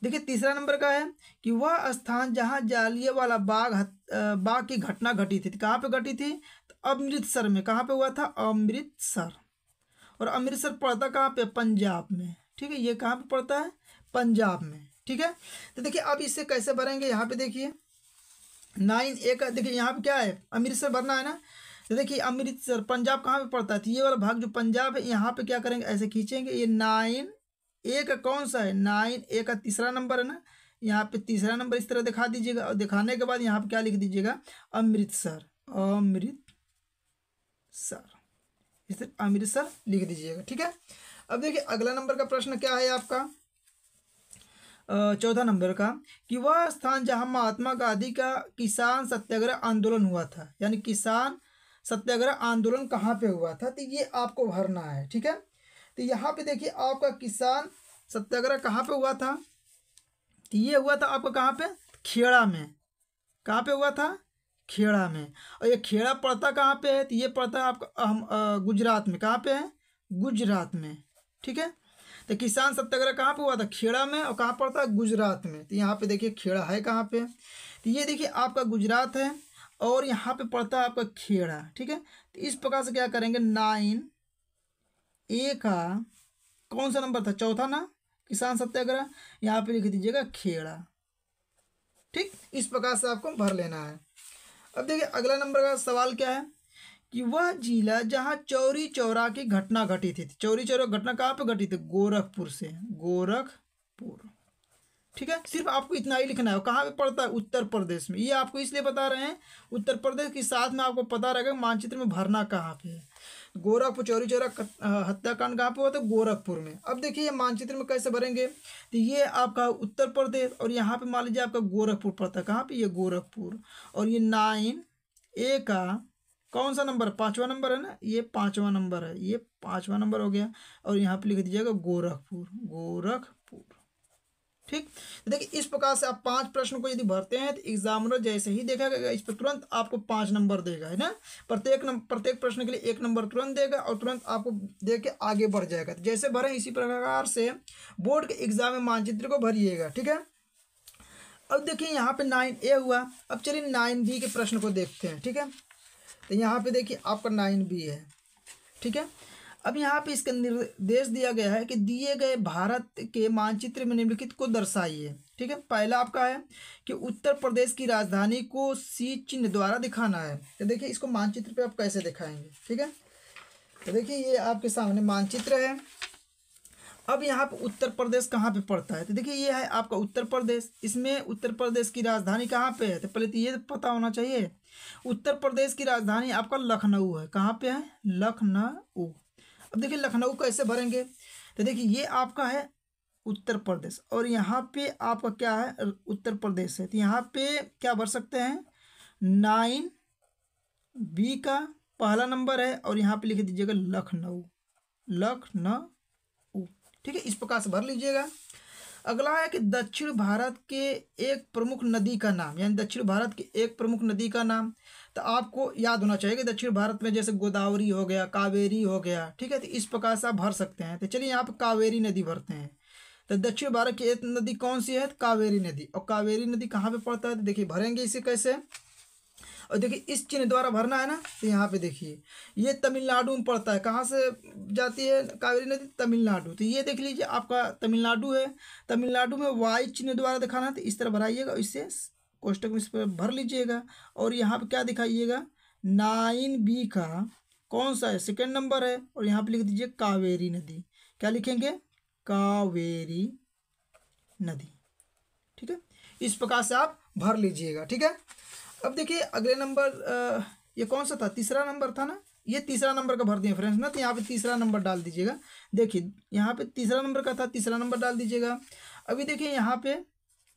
देखिए तीसरा नंबर का है कि वह स्थान जहाँ जालियांवाला बाग की घटना घटी थी, कहाँ पे घटी थी, अमृतसर में। कहाँ पे हुआ था, अमृतसर। और अमृतसर पड़ता कहाँ पे, पंजाब में, ठीक है, ये कहाँ पे पड़ता है, पंजाब में, ठीक है। तो देखिए अब इसे कैसे भरेंगे, यहाँ पे देखिए 9A का, देखिए यहाँ पे क्या है, अमृतसर भरना है ना। तो देखिए अमृतसर पंजाब कहाँ पे पड़ता है, तो ये वाला भाग जो पंजाब है यहाँ पे क्या करेंगे, ऐसे खींचेंगे। ये 9A का कौन सा है, 9A का तीसरा नंबर है ना, यहाँ पे तीसरा नंबर इस तरह दिखा दीजिएगा। और दिखाने के बाद यहाँ पे क्या लिख दीजिएगा, अमृतसर, अमृतसर, इस तरह अमृतसर लिख दीजिएगा, ठीक है। अब देखिए अगला नंबर का प्रश्न क्या है आपका, 14 नंबर का, कि वह स्थान जहां महात्मा गांधी का किसान सत्याग्रह आंदोलन हुआ था, यानी किसान सत्याग्रह आंदोलन कहां पे हुआ था, तो ये आपको भरना है, ठीक है। तो यहां पे देखिए आपका किसान सत्याग्रह कहां पे हुआ था, तो ये हुआ था आपका कहाँ पे, खेड़ा में। कहाँ पे हुआ था, खेड़ा में। और ये खेड़ा पड़ता कहाँ पे है, तो ये पड़ता है आपका गुजरात में। कहाँ पे है, गुजरात में, ठीक है। तो किसान सत्याग्रह कहाँ पे हुआ था, खेड़ा में, और कहाँ पड़ता है, गुजरात में। तो यहाँ पे देखिए खेड़ा है कहाँ पे, तो ये देखिए आपका गुजरात है और यहाँ पे पड़ता है आपका खेड़ा, ठीक है। तो इस प्रकार से क्या करेंगे, 9A का कौन सा नंबर था, चौथा ना, किसान सत्याग्रह, यहाँ पे लिख दीजिएगा खेड़ा, ठीक। इस प्रकार से आपको भर लेना है। अब देखिए अगला नंबर का सवाल क्या है कि वह जिला जहां चौरी चौरा की घटना घटी थी, चौरी चौरा घटना कहाँ पे घटी थी, गोरखपुर से, गोरखपुर, ठीक है, सिर्फ आपको इतना ही लिखना है। कहाँ पे पड़ता है? उत्तर प्रदेश में। ये आपको इसलिए बता रहे हैं उत्तर प्रदेश के साथ में आपको पता रहेगा मानचित्र में भरना कहाँ पे है। गोरखपुर चौरी चौरा हत्याकांड कहाँ पे हुआ था? गोरखपुर में। अब देखिए ये मानचित्र में कैसे भरेंगे, तो ये आपका उत्तर प्रदेश और यहाँ पे मान लीजिए आपका गोरखपुर पड़ता है। कहाँ पे? ये गोरखपुर। और ये 9A का कौन सा नंबर? पाँचवा नंबर है ना, ये पाँचवा नंबर है, ये पाँचवा नंबर हो गया। और यहाँ पे लिख दीजिएगा गोरखपुर, गोरखपुर। ठीक, देखिए इस प्रकार से आप 5 प्रश्न को यदि भरते हैं तो एग्जामिनर जैसे ही देखा गया इस पर तुरंत आपको 5 नंबर देगा, है ना। प्रत्येक प्रश्न के लिए 1 नंबर तुरंत देगा और तुरंत आपको दे के आगे बढ़ जाएगा। तो जैसे भरें इसी प्रकार से बोर्ड के एग्जाम में मानचित्र को भरिएगा, ठीक है। अब देखिए यहाँ पे 9A हुआ, अब चलिए 9B के प्रश्न को देखते हैं, ठीक है। तो यहाँ पर देखिए आपका 9B है, ठीक है। अब यहाँ पे इसका निर्देश दिया गया है कि दिए गए भारत के मानचित्र में निम्नलिखित को दर्शाइए, ठीक है। पहला आपका है कि उत्तर प्रदेश की राजधानी को सी चिन्ह द्वारा दिखाना है। तो देखिए इसको मानचित्र पे आप कैसे दिखाएंगे, ठीक है। तो देखिए ये आपके सामने मानचित्र है। अब यहाँ पर उत्तर प्रदेश कहाँ पे पड़ता है, तो देखिए ये है आपका उत्तर प्रदेश। इसमें उत्तर प्रदेश की राजधानी कहाँ पे है, तो पहले तो ये पता होना चाहिए। उत्तर प्रदेश की राजधानी आपका लखनऊ है। कहाँ पे है? लखनऊ। अब देखिए लखनऊ कैसे भरेंगे, तो देखिए ये आपका है उत्तर प्रदेश और यहाँ पे आपका क्या है? उत्तर प्रदेश है। तो यहाँ पे क्या भर सकते हैं? 9B का पहला नंबर है और यहाँ पे लिख दीजिएगा लखनऊ, लखनऊ, ठीक है। इस प्रकार से भर लीजिएगा। अगला है कि दक्षिण भारत के एक प्रमुख नदी का नाम, यानी दक्षिण भारत की एक प्रमुख नदी का नाम। तो आपको याद होना चाहिए कि दक्षिण भारत में जैसे गोदावरी हो गया, कावेरी हो गया, ठीक है। तो इस प्रकार से आप भर सकते हैं। तो चलिए यहाँ पर कावेरी नदी भरते हैं। तो दक्षिण भारत की एक नदी कौन सी है? कावेरी नदी। और कावेरी नदी कहाँ पे पड़ता है? तो देखिए भरेंगे इसे कैसे, और देखिए इस चिन्ह द्वारा भरना है ना। तो यहाँ पे देखिए ये तमिलनाडु में पड़ता है। कहाँ से जाती है कावेरी नदी? तमिलनाडु। तो ये देख लीजिए आपका तमिलनाडु है। तमिलनाडु में वाई चिन्ह द्वारा दिखाना है, तो इस तरह भराइएगा, इससे कोष्टक में इस पर भर लीजिएगा। और यहाँ पे क्या दिखाइएगा? 9B का कौन सा है? सेकेंड नंबर है और यहाँ पे लिख दीजिए कावेरी नदी। क्या लिखेंगे? कावेरी नदी, ठीक है। इस प्रकार से आप भर लीजिएगा, ठीक है। अब देखिए अगले नंबर, ये कौन सा था? तीसरा नंबर था ना, ये तीसरा नंबर का भर दिए फ्रेंड्स ना। तो यहाँ पे तीसरा नंबर डाल दीजिएगा। देखिए यहाँ पे तीसरा नंबर का था, तीसरा नंबर डाल दीजिएगा। अभी देखिए यहाँ पे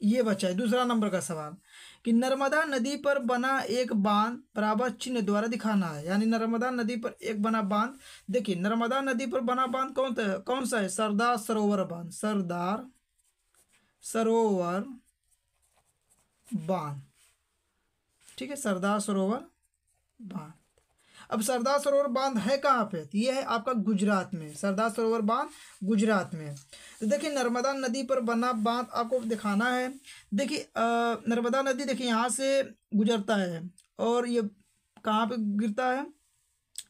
ये बचा है दूसरा नंबर का सवाल कि नर्मदा नदी पर बना एक बांध बराबर चिन्ह द्वारा दिखाना है, यानी नर्मदा नदी पर एक बना बांध। देखिए नर्मदा नदी पर बना बांध कौन सा है? सरदार सरोवर बांध, सरदार सरोवर बांध, ठीक है, सरदार सरोवर बांध। अब सरदार सरोवर बांध है कहाँ पे? ये है आपका गुजरात में। सरदार सरोवर बांध गुजरात में। तो देखिए नर्मदा नदी पर बना बांध आपको दिखाना है। देखिए नर्मदा नदी देखिए यहाँ से गुजरता है और ये कहाँ पे गिरता है?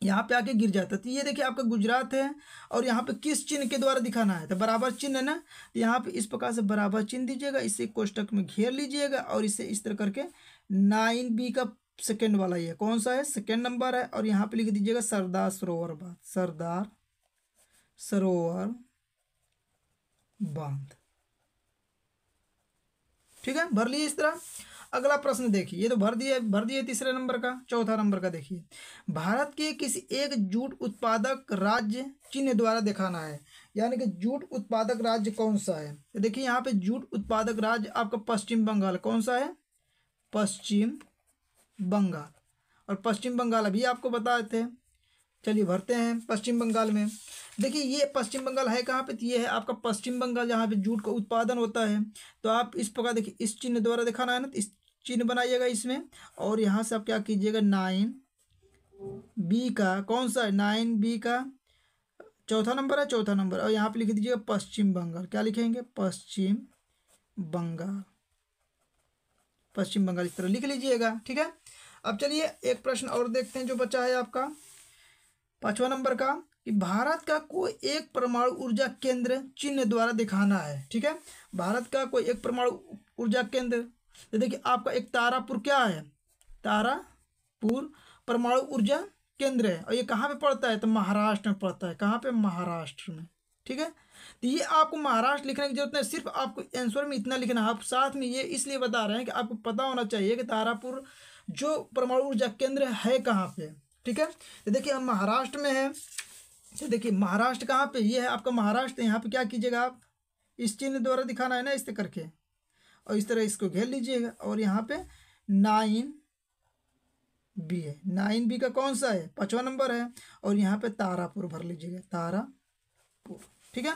यहाँ पे आके गिर जाता है। तो ये देखिए आपका गुजरात है और यहाँ पे किस चिन्ह के द्वारा दिखाना है? तो बराबर चिन्ह है ना। तो यहाँ पे इस प्रकार से बराबर चिन्ह दीजिएगा, इसे कोष्टक में घेर लीजिएगा और इसे इस तरह करके 9B का सेकेंड वाला ये कौन सा है? सेकेंड नंबर है और यहाँ पे लिख दीजिएगा सरदार सरोवर बांध, सरदार सरोवर बांध, ठीक है। भर लिए इस तरह। अगला प्रश्न देखिए, ये तो भर दिए तीसरे नंबर का। चौथा नंबर का देखिए, भारत के किसी एक जूट उत्पादक राज्य चिन्ह द्वारा दिखाना है, यानी कि जूट उत्पादक राज्य कौन सा है? तो देखिए यहाँ पे जूट उत्पादक राज्य आपका पश्चिम बंगाल। कौन सा है? पश्चिम बंगाल। और पश्चिम बंगाल अभी आपको बताए थे। चलिए भरते हैं पश्चिम बंगाल में। देखिए ये पश्चिम बंगाल है कहाँ पे? तो ये है आपका पश्चिम बंगाल, जहाँ पे जूट का उत्पादन होता है। तो आप इस प्रकार देखिए इस चिन्ह द्वारा दिखाना है ना, तो इस चिन्ह बनाइएगा इसमें और यहाँ से आप क्या कीजिएगा 9B का कौन सा है? 9B का चौथा नंबर है, चौथा नंबर और यहाँ पे लिख दीजिएगा पश्चिम बंगाल। क्या लिखेंगे? पश्चिम बंगाल, पश्चिम बंगाल। इस तरह लिख लीजिएगा, ठीक है। अब चलिए एक प्रश्न और देखते हैं जो बचा है आपका पाँचवा नंबर का कि भारत का कोई एक परमाणु ऊर्जा केंद्र चिन्ह द्वारा दिखाना है, ठीक है। भारत का कोई एक परमाणु ऊर्जा केंद्र, तो देखिए आपका एक तारापुर क्या है? तारापुर परमाणु ऊर्जा केंद्र है और ये कहाँ पे पड़ता है? तो महाराष्ट्र में पड़ता है। कहाँ पे? महाराष्ट्र में, ठीक है। तो ये आपको महाराष्ट्र लिखने की जरूरत नहीं, सिर्फ आपको आंसर में इतना लिखना है। आप साथ में ये इसलिए बता रहे हैं कि आपको पता होना चाहिए कि तारापुर जो परमाणु ऊर्जा केंद्र है कहाँ पे, ठीक है। तो देखिए हम महाराष्ट्र में है, तो देखिए महाराष्ट्र कहाँ पे, ये है आपका महाराष्ट्र। यहाँ पे क्या कीजिएगा आप, इस चिन्ह द्वारा दिखाना है ना, इस तरह करके और इस तरह इसको घेर लीजिएगा और यहाँ पे 9B है। 9B का कौन सा है, 5वां नंबर है। और यहाँ पे तारापुर भर लीजिएगा, तारापुर, ठीक है।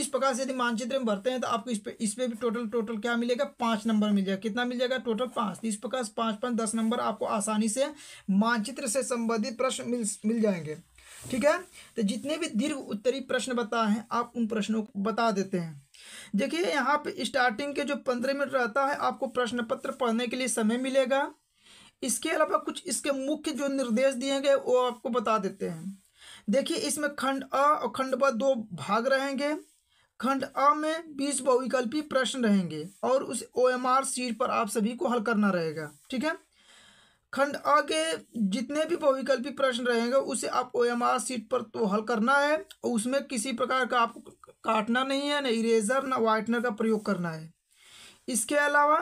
इस प्रकार से यदि मानचित्र में भरते हैं तो आपको इस पे भी टोटल क्या मिलेगा, 5 नंबर मिल जाएगा। कितना मिल जाएगा, टोटल 5। इस प्रकार 5 10 नंबर आपको आसानी से मानचित्र से संबंधित प्रश्न मिल जाएंगे, ठीक है। तो जितने भी दीर्घ उत्तरी प्रश्न बताए हैं आप उन प्रश्नों को बता देते हैं। देखिए यहाँ पे स्टार्टिंग के जो 15 मिनट रहता है आपको प्रश्न पत्र पढ़ने के लिए समय मिलेगा। इसके अलावा कुछ इसके मुख्य जो निर्देश दिए गए वो आपको बता देते हैं। देखिए इसमें खंड अ और खंड ब 2 भाग रहेंगे। खंड अ में 20 बहुविकल्पी प्रश्न रहेंगे और उस OMR सीट पर आप सभी को हल करना रहेगा, ठीक है। खंड अ के जितने भी बहुविकल्पी प्रश्न रहेंगे उसे आप OMR सीट पर तो हल करना है और उसमें किसी प्रकार का आपको काटना नहीं है, ना इरेजर ना वाइटनर का प्रयोग करना है। इसके अलावा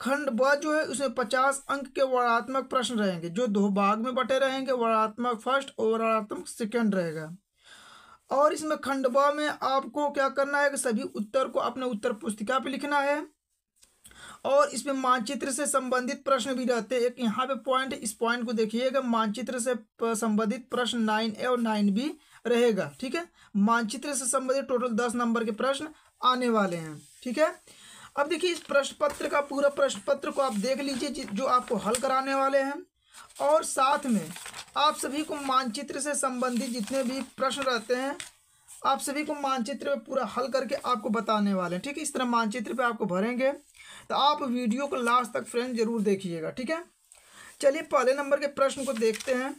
खंड ब जो है उसमें 50 अंक के वर्णात्मक प्रश्न रहेंगे जो 2 भाग में बटे रहेंगे, वर्णात्मक फर्स्ट और वर्णात्मक सेकंड रहेगा। और इसमें खंड ब में आपको क्या करना है कि सभी उत्तर को अपने उत्तर पुस्तिका पे लिखना है। और इसमें मानचित्र से संबंधित प्रश्न भी रहते हैं। एक यहाँ पे पॉइंट, इस पॉइंट को देखिएगा, मानचित्र से संबंधित प्रश्न 9A और 9B रहेगा, ठीक है। मानचित्र से संबंधित टोटल 10 नंबर के प्रश्न आने वाले हैं, ठीक है। अब देखिए इस प्रश्न पत्र का पूरा प्रश्न पत्र को आप देख लीजिए जो आपको हल कराने वाले हैं। और साथ में आप सभी को मानचित्र से संबंधित जितने भी प्रश्न रहते हैं आप सभी को मानचित्र में पूरा हल करके आपको बताने वाले हैं, ठीक है। इस तरह मानचित्र पे आपको भरेंगे। तो आप वीडियो को लास्ट तक फ्रेंड जरूर देखिएगा, ठीक है। चलिए पहले नंबर के प्रश्न को देखते हैं।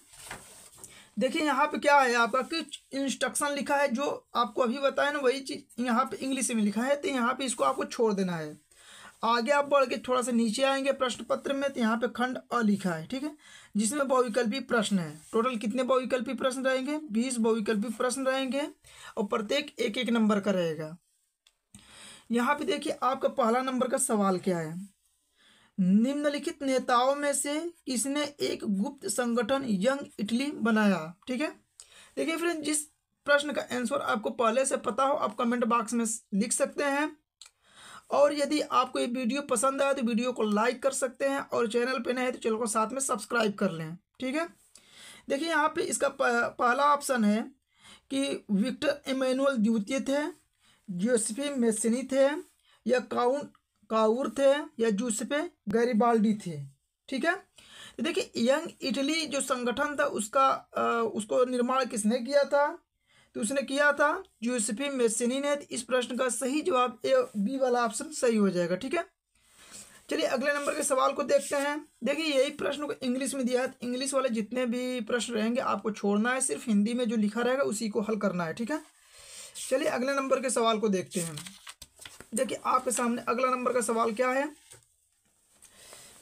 देखिए यहाँ पे क्या है आपका, कुछ इंस्ट्रक्शन लिखा है जो आपको अभी बताया ना, वही चीज़ यहाँ पे इंग्लिश में लिखा है। तो यहाँ पे इसको आपको छोड़ देना है। आगे आप बढ़ के थोड़ा सा नीचे आएंगे प्रश्न पत्र में, तो यहाँ पे खंड अ लिखा है, ठीक है, जिसमें बहुविकल्पी प्रश्न है। टोटल कितने बहुविकल्पी प्रश्न रहेंगे, 20 बहुविकल्पी प्रश्न रहेंगे और प्रत्येक 1-1 नंबर का रहेगा। यहाँ पे देखिए आपका पहला नंबर का सवाल क्या है, निम्नलिखित नेताओं में से किसने एक गुप्त संगठन यंग इटली बनाया, ठीक है। देखिए फ्रेंड जिस प्रश्न का आंसर आपको पहले से पता हो आप कमेंट बॉक्स में लिख सकते हैं। और यदि आपको ये वीडियो पसंद आया तो वीडियो को लाइक कर सकते हैं और चैनल पे नए हैं तो चैनल को साथ में सब्सक्राइब कर लें, ठीक है। देखिए यहाँ पे इसका पहला ऑप्शन है कि विक्टर इमैनुअल द्वितीय थे, जूसेपे मेत्सिनी थे, या काउंट काउर थे, या जूसेपे गैरीबाल्डी थे, ठीक है। देखिए यंग इटली जो संगठन था उसका उसको निर्माण किसने किया था, तो उसने किया था जूसेपे मेत्सिनी ने। इस प्रश्न का सही जवाब B वाला ऑप्शन सही हो जाएगा, ठीक है। चलिए अगले नंबर के सवाल को देखते हैं। देखिए यही प्रश्न को इंग्लिश में दिया है, इंग्लिश वाले जितने भी प्रश्न रहेंगे आपको छोड़ना है, सिर्फ हिंदी में जो लिखा रहेगा उसी को हल करना है, ठीक है। चलिए अगले नंबर के सवाल को देखते हैं। देखिए आपके सामने अगला नंबर का सवाल क्या है,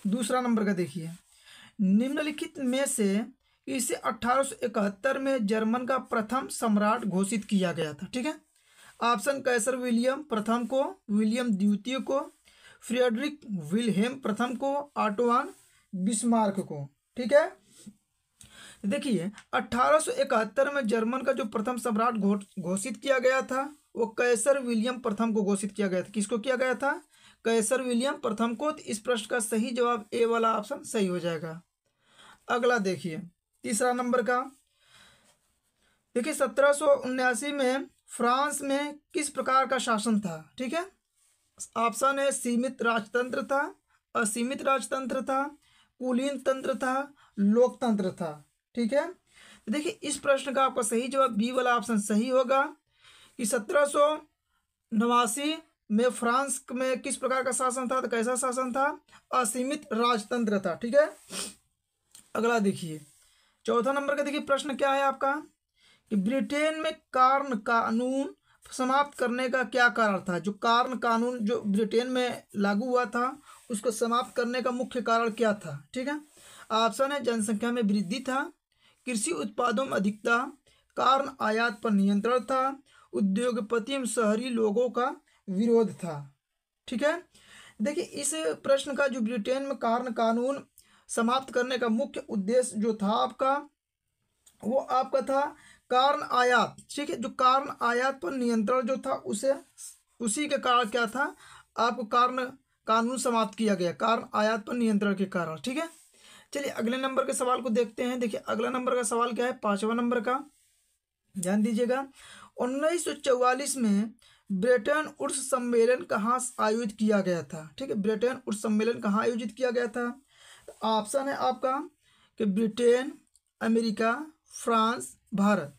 दूसरा नंबर का। देखिए निम्नलिखित में से इसे 1871 में जर्मन का प्रथम सम्राट घोषित किया गया था, ठीक है। ऑप्शन कैसर विलियम प्रथम को, विलियम द्वितीय को, फ्रेडरिक विल्हेम प्रथम को, ऑटो वान बिस्मार्क को, ठीक है। देखिए 1871 में जर्मन का जो प्रथम सम्राट घोषित किया गया था वो कैसर विलियम प्रथम को घोषित किया गया था। किसको किया गया था, कैसर विलियम प्रथम को। इस प्रश्न का सही जवाब A वाला ऑप्शन सही हो जाएगा। अगला देखिए तीसरा नंबर का। देखिए 1779 में फ्रांस में किस प्रकार का शासन था, ठीक है। ऑप्शन है सीमित राजतंत्र था, असीमित राजतंत्र था, कुलीन तंत्र था, लोकतंत्र था, ठीक है। देखिए इस प्रश्न का आपका सही जवाब B वाला ऑप्शन सही होगा कि 1789 में फ्रांस में किस प्रकार का शासन था, तो कैसा शासन था, असीमित राजतंत्र था, ठीक है। अगला देखिए चौथा नंबर का। देखिए प्रश्न क्या है आपका कि ब्रिटेन में कार्न कानून समाप्त करने का क्या कारण था। जो कार्न कानून जो ब्रिटेन में लागू हुआ था उसको समाप्त करने का मुख्य कारण क्या था, ठीक है। ऑप्शन है जनसंख्या में वृद्धि था, कृषि उत्पादों में अधिकता, कार्न आयात पर नियंत्रण था, उद्योगपति एवं शहरी लोगों का विरोध था। ठीक है, देखिए इस प्रश्न का जो ब्रिटेन में कारण कानून समाप्त करने का मुख्य उद्देश्य जो था आपका, वो आपका था कारण आयात। ठीक है, जो कारण आयात पर नियंत्रण जो था उसे, उसी के कारण क्या था आपको कारण कानून समाप्त किया गया, कारण आयात पर नियंत्रण के कारण। ठीक है, चलिए अगले नंबर के सवाल को देखते हैं। देखिए अगला नंबर का सवाल क्या है, 5वां नंबर का, ध्यान दीजिएगा। 1944 में ब्रिटेन उर्स सम्मेलन कहाँ आयोजित किया गया था? ठीक है, ब्रिटेन उर्स सम्मेलन कहाँ आयोजित किया गया था? ऑप्शन है आपका कि ब्रिटेन, अमेरिका, फ्रांस, भारत।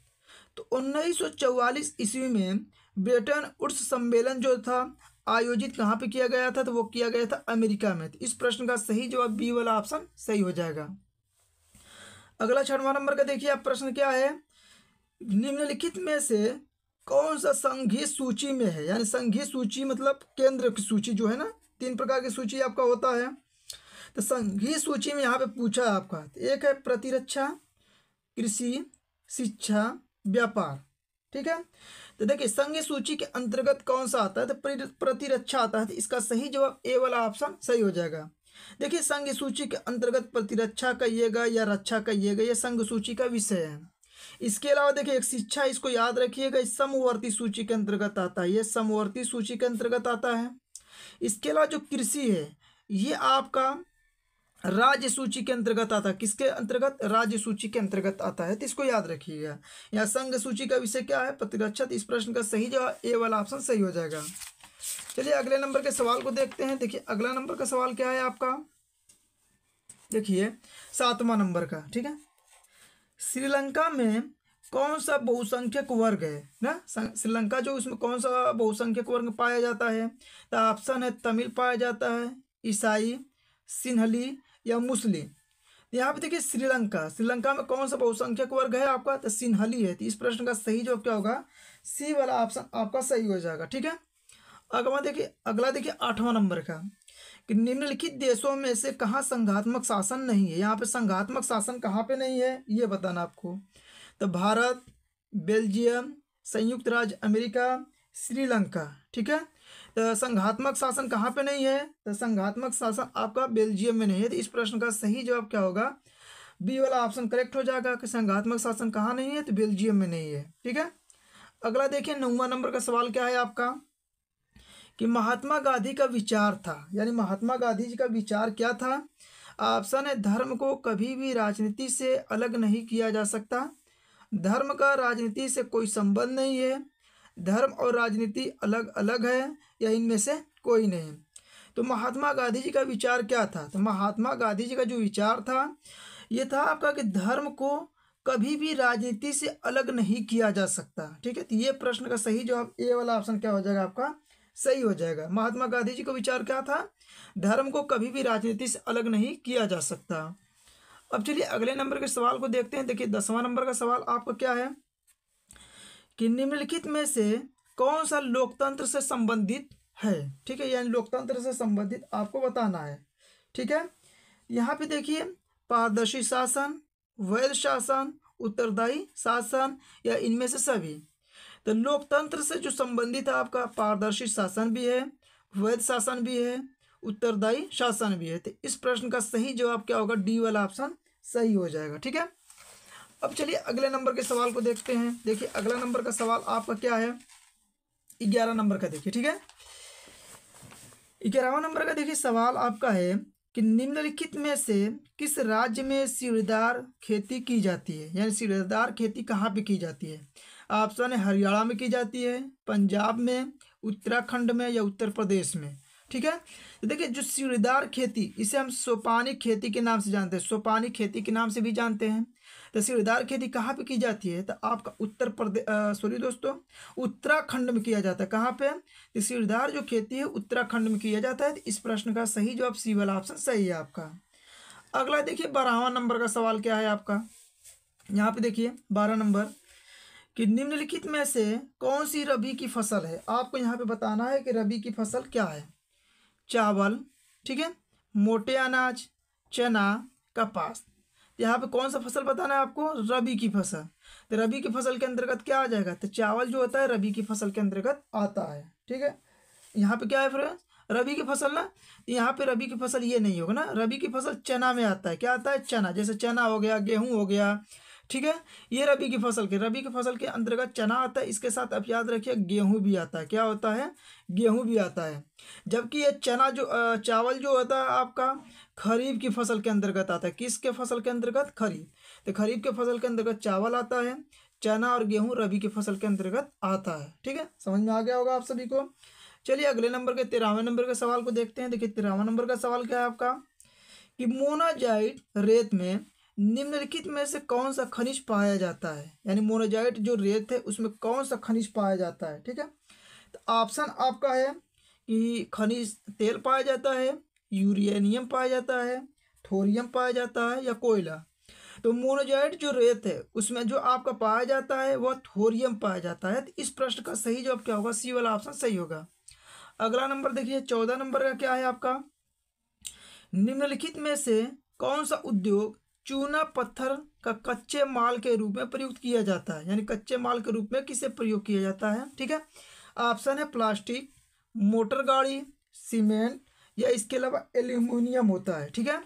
तो 1944 ईस्वी में ब्रिटेन उर्स सम्मेलन जो था आयोजित कहाँ पे किया गया था? तो वो किया गया था अमेरिका में। तो इस प्रश्न का सही जवाब बी वाला ऑप्शन सही हो जाएगा। अगला 6वां नंबर का देखिए आप प्रश्न क्या है, निम्नलिखित में से कौन सा संघीय सूची में है? यानी संघीय सूची मतलब केंद्र की सूची जो है ना, 3 प्रकार की सूची आपका होता है। तो संघीय सूची में यहाँ पे पूछा है आपका, एक है प्रतिरक्षा, कृषि, शिक्षा, व्यापार। ठीक है, तो देखिए संघीय सूची के अंतर्गत कौन सा आता है? तो प्रतिरक्षा आता है। तो इसका सही जवाब ए वाला ऑप्शन सही हो जाएगा। देखिए संघ सूची के अंतर्गत प्रतिरक्षा कहिएगा या रक्षा कहिएगा, यह संघ सूची का विषय है। इसके अलावा देखिए एक शिक्षा, इसको याद रखिएगा, इस समवर्ती सूची के अंतर्गत आता है, यह समवर्ती सूची के अंतर्गत आता है। इसके अलावा जो कृषि है ये आपका राज्य सूची के अंतर्गत आता है। किसके अंतर्गत? राज्य सूची के अंतर्गत आता है। तो इसको याद रखिएगा। यहाँ संघ सूची का विषय क्या है? प्रतिरक्षा। इस प्रश्न का सही जवाब ए वाला ऑप्शन सही हो जाएगा। चलिए अगले नंबर के सवाल को देखते हैं। देखिए अगला नंबर का सवाल क्या है आपका, देखिए 7वां नंबर का। ठीक है, श्रीलंका में कौन सा बहुसंख्यक वर्ग है ना? श्रीलंका जो, उसमें कौन सा बहुसंख्यक वर्ग पाया जाता है? तो ऑप्शन है तमिल पाया जाता है, ईसाई, सिन्हली या मुस्लिम। यहाँ पे देखिए श्रीलंका, श्रीलंका में कौन सा बहुसंख्यक वर्ग है आपका? तो सिन्हली है। तो इस प्रश्न का सही जवाब क्या होगा? सी वाला ऑप्शन आपका सही हो जाएगा। ठीक है, अगला देखिए 8वां नंबर का कि निम्नलिखित देशों में से कहाँ संघात्मक शासन नहीं है? यहाँ पे संघात्मक शासन कहाँ पे नहीं है ये बताना आपको। तो भारत, बेल्जियम, संयुक्त राज्य अमेरिका, श्रीलंका। ठीक है, तो संघात्मक शासन कहाँ पे नहीं है? तो संघात्मक शासन आपका बेल्जियम में नहीं है। तो इस प्रश्न का सही जवाब क्या होगा? बी वाला ऑप्शन करेक्ट हो जाएगा कि संघात्मक शासन कहाँ नहीं है, तो बेल्जियम में नहीं है। ठीक है, अगला देखिए 9वां नंबर का सवाल क्या है आपका कि महात्मा गांधी का विचार था, यानी महात्मा गांधी जी का विचार क्या था? ऑप्शन है धर्म को कभी भी राजनीति से अलग नहीं किया जा सकता, धर्म का राजनीति से कोई संबंध नहीं है, धर्म और राजनीति अलग अलग है, या इनमें से कोई नहीं। तो महात्मा गांधी जी का विचार क्या था? तो महात्मा गांधी जी का जो विचार था ये था आपका कि धर्म को कभी भी राजनीति से अलग नहीं किया जा सकता। ठीक है, तो ये प्रश्न का सही जवाब ए वाला ऑप्शन क्या हो जाएगा आपका? सही हो जाएगा। महात्मा गांधी जी का विचार क्या था? धर्म को कभी भी राजनीति से अलग नहीं किया जा सकता। अब चलिए अगले नंबर के सवाल को देखते हैं। देखिए 10वां नंबर का सवाल आपका क्या है कि निम्नलिखित में से कौन सा लोकतंत्र से संबंधित है? ठीक है, यानी लोकतंत्र से संबंधित आपको बताना है। ठीक है, यहाँ पे देखिए पारदर्शी शासन, वैध शासन, उत्तरदायी शासन या इनमें से सभी। तो लोकतंत्र से जो संबंधित है आपका पारदर्शी शासन भी है, वैध शासन भी है, उत्तरदायी शासन भी है। तो इस प्रश्न का सही जवाब क्या होगा? डी वाला ऑप्शन सही हो जाएगा। ठीक है, अब चलिए अगले नंबर के सवाल को देखते हैं। देखिए अगला नंबर का सवाल आपका क्या है, 11 नंबर का। देखिए ठीक है, 11वां नंबर का देखिए सवाल आपका है कि निम्नलिखित में से किस राज्य में सीढ़ीदार खेती की जाती है? यानी सीढ़ीदार खेती कहाँ पे की जाती है? ऑप्शन है हरियाणा में की जाती है, पंजाब में, उत्तराखंड में या उत्तर प्रदेश में। ठीक है, तो देखिए जो सीढ़ीदार खेती, इसे हम सोपानी खेती के नाम से जानते हैं, सोपानी खेती के नाम से भी जानते हैं। तो सीढ़ीदार खेती कहाँ पे की जाती है? तो आपका उत्तराखंड में किया जाता है। कहाँ पे? सीढ़ीदार जो खेती है उत्तराखंड में किया जाता है। तो इस प्रश्न का सही जवाब सी वाला ऑप्शन सही है आपका। अगला देखिए 12वां नंबर का सवाल क्या है आपका, यहाँ पे देखिए 12 नंबर कि निम्नलिखित में से कौन सी रबी की फसल है? आपको यहाँ पे बताना है कि रबी की फसल क्या है। चावल, ठीक है, मोटे अनाज, चना, कपास। यहाँ पे कौन सा फसल बताना है आपको, रबी की फसल। तो रबी की फसल के अंतर्गत क्या आ जाएगा, तो चावल जो होता है रबी की फसल के अंतर्गत आता है। ठीक है, यहाँ पे क्या है फ्रेंड्स, रबी की फसल ना, यहाँ पे रबी की फसल ये नहीं होगा ना, रबी की फसल चना में आता है। क्या आता है, चना। जैसे चना हो गया, गेहूँ हो गया, ठीक है, ये रबी की फसल के अंतर्गत चना आता है। इसके साथ आप याद रखिए गेहूँ भी आता है। क्या होता है, गेहूँ भी आता है। जबकि ये चना जो चावल जो होता है आपका खरीफ की फसल के अंतर्गत आता है। किसके फसल के अंतर्गत, खरीफ। तो खरीफ के फसल के अंतर्गत चावल आता है, चना और गेहूँ रबी की फसल के अंतर्गत आता है। ठीक है, समझ में आ गया होगा आप सभी को। चलिए अगले नंबर के 13वें नंबर के सवाल को देखते हैं। देखिए 13वां नंबर का सवाल क्या है आपका, कि मोनाजाइट रेत में निम्नलिखित में से कौन सा खनिज पाया जाता है। यानी मोनाजाइट जो रेत है उसमें कौन सा खनिज पाया जाता है। ठीक है, तो ऑप्शन आपका है कि खनिज तेल पाया जाता है, यूरेनियम पाया जाता है, थोरियम पाया जाता है या कोयला। तो मोनाजाइट जो रेत है उसमें जो आपका पाया जाता है वह थोरियम पाया जाता है। तो इस प्रश्न का सही जवाब क्या होगा, सी वाला ऑप्शन सही होगा। अगला नंबर देखिए 14 नंबर का क्या है आपका, निम्नलिखित में से कौन सा उद्योग चूना पत्थर का कच्चे माल के रूप में प्रयुक्त किया जाता है। यानी कच्चे माल के रूप में किसे प्रयोग किया जाता है। ठीक है, ऑप्शन है प्लास्टिक, मोटर गाड़ी, सीमेंट या इसके अलावा एल्यूमिनियम होता है। ठीक है,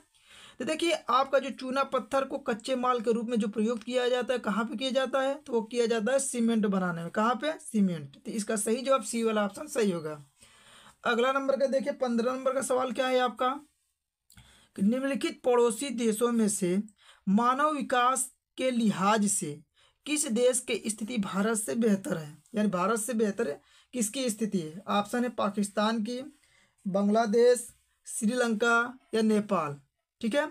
तो देखिए आपका जो चूना पत्थर को कच्चे माल के रूप में जो प्रयोग किया जाता है कहाँ पे किया जाता है, तो वो किया जाता है सीमेंट बनाने में। कहाँ पे, सीमेंट। तो इसका सही जवाब सी वाला ऑप्शन सही होगा। अगला नंबर का देखिए 15 नंबर का सवाल क्या है आपका, कि निम्नलिखित पड़ोसी देशों में से मानव विकास के लिहाज से किस देश की स्थिति भारत से बेहतर है। यानी भारत से बेहतर है किसकी स्थिति है। ऑप्शन है पाकिस्तान की, बांग्लादेश, श्रीलंका या नेपाल। ठीक है,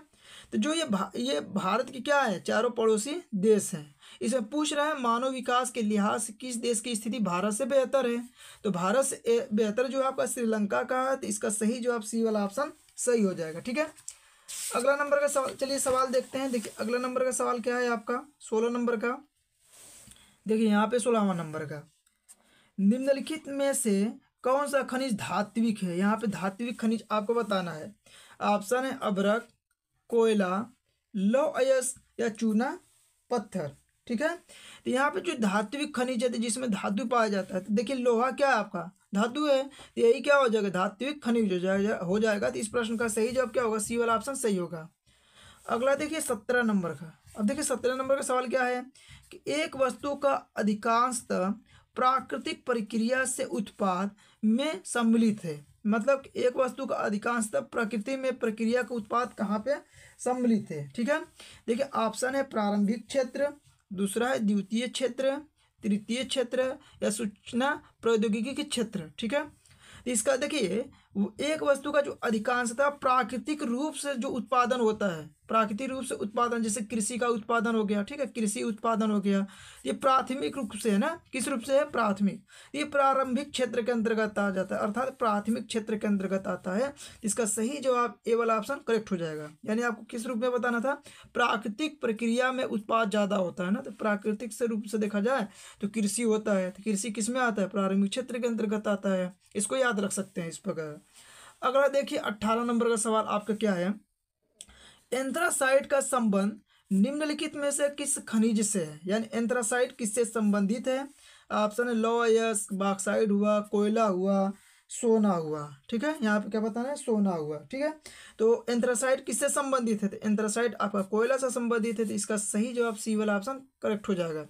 तो जो ये भारत की क्या है, चारों पड़ोसी देश हैं। इसमें पूछ रहा है मानव विकास के लिहाज से किस देश की स्थिति भारत से बेहतर है। तो भारत से बेहतर जो है आपका श्रीलंका का है। तो इसका सही जवाब सी वाला ऑप्शन सही हो जाएगा। ठीक है, अगला नंबर का सवाल, चलिए सवाल देखते हैं। देखिए अगला नंबर का सवाल क्या है आपका, 16 नंबर का। देखिए यहाँ पे 16वां नंबर का, निम्नलिखित में से कौन सा खनिज धात्विक है। यहाँ पे धात्विक खनिज आपको बताना है। ऑप्शन है अभ्रक, कोयला, लौह अयस्क या चूना पत्थर। ठीक है, तो यहाँ पे जो धात्विक खनिज है जिसमें धातु पाया जाता है। तो देखिए लोहा क्या है आपका, धातु है। तो यही क्या हो जाएगा, धात्विक खनिज हो जाएगा। तो इस प्रश्न का सही जवाब क्या होगा, सी वाला ऑप्शन सही होगा। अगला देखिए 17 नंबर का। अब देखिए 17 नंबर का सवाल क्या है, कि एक वस्तु का अधिकांशतः प्राकृतिक प्रक्रिया से उत्पाद में सम्मिलित है। मतलब एक वस्तु का अधिकांशतः प्रकृति में प्रक्रिया का उत्पाद कहाँ पे सम्मिलित है। ठीक है, देखिए ऑप्शन है प्रारंभिक क्षेत्र, दूसरा है द्वितीय क्षेत्र, तृतीय क्षेत्र या सूचना प्रौद्योगिकी के क्षेत्र। ठीक है, इसका देखिए एक वस्तु का जो अधिकांशतः प्राकृतिक रूप से जो उत्पादन होता है, प्राकृतिक रूप से उत्पादन, जैसे कृषि का उत्पादन हो गया। ठीक है, कृषि उत्पादन हो गया, ये प्राथमिक रूप से है ना। किस रूप से है, प्राथमिक। ये प्रारंभिक क्षेत्र के अंतर्गत आ जाता है, अर्थात प्राथमिक क्षेत्र के अंतर्गत आता है। इसका सही जवाब ए वाला ऑप्शन करेक्ट हो जाएगा। यानी आपको किस रूप में बताना था, प्राकृतिक प्रक्रिया में उत्पाद ज़्यादा होता है ना। तो प्राकृतिक से रूप से देखा जाए तो कृषि होता है। तो कृषि किस में आता है, प्रारंभिक क्षेत्र के अंतर्गत आता है। इसको याद रख सकते हैं इस प्रकार। अगला देखिए 18 नंबर का सवाल आपका क्या है, एंथ्रासाइट का संबंध निम्नलिखित में से किस खनिज से है। यानी एंथ्रासाइट किससे संबंधित है। ऑप्शन है लौह अयस्क, बॉक्साइट हुआ, कोयला हुआ, सोना हुआ। ठीक है, यहाँ पे क्या बताना है, सोना हुआ। ठीक है, तो एंथ्रासाइट किससे संबंधित है, तो एंथ्रासाइट आपका कोयला से संबंधित है। तो इसका सही जवाब सी वाला ऑप्शन करेक्ट हो जाएगा।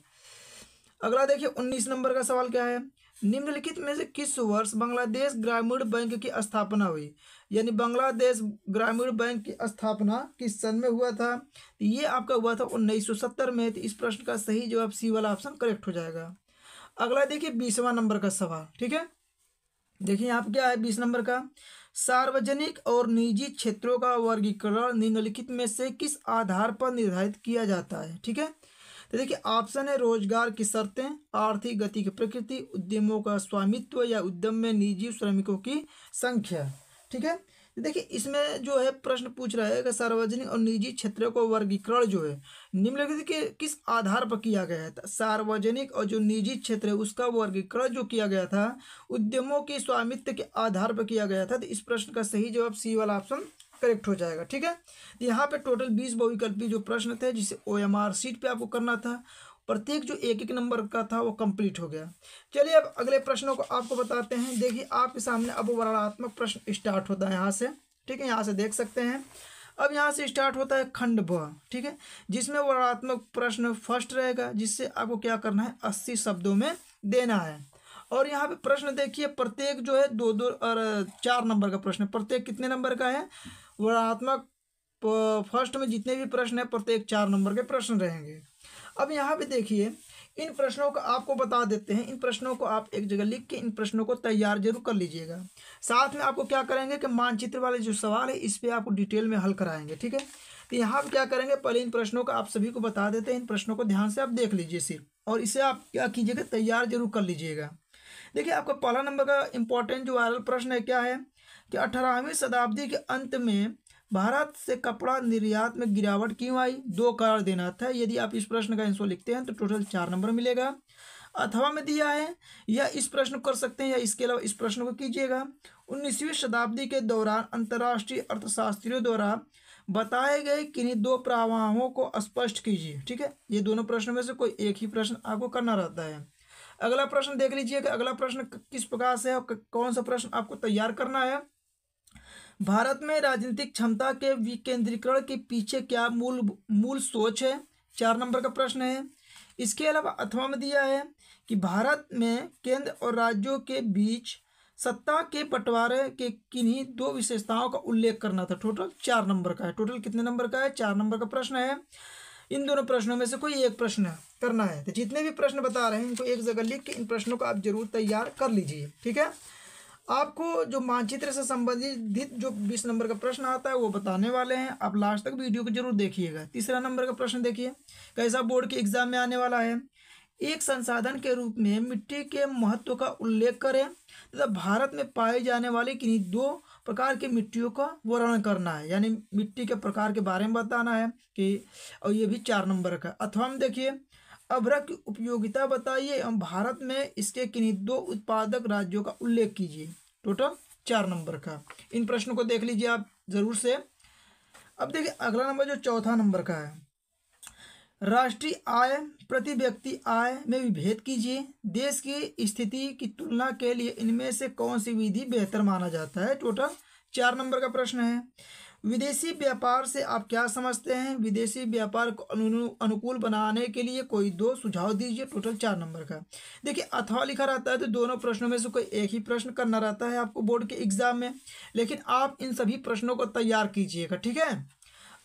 अगला देखिए 19 नंबर का सवाल क्या है, निम्नलिखित में से किस वर्ष बांग्लादेश ग्रामीण बैंक की स्थापना हुई। यानी बांग्लादेश ग्रामीण बैंक की स्थापना किस सन में हुआ था। ये आपका हुआ था 1970 में। तो इस प्रश्न का सही जवाब सी वाला ऑप्शन करेक्ट हो जाएगा। अगला देखिए 20वां नंबर का सवाल। ठीक है, देखिए यहाँ पे क्या है 20 नंबर का, सार्वजनिक और निजी क्षेत्रों का वर्गीकरण निम्नलिखित में से किस आधार पर निर्धारित किया जाता है। ठीक है, तो देखिए ऑप्शन है रोजगार की शर्तें, आर्थिक गति की प्रकृति, उद्यमों का स्वामित्व या उद्यम में निजी श्रमिकों की संख्या। ठीक है, तो देखिए इसमें जो है प्रश्न पूछ रहा है कि सार्वजनिक और निजी क्षेत्रों को वर्गीकरण जो है निम्नलिखित के किस आधार पर किया गया है। सार्वजनिक और जो निजी क्षेत्र है उसका वर्गीकरण जो किया गया था उद्यमों के स्वामित्व के आधार पर किया गया था। तो इस प्रश्न का सही जवाब सी वाला ऑप्शन करेक्ट हो जाएगा। ठीक है, यहाँ पे टोटल 20 बहुविकल्पी जो प्रश्न थे जिसे OMR सीट पे आपको करना था, प्रत्येक जो एक एक नंबर का था वो कंप्लीट हो गया। चलिए अब अगले प्रश्नों को आपको बताते हैं। देखिए आपके सामने अब वर्णनात्मक प्रश्न स्टार्ट होता है यहाँ से। ठीक है, यहाँ से देख सकते हैं। अब यहाँ से स्टार्ट होता है खंड ब। ठीक है, जिसमें वर्णनात्मक प्रश्न फर्स्ट रहेगा, जिससे आपको क्या करना है 80 शब्दों में देना है। और यहाँ पे प्रश्न देखिए प्रत्येक जो है 2-2 और 4 नंबर का प्रश्न। प्रत्येक कितने नंबर का है? वर्णनात्मक फर्स्ट में जितने भी प्रश्न है प्रत्येक 4 नंबर के प्रश्न रहेंगे। अब यहाँ पे देखिए इन प्रश्नों को आपको बता देते हैं। इन प्रश्नों को आप एक जगह लिख के इन प्रश्नों को तैयार जरूर कर लीजिएगा। साथ में आपको क्या करेंगे कि मानचित्र वाले जो सवाल है इस पर आपको डिटेल में हल कराएंगे। ठीक है, तो यहाँ पे क्या करेंगे, पहले इन प्रश्नों को आप सभी को बता देते हैं। इन प्रश्नों को ध्यान से आप देख लीजिए सिर्फ, और इसे आप क्या कीजिएगा तैयार जरूर कर लीजिएगा। देखिए आपका पहला नंबर का इम्पोर्टेंट जो वायरल प्रश्न है क्या है कि 18वीं शताब्दी के अंत में भारत से कपड़ा निर्यात में गिरावट क्यों आई? 2 कारण देना था। यदि आप इस प्रश्न का आंसर लिखते हैं तो टोटल 4 नंबर मिलेगा। अथवा में दिया है या इस प्रश्न को कर सकते हैं या इसके अलावा इस प्रश्न को कीजिएगा। 19वीं शताब्दी के दौरान अंतर्राष्ट्रीय अर्थशास्त्रियों द्वारा बताए गए किन्हीं 2 प्रवाहों को स्पष्ट कीजिए। ठीक है, ये दोनों प्रश्नों में से कोई एक ही प्रश्न आपको करना रहता है। अगला प्रश्न देख लीजिए कि अगला प्रश्न किस प्रकार से है, कौन सा प्रश्न आपको तैयार करना है। भारत में राजनीतिक क्षमता के विकेंद्रीकरण के पीछे क्या मूल सोच है? 4 नंबर का प्रश्न है। इसके अलावा अथवा में दिया है कि भारत में केंद्र और राज्यों के बीच सत्ता के बंटवारे के किन्हीं 2 विशेषताओं का उल्लेख करना था। टोटल 4 नंबर का है। टोटल कितने नंबर का है? 4 नंबर का प्रश्न है। इन दोनों प्रश्नों में से कोई एक प्रश्न करना है। तो जितने भी प्रश्न बता रहे हैं इनको एक जगह लिख के इन प्रश्नों को आप जरूर तैयार कर लीजिए। ठीक है, आपको जो मानचित्र से संबंधित जो 20 नंबर का प्रश्न आता है वो बताने वाले हैं। आप लास्ट तक वीडियो को जरूर देखिएगा। तीसरा नंबर का प्रश्न देखिए कैसा बोर्ड के एग्जाम में आने वाला है। एक संसाधन के रूप में मिट्टी के महत्व का उल्लेख करें तथा भारत में पाए जाने वाले किन्हीं 2 प्रकार की मिट्टियों का वर्णन करना है, यानी मिट्टी के प्रकार के बारे में बताना है कि, और ये भी 4 नंबर का। अथवा हम देखिए अभ्रक की उपयोगिता बताइए एवं भारत में इसके किन्हीं 2 उत्पादक राज्यों का उल्लेख कीजिए। टोटल 4 नंबर का। इन प्रश्नों को देख लीजिए आप जरूर से। अब देखिए अगला नंबर जो 4था नंबर का है, राष्ट्रीय आय प्रति व्यक्ति आय में विभेद कीजिए। देश की स्थिति की तुलना के लिए इनमें से कौन सी विधि बेहतर माना जाता है? टोटल 4 नंबर का प्रश्न है। विदेशी व्यापार से आप क्या समझते हैं? विदेशी व्यापार को अनुकूल बनाने के लिए कोई 2 सुझाव दीजिए। टोटल 4 नंबर का। देखिए अथवा लिखा रहता है तो दोनों प्रश्नों में से कोई एक ही प्रश्न करना रहता है आपको बोर्ड के एग्जाम में, लेकिन आप इन सभी प्रश्नों को तैयार कीजिएगा। ठीक है,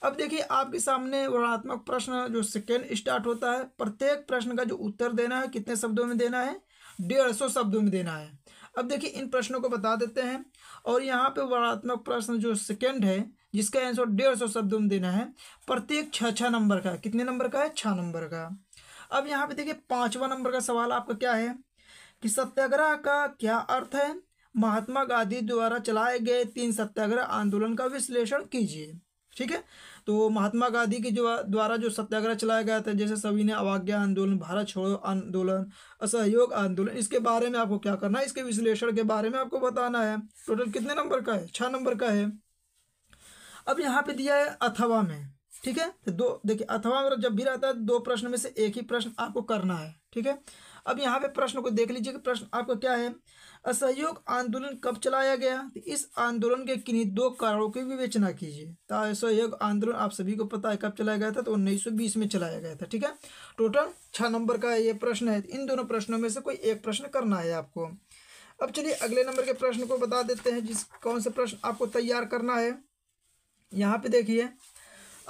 अब देखिए आपके सामने वर्णनात्मक प्रश्न जो सेकेंड स्टार्ट होता है। प्रत्येक प्रश्न का जो उत्तर देना है कितने शब्दों में देना है? 150 शब्दों में देना है। अब देखिए इन प्रश्नों को बता देते हैं। और यहाँ पे वर्णनात्मक प्रश्न जो सेकंड है जिसका आंसर 150 शब्दों में देना है। प्रत्येक 6 नंबर का। कितने नंबर का है? 6 नंबर का। अब यहाँ पे देखिए 5वां नंबर का सवाल आपका क्या है कि सत्याग्रह का क्या अर्थ है? महात्मा गांधी द्वारा चलाए गए 3 सत्याग्रह आंदोलन का विश्लेषण कीजिए। ठीक है, तो महात्मा गांधी के जो द्वारा जो सत्याग्रह चलाया गया था, जैसे सविनय अवज्ञा आंदोलन, भारत छोड़ो आंदोलन, असहयोग आंदोलन, इसके बारे में आपको क्या करना है? इसके विश्लेषण के बारे में आपको बताना है। टोटल कितने नंबर का है? 6 नंबर का है। अब यहाँ पे दिया है अथवा में। ठीक है, तो 2 देखिए अथवा में जब भी रहता है 2 प्रश्न में से एक ही प्रश्न आपको करना है। ठीक है, अब यहाँ पे प्रश्न को देख लीजिए कि प्रश्न आपका क्या है, असहयोग आंदोलन कब चलाया गया? इस आंदोलन के किन्हीं 2 कारणों की विवेचना कीजिए। तो असहयोग आंदोलन आप सभी को पता है कब चलाया गया था, तो 1920 में चलाया गया था। ठीक है, टोटल 6 नंबर का ये प्रश्न है। इन दोनों प्रश्नों में से कोई एक प्रश्न करना है आपको। अब चलिए अगले नंबर के प्रश्न को बता देते हैं कौन सा प्रश्न आपको तैयार करना है। यहाँ पे देखिए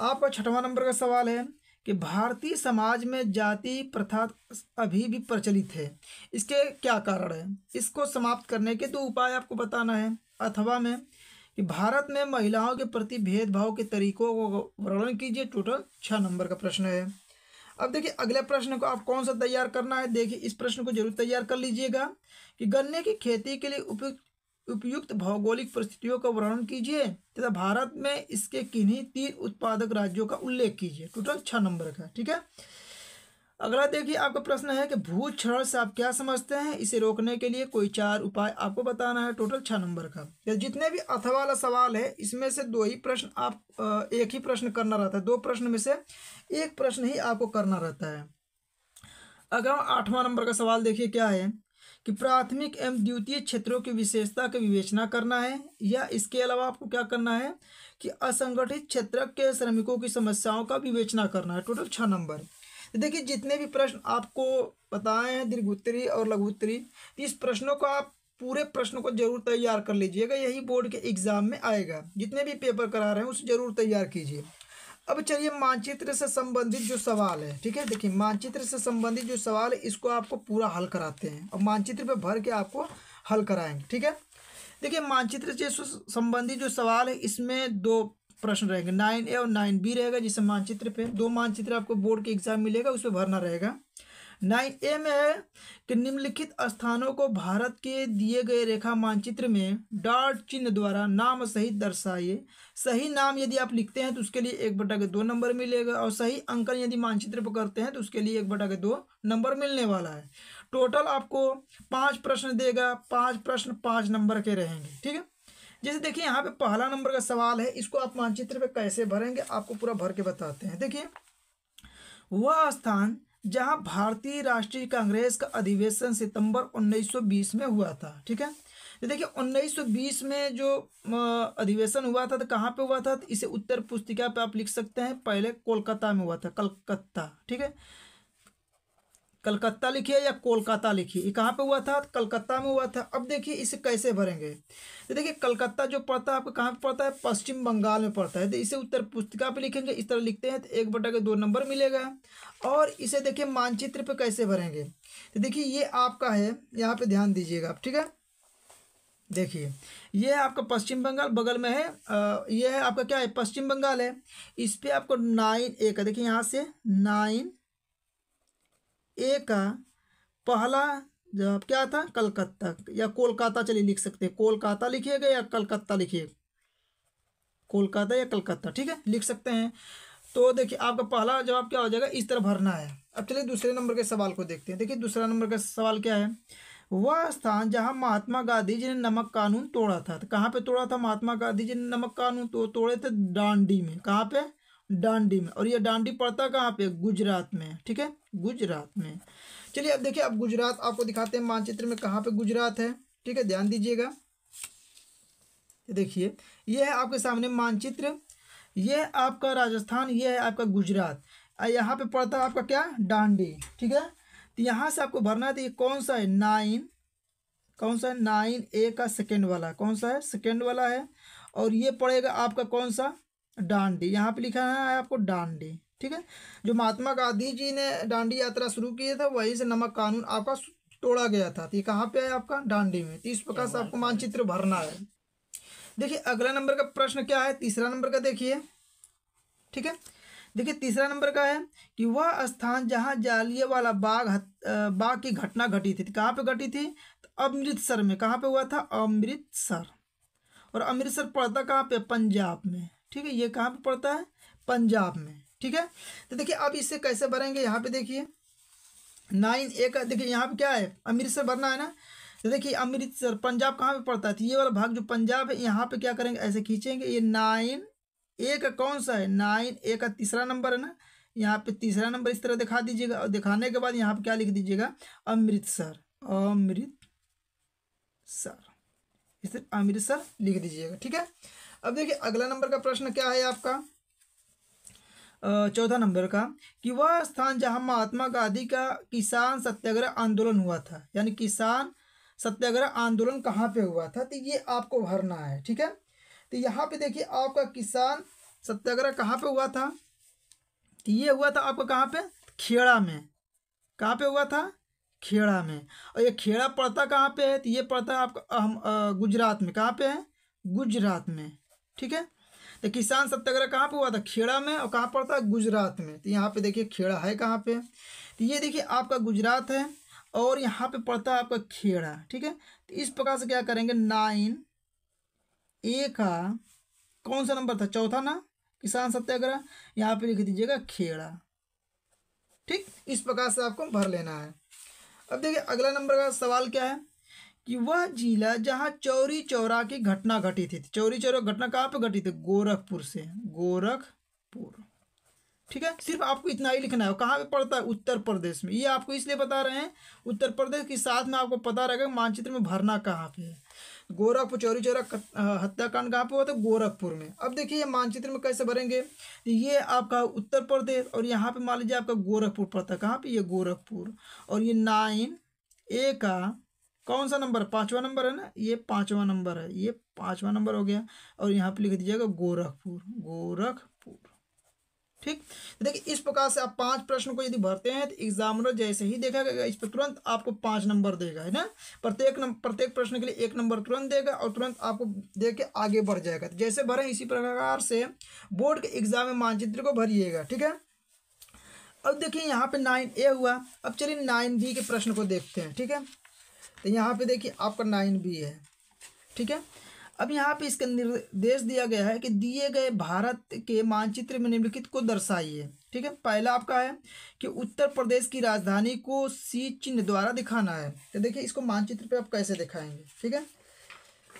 आपका 6वां नंबर का सवाल है कि भारतीय समाज में जाति प्रथा अभी भी प्रचलित है, इसके क्या कारण है? इसको समाप्त करने के 2 उपाय आपको बताना है। अथवा में कि भारत में महिलाओं के प्रति भेदभाव के तरीकों को वर्णन कीजिए। टोटल 6 नंबर का प्रश्न है। अब देखिए अगले प्रश्न को आप कौन सा तैयार करना है। देखिए इस प्रश्न को जरूर तैयार कर लीजिएगा कि गन्ने की खेती के लिए उपयुक्त भौगोलिक परिस्थितियों का वर्णन कीजिए तथा भारत में इसके किन्हीं 3 उत्पादक राज्यों का उल्लेख कीजिए। टोटल 6 नंबर का। ठीक है, अगला देखिए आपका प्रश्न है कि भू क्षरण से आप क्या समझते हैं, इसे रोकने के लिए कोई चार उपाय आपको बताना है। टोटल 6 नंबर का। जितने भी अथवा वाला सवाल है इसमें से दो ही प्रश्न आप एक ही प्रश्न करना रहता है, दो प्रश्न में से एक प्रश्न ही आपको करना रहता है। अगर हम 8वां नंबर का सवाल देखिए क्या है कि प्राथमिक एवं द्वितीय क्षेत्रों की विशेषता की विवेचना करना है, या इसके अलावा आपको क्या करना है कि असंगठित क्षेत्र के श्रमिकों की समस्याओं का विवेचना करना है। Total 6 number. देखिए जितने भी प्रश्न आपको बताए हैं दीर्घ उत्तरी और लघु उत्तरी, इस प्रश्नों को आप पूरे प्रश्नों को जरूर तैयार कर लीजिएगा, यही बोर्ड के एग्जाम में आएगा। जितने भी पेपर करा रहे हैं उसे जरूर तैयार कीजिए। अब चलिए मानचित्र से संबंधित जो सवाल है, ठीक है, देखिए मानचित्र से संबंधित जो सवाल है इसको आपको पूरा हल कराते हैं और मानचित्र पर भर के आपको हल कराएंगे, ठीक है। देखिए मानचित्र से संबंधित जो सवाल है इसमें दो प्रश्न रहेंगे, 9A और 9B रहेगा, जिससे मानचित्र पे दो मानचित्र आपको बोर्ड के एग्जाम मिलेगा उसमें भरना रहेगा। 9A में है कि निम्नलिखित स्थानों को भारत के दिए गए रेखा मानचित्र में डॉट चिन्ह द्वारा नाम सहित दर्शाइए। सही नाम यदि आप लिखते हैं तो उसके लिए 1/2 नंबर मिलेगा, और सही अंकन यदि मानचित्र पर करते हैं तो उसके लिए 1/2 नंबर मिलने वाला है। टोटल आपको 5 प्रश्न देगा, 5 प्रश्न 5 नंबर के रहेंगे, ठीक है। जैसे देखिए यहाँ पे पहला नंबर का सवाल है, इसको आप मानचित्र पे कैसे भरेंगे आपको पूरा भर के बताते हैं। देखिए वह स्थान जहाँ भारतीय राष्ट्रीय कांग्रेस का अधिवेशन सितंबर 1920 में हुआ था, ठीक है। देखिए 1920 में जो अधिवेशन हुआ था तो कहाँ पे हुआ था, तो इसे उत्तर पुस्तिका पे आप लिख सकते हैं। पहले कोलकाता में हुआ था, कलकत्ता, ठीक है, कलकत्ता लिखिए या कोलकाता लिखिए। ये कहाँ पे हुआ था, कलकत्ता में हुआ था। अब देखिए इसे कैसे भरेंगे, तो देखिए कलकत्ता जो पड़ता है आपको कहाँ पे पड़ता है, पश्चिम बंगाल में पड़ता है, तो इसे उत्तर पुस्तिका पे लिखेंगे। इस तरह लिखते हैं तो 1/2 नंबर मिलेगा। और इसे देखिए मानचित्र पे कैसे भरेंगे, तो देखिए ये आपका है, यहाँ पर ध्यान दीजिएगा आप, ठीक है। देखिए ये आपका पश्चिम बंगाल बगल में है, ये है आपका क्या है, पश्चिम बंगाल है। इस पर आपको 9A का, देखिए यहाँ से 9A का पहला जवाब क्या था, कलकत्ता या कोलकाता, चलिए लिख सकते हैं कोलकाता लिखिएगा या कलकत्ता लिखिएगा, कोलकाता या कलकत्ता, ठीक है, लिख सकते हैं। तो देखिए आपका पहला जवाब क्या हो जाएगा, इस तरह भरना है। अब चलिए दूसरे नंबर के सवाल को देखते हैं। देखिए दूसरा नंबर का सवाल क्या है, वह स्थान जहाँ महात्मा गांधी जी ने नमक कानून तोड़ा था, तो कहाँ पर तोड़ा था महात्मा गांधी जी ने नमक कानून, तो तोड़े थे डांडी में। कहाँ पे, डांडी में। और ये डांडी पड़ता कहाँ पे, गुजरात में, ठीक है, गुजरात में। चलिए अब देखिए अब गुजरात आपको दिखाते हैं मानचित्र में कहाँ पे गुजरात है, ठीक है, ध्यान दीजिएगा। देखिए ये है आपके सामने मानचित्र, ये है आपका राजस्थान, ये है आपका गुजरात, यहाँ पे पड़ता है आपका क्या, डांडी, ठीक है। तो यहाँ से आपको भरना है, तो ये कौन सा है, 9A का सेकेंड वाला, कौन सा है, सेकेंड वाला है। और ये पड़ेगा आपका कौन सा, डांडी, यहाँ पे लिखा है आपको डांडी, ठीक है। जो महात्मा गांधी जी ने डांडी यात्रा शुरू की था वहीं से नमक कानून आपका तोड़ा गया था, तो ये कहाँ पे है आपका, डांडी में। इस प्रकार से आपको मानचित्र भरना है। देखिए अगला नंबर का प्रश्न क्या है, तीसरा नंबर का देखिए, ठीक है। देखिए तीसरा नंबर का है कि वह स्थान जहाँ जालियांवाला बाग की घटना घटी थी, कहाँ पर घटी थी, अमृतसर में। कहाँ पर हुआ था, अमृतसर। और अमृतसर पड़ता कहाँ पे, पंजाब में, ठीक है। ये कहाँ पे पड़ता है, पंजाब में, ठीक है। तो देखिए अब इसे कैसे भरेंगे, यहाँ पे देखिए 9A का, देखिए यहाँ पे क्या है, अमृतसर भरना है ना। तो देखिए अमृतसर पंजाब कहाँ पे पड़ता है, तो ये वाला भाग जो पंजाब है यहाँ पे क्या करेंगे, ऐसे खींचेंगे। ये 9A का कौन सा है, 9A का तीसरा नंबर है ना, यहाँ पे तीसरा नंबर इस तरह दिखा दीजिएगा। और दिखाने के बाद यहाँ पे क्या लिख दीजिएगा, अमृतसर, अमृतसर, इस तरह अमृतसर लिख दीजिएगा, ठीक है। अब देखिए अगला नंबर का प्रश्न क्या है आपका, 14 नंबर का, कि वह स्थान जहां महात्मा गांधी का किसान सत्याग्रह आंदोलन हुआ था, यानी किसान सत्याग्रह आंदोलन कहां पे हुआ था, तो ये आपको भरना है, ठीक है। तो यहां पे देखिए आपका किसान सत्याग्रह कहां पे हुआ था, तो ये हुआ था आपका कहां पे, खेड़ा में। कहां पे हुआ था, खेड़ा में। और ये खेड़ा पड़ता कहाँ पे है, तो ये पड़ता है आपका गुजरात में। कहाँ पे है, गुजरात में, ठीक है। तो किसान सत्याग्रह कहाँ पे हुआ था, खेड़ा में। और कहाँ पड़ता है, गुजरात में। तो यहाँ पे देखिए खेड़ा है कहाँ पे, तो ये देखिए आपका गुजरात है और यहाँ पे पड़ता है आपका खेड़ा, ठीक है। तो इस प्रकार से क्या करेंगे, 9A का कौन सा नंबर था, चौथा ना, किसान सत्याग्रह, यहाँ पे लिख दीजिएगा खेड़ा, ठीक, इस प्रकार से आपको भर लेना है। अब देखिए अगला नंबर का सवाल क्या है कि वह जिला जहां चौरी चौरा की घटना घटी थी। चौरी चौरा घटना कहाँ पे घटी थी? गोरखपुर से, गोरखपुर। ठीक है, सिर्फ आपको इतना ही लिखना है। कहाँ पे पड़ता है? उत्तर प्रदेश में। ये आपको इसलिए बता रहे हैं उत्तर प्रदेश के साथ में आपको पता रहेगा मानचित्र में भरना कहाँ पे है। गोरखपुर, चौरी चौरा हत्याकांड कहाँ पे हुआ था? गोरखपुर में। अब देखिए ये मानचित्र में कैसे भरेंगे, ये आपका उत्तर प्रदेश और यहाँ पे मान लीजिए आपका गोरखपुर पड़ता है। कहाँ पे? ये गोरखपुर। और ये 9A का कौन सा नंबर? पाँचवा नंबर है ना, ये पाँचवा नंबर है, ये पाँचवा नंबर हो गया। और यहाँ पे लिख दीजिएगा गोरखपुर, गोरखपुर। ठीक, देखिए इस प्रकार से आप 5 प्रश्न को यदि भरते हैं तो एग्जामिनर जैसे ही देखा गया इस पर तुरंत आपको 5 नंबर देगा, है ना। प्रत्येक प्रश्न के लिए 1 नंबर तुरंत देगा और तुरंत आपको दे के आगे बढ़ जाएगा। तो जैसे भरें इसी प्रकार से बोर्ड के एग्जाम में मानचित्र को भरिएगा। ठीक है, अब देखिए यहाँ पे 9A हुआ। अब चलिए 9B के प्रश्न को देखते हैं। ठीक है, तो यहाँ पे देखिए आपका 9B है। ठीक है, अब यहाँ पे इसका निर्देश दिया गया है कि दिए गए भारत के मानचित्र में निम्नलिखित को दर्शाइए। ठीक है, पहला आपका है कि उत्तर प्रदेश की राजधानी को सी चिन्ह द्वारा दिखाना है। तो देखिए इसको मानचित्र पे आप कैसे दिखाएंगे। ठीक है,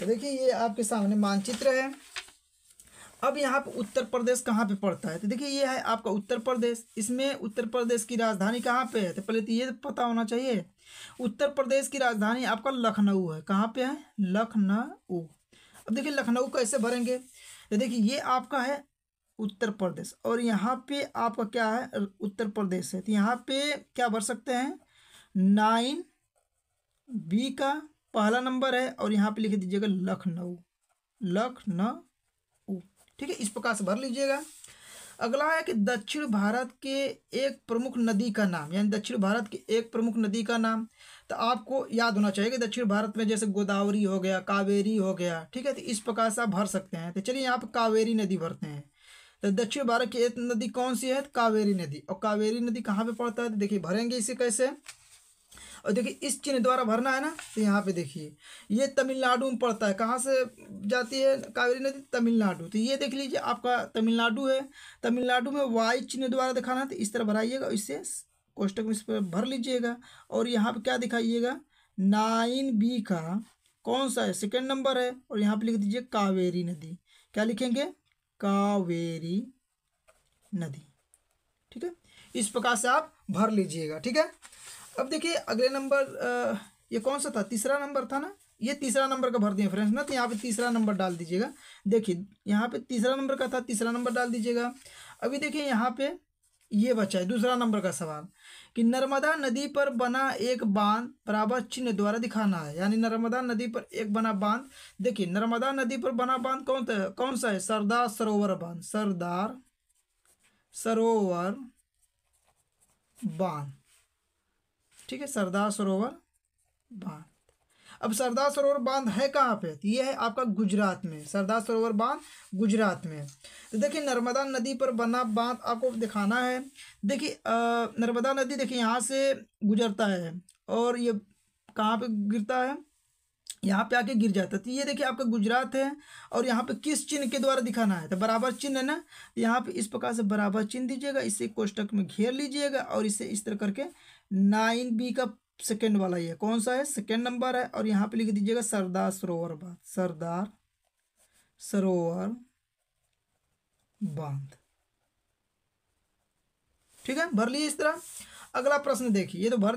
तो देखिए ये आपके सामने मानचित्र है। अब यहाँ पे उत्तर प्रदेश कहाँ पे पड़ता है? तो देखिए ये है आपका उत्तर प्रदेश। इसमें उत्तर प्रदेश की राजधानी कहाँ पे है? तो पहले तो ये पता होना चाहिए, उत्तर प्रदेश की राजधानी आपका लखनऊ है। कहाँ पे है? लखनऊ। अब देखिए लखनऊ कैसे भरेंगे, तो देखिए ये आपका है उत्तर प्रदेश और यहाँ पे आपका क्या है? उत्तर प्रदेश है। तो यहाँ पे क्या भर सकते हैं? 9B का पहला नंबर है और यहाँ पे लिख दीजिएगा लखनऊ, लखनऊ। ठीक है, इस प्रकार से भर लीजिएगा। अगला है कि दक्षिण भारत के एक प्रमुख नदी का नाम, यानी दक्षिण भारत की एक प्रमुख नदी का नाम। तो आपको याद होना चाहिए कि दक्षिण भारत में जैसे गोदावरी हो गया, कावेरी हो गया। ठीक है, तो इस प्रकार से आप भर सकते हैं। तो चलिए यहाँ पर कावेरी नदी भरते हैं। तो दक्षिण भारत की एक नदी कौन सी है? तो कावेरी नदी। और कावेरी नदी कहाँ पे पड़ता है? तो देखिए भरेंगे इसे कैसे, और देखिए इस चिन्ह द्वारा भरना है ना। तो यहाँ पे देखिए ये तमिलनाडु में पड़ता है। कहाँ से जाती है कावेरी नदी? तमिलनाडु। तो ये देख लीजिए आपका तमिलनाडु है। तमिलनाडु में वाई चिन्ह द्वारा दिखाना है, तो इस तरह भराइएगा, इससे कोष्टक में इस पर भर लीजिएगा। और यहाँ पे क्या दिखाइएगा? 9B का कौन सा है? सेकेंड नंबर है और यहाँ पे लिख दीजिए कावेरी नदी। क्या लिखेंगे? कावेरी नदी। ठीक है, इस प्रकार से आप भर लीजिएगा। ठीक है, अब देखिए अगले नंबर, ये कौन सा था? तीसरा नंबर था ना, ये तीसरा नंबर का भर दिए फ्रेंड्स ना। तो यहाँ पे तीसरा नंबर डाल दीजिएगा। देखिए यहाँ पे तीसरा नंबर का था, तीसरा नंबर डाल दीजिएगा। अभी देखिए यहाँ पे ये बचा है दूसरा नंबर का सवाल कि नर्मदा नदी पर बना एक बांध बराबर चिन्ह द्वारा दिखाना है, यानी नर्मदा नदी पर एक बना बांध। देखिए नर्मदा नदी पर बना बांध कौन सा है? सरदार सरोवर बांध, सरदार सरोवर बांध। ठीक है, सरदार सरोवर बांध। अब सरदार सरोवर बांध है कहाँ पे? ये है आपका गुजरात में। सरदार सरोवर बांध गुजरात में। तो देखिए नर्मदा नदी पर बना बांध आपको दिखाना है। देखिए नर्मदा नदी देखिए यहाँ से गुजरता है और ये कहाँ पे गिरता है? यहाँ पे आके गिर जाता है। तो ये देखिए आपका गुजरात है और यहाँ पे किस चिन्ह के द्वारा दिखाना है? तो बराबर चिन्ह है ना। यहाँ पे इस प्रकार से बराबर चिन्ह दीजिएगा, इसे कोष्टक में घेर लीजिएगा और इसे इस तरह करके 9B का सेकेंड वाला ये कौन सा है? सेकेंड नंबर है और यहाँ पे लिख दीजिएगा सरदार सरोवर बांध, सरदार सरोवर बांध। ठीक है, भर लिए इस तरह। अगला प्रश्न देखिए, ये तो भर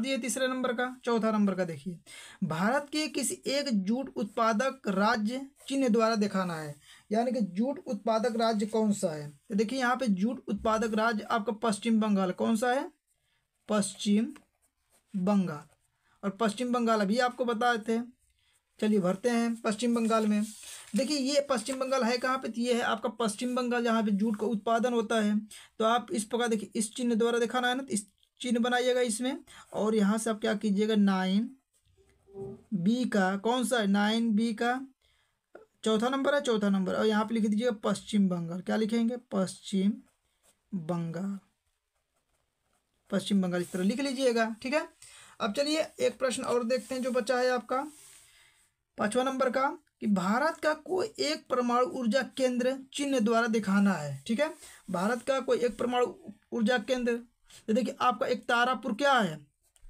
दिए तीसरे नंबर का। चौथा नंबर का देखिए, भारत के किसी एक जूट उत्पादक राज्य चिन्ह द्वारा दिखाना है, यानी कि जूट उत्पादक राज्य कौन सा है? तो देखिए यहाँ पे जूट उत्पादक राज्य आपका पश्चिम बंगाल। कौन सा है? पश्चिम बंगाल। और पश्चिम बंगाल अभी आपको बताए थे। चलिए भरते हैं पश्चिम बंगाल में। देखिए ये पश्चिम बंगाल है कहाँ पे? ये है आपका पश्चिम बंगाल, जहाँ पे जूट का उत्पादन होता है। तो आप इस प्रकार देखिए इस चिन्ह द्वारा दिखाना है ना, तो इस चिन्ह बनाइएगा इसमें और यहाँ से आप क्या कीजिएगा? 9B का कौन सा है? 9B का चौथा नंबर है, चौथा नंबर। और यहाँ पे लिख दीजिएगा पश्चिम बंगाल। क्या लिखेंगे? पश्चिम बंगाल, पश्चिम बंगाल। इस तरह लिख लीजिएगा। ठीक है, अब चलिए एक प्रश्न और देखते हैं जो बचा है आपका पाँचवा नंबर का कि भारत का कोई एक परमाणु ऊर्जा केंद्र चिन्ह द्वारा दिखाना है। ठीक है, भारत का कोई एक परमाणु ऊर्जा केंद्र। तो देखिए आपका एक तारापुर क्या है,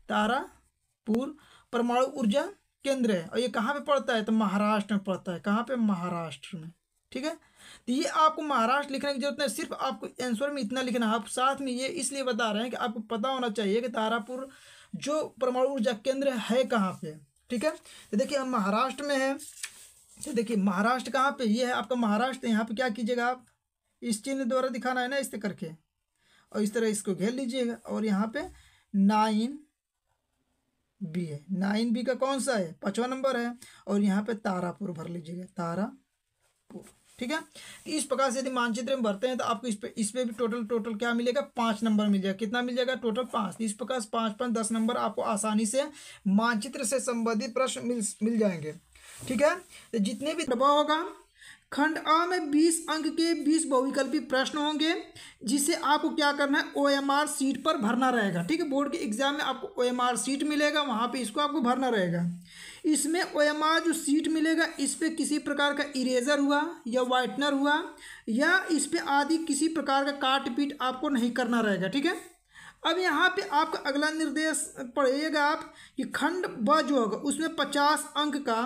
तारापुर परमाणु ऊर्जा केंद्र है और ये कहाँ पे पड़ता है, तो महाराष्ट्र में पड़ता है। कहाँ पे, महाराष्ट्र में। ठीक है, तो ये आपको महाराष्ट्र लिखने की जरूरत नहीं, सिर्फ आपको आंसर में इतना लिखना है। आप साथ में ये इसलिए बता रहे हैं कि आपको पता होना चाहिए कि तारापुर जो परमाणु ऊर्जा केंद्र है कहाँ पे। ठीक है, तो देखिए हम महाराष्ट्र में है, तो देखिए महाराष्ट्र कहाँ पे, ये है आपका महाराष्ट्र। यहाँ पे क्या कीजिएगा आप, इस चिन्ह द्वारा दिखाना है ना, इस तरह करके और इस तरह इसको घेर लीजिएगा और यहाँ पे 9B है, 9B का कौन सा है, 5वां नंबर है और यहाँ पे तारापुर भर लीजिएगा, तारापुर। ठीक है, इस प्रकार से यदि मानचित्र में भरते हैं तो आपको इस पे भी टोटल क्या मिलेगा, 5 नंबर मिल जाएगा। कितना मिल जाएगा, टोटल 5। इस प्रकार 5 10 नंबर आपको आसानी से मानचित्र से संबंधित प्रश्न मिल जाएंगे। ठीक है, तो जितने भी दबाव होगा, खंड आ में 20 अंक के 20 बहुविकल्पी प्रश्न होंगे जिसे आपको क्या करना है, OMR सीट पर भरना रहेगा। ठीक है, बोर्ड के एग्जाम में आपको OMR सीट मिलेगा, वहाँ पे इसको आपको भरना रहेगा। इसमें OMR जो सीट मिलेगा इस पे किसी प्रकार का इरेजर हुआ या वाइटनर हुआ या इस पे आदि किसी प्रकार का काट पीट आपको नहीं करना रहेगा। ठीक है, अब यहाँ पे आपका अगला निर्देश पढ़िएगा आप कि खंड ब जो होगा उसमें 50 अंक का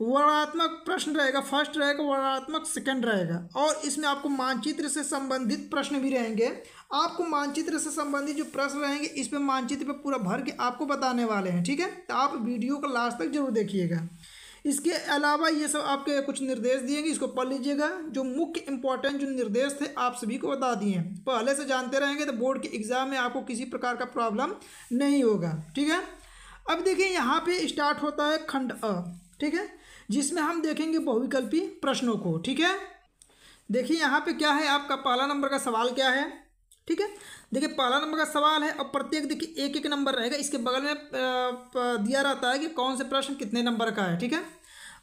वर्णात्मक प्रश्न रहेगा, फर्स्ट रहेगा वर्णात्मक, सेकंड रहेगा और इसमें आपको मानचित्र से संबंधित प्रश्न भी रहेंगे। आपको मानचित्र से संबंधित जो प्रश्न रहेंगे इस पर मानचित्र पर पूरा भर के आपको बताने वाले हैं। ठीक है, तो आप वीडियो को लास्ट तक जरूर देखिएगा। इसके अलावा ये सब आपके कुछ निर्देश दिएंगे, इसको पढ़ लीजिएगा। जो मुख्य इंपॉर्टेंट जो निर्देश थे आप सभी को बता दिए, पहले से जानते रहेंगे तो बोर्ड के एग्जाम में आपको किसी प्रकार का प्रॉब्लम नहीं होगा। ठीक है, अब देखिए यहाँ पे स्टार्ट होता है खंड अ। ठीक है, जिसमें हम देखेंगे बहुविकल्पी प्रश्नों को। ठीक है, देखिए यहाँ पर क्या है, आपका पहला नंबर का सवाल क्या है। ठीक है, देखिए पहला नंबर का सवाल है और प्रत्येक देखिए एक एक नंबर रहेगा, इसके बगल में दिया रहता है कि कौन से प्रश्न कितने नंबर का है। ठीक है,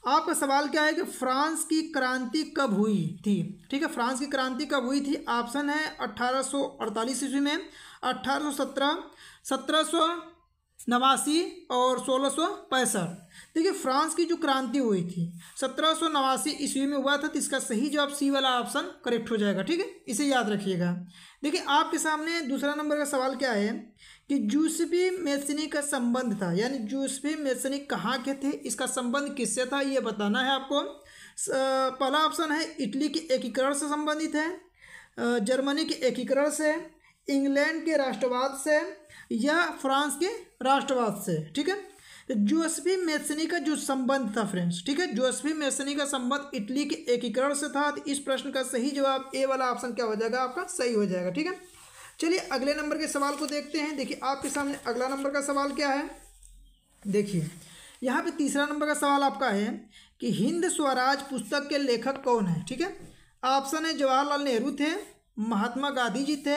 आपका सवाल क्या है कि फ्रांस की क्रांति कब हुई थी। ठीक है, फ्रांस की क्रांति कब हुई थी, ऑप्शन है 1848 ईस्वी में, 1817, 1789 और 1665। देखिए फ्रांस की जो क्रांति हुई थी 1789 ईस्वी में हुआ था, तो इसका सही जवाब C वाला ऑप्शन करेक्ट हो जाएगा। ठीक है, इसे याद रखिएगा। देखिए आपके सामने दूसरा नंबर का सवाल क्या है कि जूसेपी मेत्सिनी का संबंध था, यानी जूसेपी मेत्सिनी कहाँ के थे, इसका संबंध किससे था ये बताना है आपको। पहला ऑप्शन है इटली के एकीकरण से संबंधित है, जर्मनी के एकीकरण से, इंग्लैंड के राष्ट्रवाद से या फ्रांस के राष्ट्रवाद से। ठीक है, तो जूसेपी मेत्सिनी का जो संबंध था फ्रेंड्स, ठीक है, जूसेपी मेत्सिनी का संबंध इटली के एकीकरण से था, तो इस प्रश्न का सही जवाब A वाला ऑप्शन क्या हो जाएगा आपका, सही हो जाएगा। ठीक है, चलिए अगले नंबर के सवाल को देखते हैं। देखिए आपके सामने अगला नंबर का सवाल क्या है, देखिए यहाँ पे तीसरा नंबर का सवाल आपका है कि हिंद स्वराज पुस्तक के लेखक कौन है। ठीक है, ऑप्शन है जवाहरलाल नेहरू थे, महात्मा गांधी जी थे,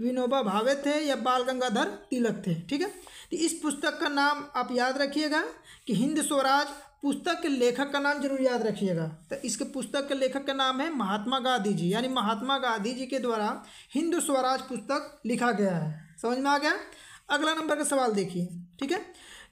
विनोबा भावे थे या बाल गंगाधर तिलक थे। ठीक है, तो इस पुस्तक का नाम आप याद रखिएगा कि हिंद स्वराज पुस्तक के लेखक का नाम जरूर याद रखिएगा। तो इसके पुस्तक के लेखक का नाम है महात्मा गांधी जी, यानी महात्मा गांधी जी के द्वारा हिंद स्वराज पुस्तक लिखा गया है। समझ में आ गया। अगला नंबर का सवाल देखिए, ठीक है,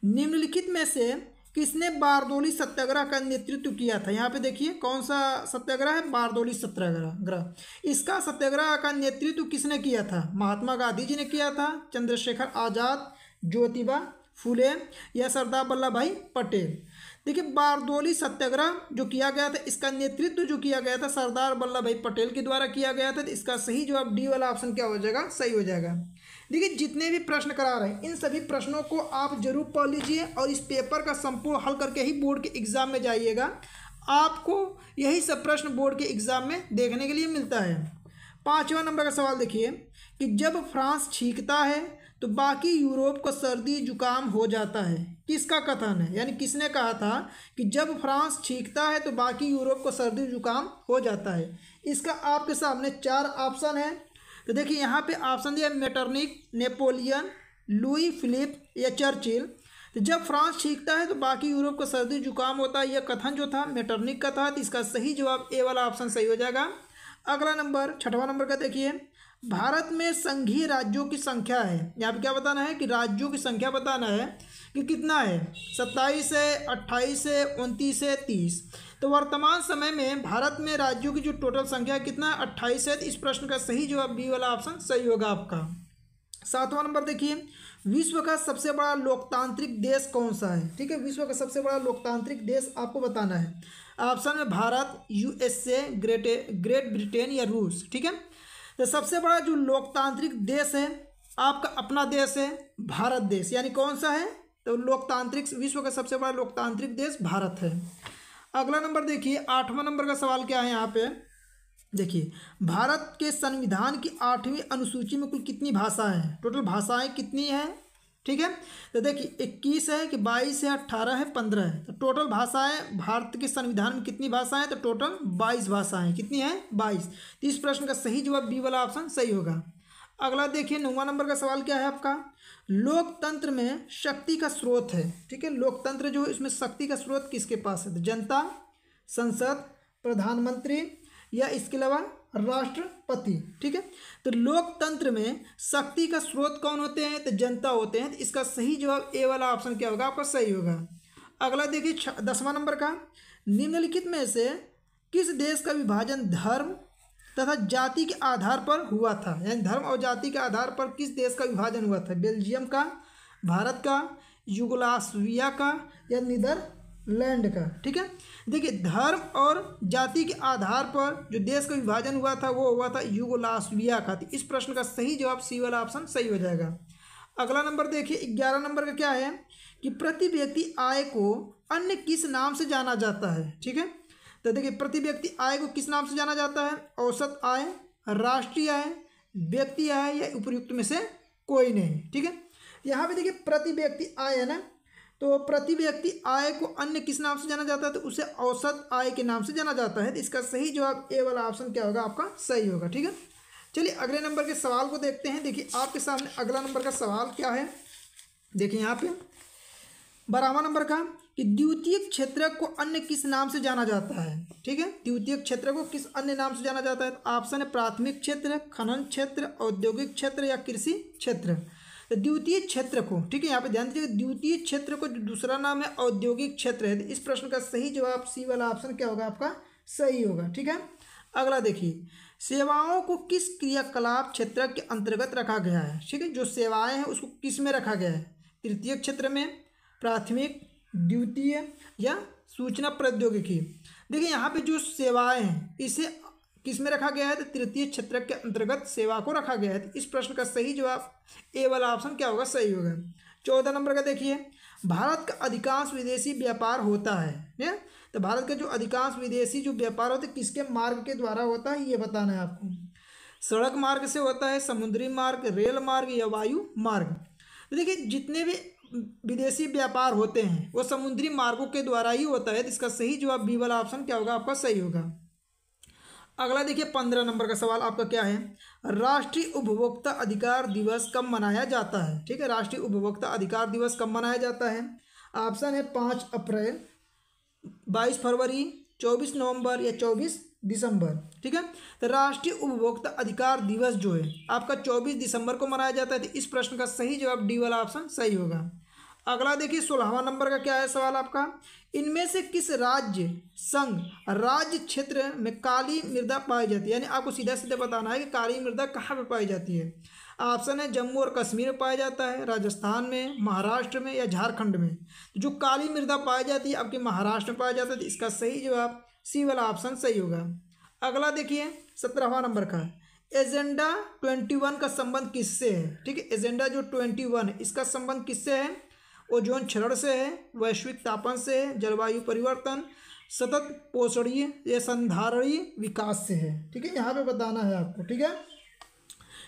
निम्नलिखित में से किसने बारदोली सत्याग्रह का नेतृत्व किया था। यहाँ पे देखिए कौन सा सत्याग्रह है, बारदोली सत्याग्रह। इसका सत्याग्रह का नेतृत्व किसने किया था, महात्मा गांधी जी ने किया था, चंद्रशेखर आज़ाद, ज्योतिबा फुले या सरदार वल्लभ भाई पटेल। देखिए बारदोली सत्याग्रह जो किया गया था इसका नेतृत्व जो किया गया था सरदार वल्लभ भाई पटेल के द्वारा किया गया था, तो इसका सही जवाब D वाला ऑप्शन क्या हो जाएगा, सही हो जाएगा। देखिए जितने भी प्रश्न करा रहे हैं इन सभी प्रश्नों को आप जरूर पढ़ लीजिए और इस पेपर का संपूर्ण हल करके ही बोर्ड के एग्जाम में जाइएगा। आपको यही सब प्रश्न बोर्ड के एग्जाम में देखने के लिए मिलता है। 5वां नंबर का सवाल देखिए कि जब फ्रांस छींकता है तो बाकी यूरोप को सर्दी जुकाम हो जाता है, किसका कथन है, यानी किसने कहा था कि जब फ्रांस छींकता है तो बाकी यूरोप को सर्दी जुकाम हो जाता है। इसका आपके सामने 4 ऑप्शन है, तो देखिए यहाँ पे ऑप्शन दिया मेटर्निक, नेपोलियन, लुई फिलिप या चर्चिल। तो जब फ्रांस छींकता है तो बाकी यूरोप का सर्दी जुकाम होता है, यह कथन जो था मेटर्निक का था, तो इसका सही जवाब A वाला ऑप्शन सही हो जाएगा। अगला नंबर 6वां नंबर का देखिए, भारत में संघीय राज्यों की संख्या है, यहाँ पे क्या बताना है कि राज्यों की संख्या बताना है कि कितना है, 27 है, 28 है, 29 है, 30। तो वर्तमान समय में भारत में राज्यों की जो टोटल संख्या कितना है, 28 है, तो इस प्रश्न का सही जवाब B वाला ऑप्शन सही होगा आपका। सातवां नंबर देखिए, विश्व का सबसे बड़ा लोकतांत्रिक देश कौन सा है? ठीक है, विश्व का सबसे बड़ा लोकतांत्रिक देश आपको बताना है। ऑप्शन में भारत, यूएसए, ग्रेट ब्रिटेन या रूस। ठीक है, तो सबसे बड़ा जो लोकतांत्रिक देश है आपका अपना देश है भारत देश, यानी कौन सा है? तो लोकतांत्रिक, विश्व का सबसे बड़ा लोकतांत्रिक देश भारत है। अगला नंबर देखिए, आठवां नंबर का सवाल क्या है यहाँ पे? देखिए, भारत के संविधान की 8वीं अनुसूची में कुल कितनी भाषाएं हैं? टोटल भाषाएं कितनी हैं? ठीक है, तो देखिए 21 है कि 22 है, 18 है, 15 है। तो टोटल भाषाएं भारत के संविधान में कितनी भाषाएं? तो टोटल 22 भाषाएं। कितनी हैं? 22। तो इस प्रश्न का सही जवाब बी वाला ऑप्शन सही होगा। अगला देखिए, 9वां नंबर का सवाल क्या है आपका? लोकतंत्र में शक्ति का स्रोत है। ठीक है, लोकतंत्र जो है इसमें शक्ति का स्रोत किसके पास है? तो जनता, संसद, प्रधानमंत्री या इसके अलावा राष्ट्रपति। ठीक है, तो लोकतंत्र में शक्ति का स्रोत कौन होते हैं? तो जनता होते हैं। तो इसका सही जवाब ए वाला ऑप्शन क्या होगा आपका? सही होगा। अगला देखिए, 10वां नंबर का, निम्नलिखित में से किस देश का विभाजन धर्म तथा जाति के आधार पर हुआ था? यानी धर्म और जाति के आधार पर किस देश का विभाजन हुआ था? बेल्जियम का, भारत का, युगोस्लाविया का या नीदरलैंड का। ठीक है, देखिए धर्म और जाति के आधार पर जो देश का विभाजन हुआ था वो हुआ था युगोस्लाविया का। तो इस प्रश्न का सही जवाब सी वाला ऑप्शन सही हो जाएगा। अगला नंबर देखिए, 11 नंबर का क्या है कि प्रति व्यक्ति आय को अन्य किस नाम से जाना जाता है? ठीक है, तो देखिए प्रति व्यक्ति आय को किस नाम से जाना जाता है? औसत आय, राष्ट्रीय आय, व्यक्ति आय या उपयुक्त में से कोई नहीं। ठीक है, यहाँ पे देखिए प्रति व्यक्ति आय है ना, तो प्रति व्यक्ति आय को अन्य किस नाम से जाना जाता है? तो उसे औसत आय के नाम से जाना जाता है। तो इसका सही जवाब ए वाला ऑप्शन क्या होगा आपका? सही होगा। ठीक है, चलिए अगले नंबर के सवाल को देखते हैं। देखिए आपके सामने अगला नंबर का सवाल क्या है? देखिए यहाँ पे 12वां नंबर का कि द्वितीयक क्षेत्र को अन्य किस नाम से जाना जाता है? ठीक है, द्वितीयक क्षेत्र को किस अन्य नाम से जाना जाता है? तो ऑप्शन है प्राथमिक क्षेत्र, खनन क्षेत्र, औद्योगिक क्षेत्र या कृषि क्षेत्र। तो द्वितीय क्षेत्र को, ठीक है, यहाँ पे ध्यान दीजिए, द्वितीय क्षेत्र को जो दूसरा नाम है औद्योगिक क्षेत्र है। इस प्रश्न का सही जवाब सी वाला ऑप्शन क्या होगा आपका? सही होगा। ठीक है, अगला देखिए, सेवाओं को किस क्रियाकलाप क्षेत्र के अंतर्गत रखा गया है? ठीक है, जो सेवाएं हैं उसको किस में रखा गया है? तृतीय क्षेत्र में, प्राथमिक, द्वितीय या सूचना प्रौद्योगिकी। देखिए यहाँ पे जो सेवाएं हैं इसे किस में रखा गया है? तो तृतीय क्षेत्र के अंतर्गत सेवा को रखा गया है। तो इस प्रश्न का सही जवाब ए वाला ऑप्शन क्या होगा? सही होगा। 14 नंबर का देखिए, भारत का अधिकांश विदेशी व्यापार होता है ना, तो भारत का जो अधिकांश विदेशी जो व्यापार होता है किसके मार्ग के द्वारा होता है? ये बताना है आपको। सड़क मार्ग से होता है, समुद्री मार्ग, रेल मार्ग या वायु मार्ग। तो देखिए जितने भी विदेशी व्यापार होते हैं वो समुद्री मार्गों के द्वारा ही होता है। तो इसका सही जवाब बी वाला ऑप्शन क्या होगा आपका? सही होगा। अगला देखिए 15 नंबर का सवाल आपका क्या है? राष्ट्रीय उपभोक्ता अधिकार दिवस कब मनाया जाता है? ठीक है, राष्ट्रीय उपभोक्ता अधिकार दिवस कब मनाया जाता है? ऑप्शन है 5 अप्रैल, 22 फरवरी, 24 नवंबर या 24 दिसंबर। ठीक है, तो राष्ट्रीय उपभोक्ता अधिकार दिवस जो है आपका 24 दिसंबर को मनाया जाता है। तो इस प्रश्न का सही जवाब डी वाला ऑप्शन सही होगा। अगला देखिए 16वां नंबर का क्या है सवाल आपका? इनमें से किस राज्य संघ राज्य क्षेत्र में काली मृदा पाई जाती है? यानी आपको सीधा सीधा बताना है कि काली मृदा कहाँ पे पाई जाती है। ऑप्शन है जम्मू और कश्मीर में पाया जाता है, राजस्थान में, महाराष्ट्र में या झारखंड में। जो काली मृदा पाई जाती है आपके महाराष्ट्र में पाया जाता है। तो इसका सही जवाब सी वाला ऑप्शन सही होगा। अगला देखिए 17वां नंबर का, एजेंडा 21 का संबंध किससे है? ठीक है, एजेंडा जो 21 इसका संबंध किससे है? ओजोन क्षरण से है, वैश्विक तापन से है, जलवायु परिवर्तन, सतत पोषणीय या संधारणीय विकास से है। ठीक है, यहाँ पे बताना है आपको। ठीक है,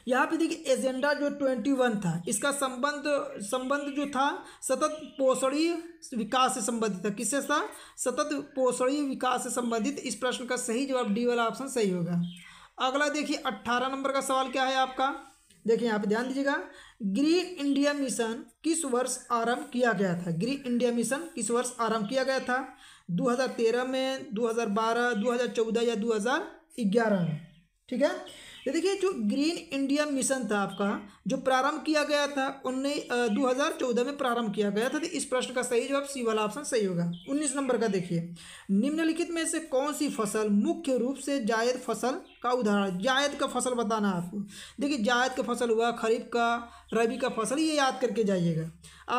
यहाँ पे देखिए एजेंडा जो 21 था इसका संबंध जो था सतत पोषणीय विकास से संबंधित था। किससे था? सतत पोषणीय विकास से संबंधित। इस प्रश्न का सही जवाब डी वाला ऑप्शन सही होगा। अगला देखिए 18 नंबर का सवाल क्या है आपका? देखिए यहाँ पे ध्यान दीजिएगा, ग्रीन इंडिया मिशन किस वर्ष आरंभ किया गया था? ग्रीन इंडिया मिशन किस वर्ष आरंभ किया गया था? 2013 में, 2012, 2014 या 2011 में। ठीक है, तो देखिए जो ग्रीन इंडिया मिशन था आपका जो प्रारंभ किया गया था 2014 में प्रारंभ किया गया था। तो इस प्रश्न का सही जवाब सी वाला ऑप्शन सही होगा। 19 नंबर का देखिए, निम्नलिखित में से कौन सी फसल मुख्य रूप से जायद फसल का उदाहरण। जायद का फसल बताना आपको, देखिए जायद का फसल हुआ खरीफ का, रबी का फसल, ये याद करके जाइएगा।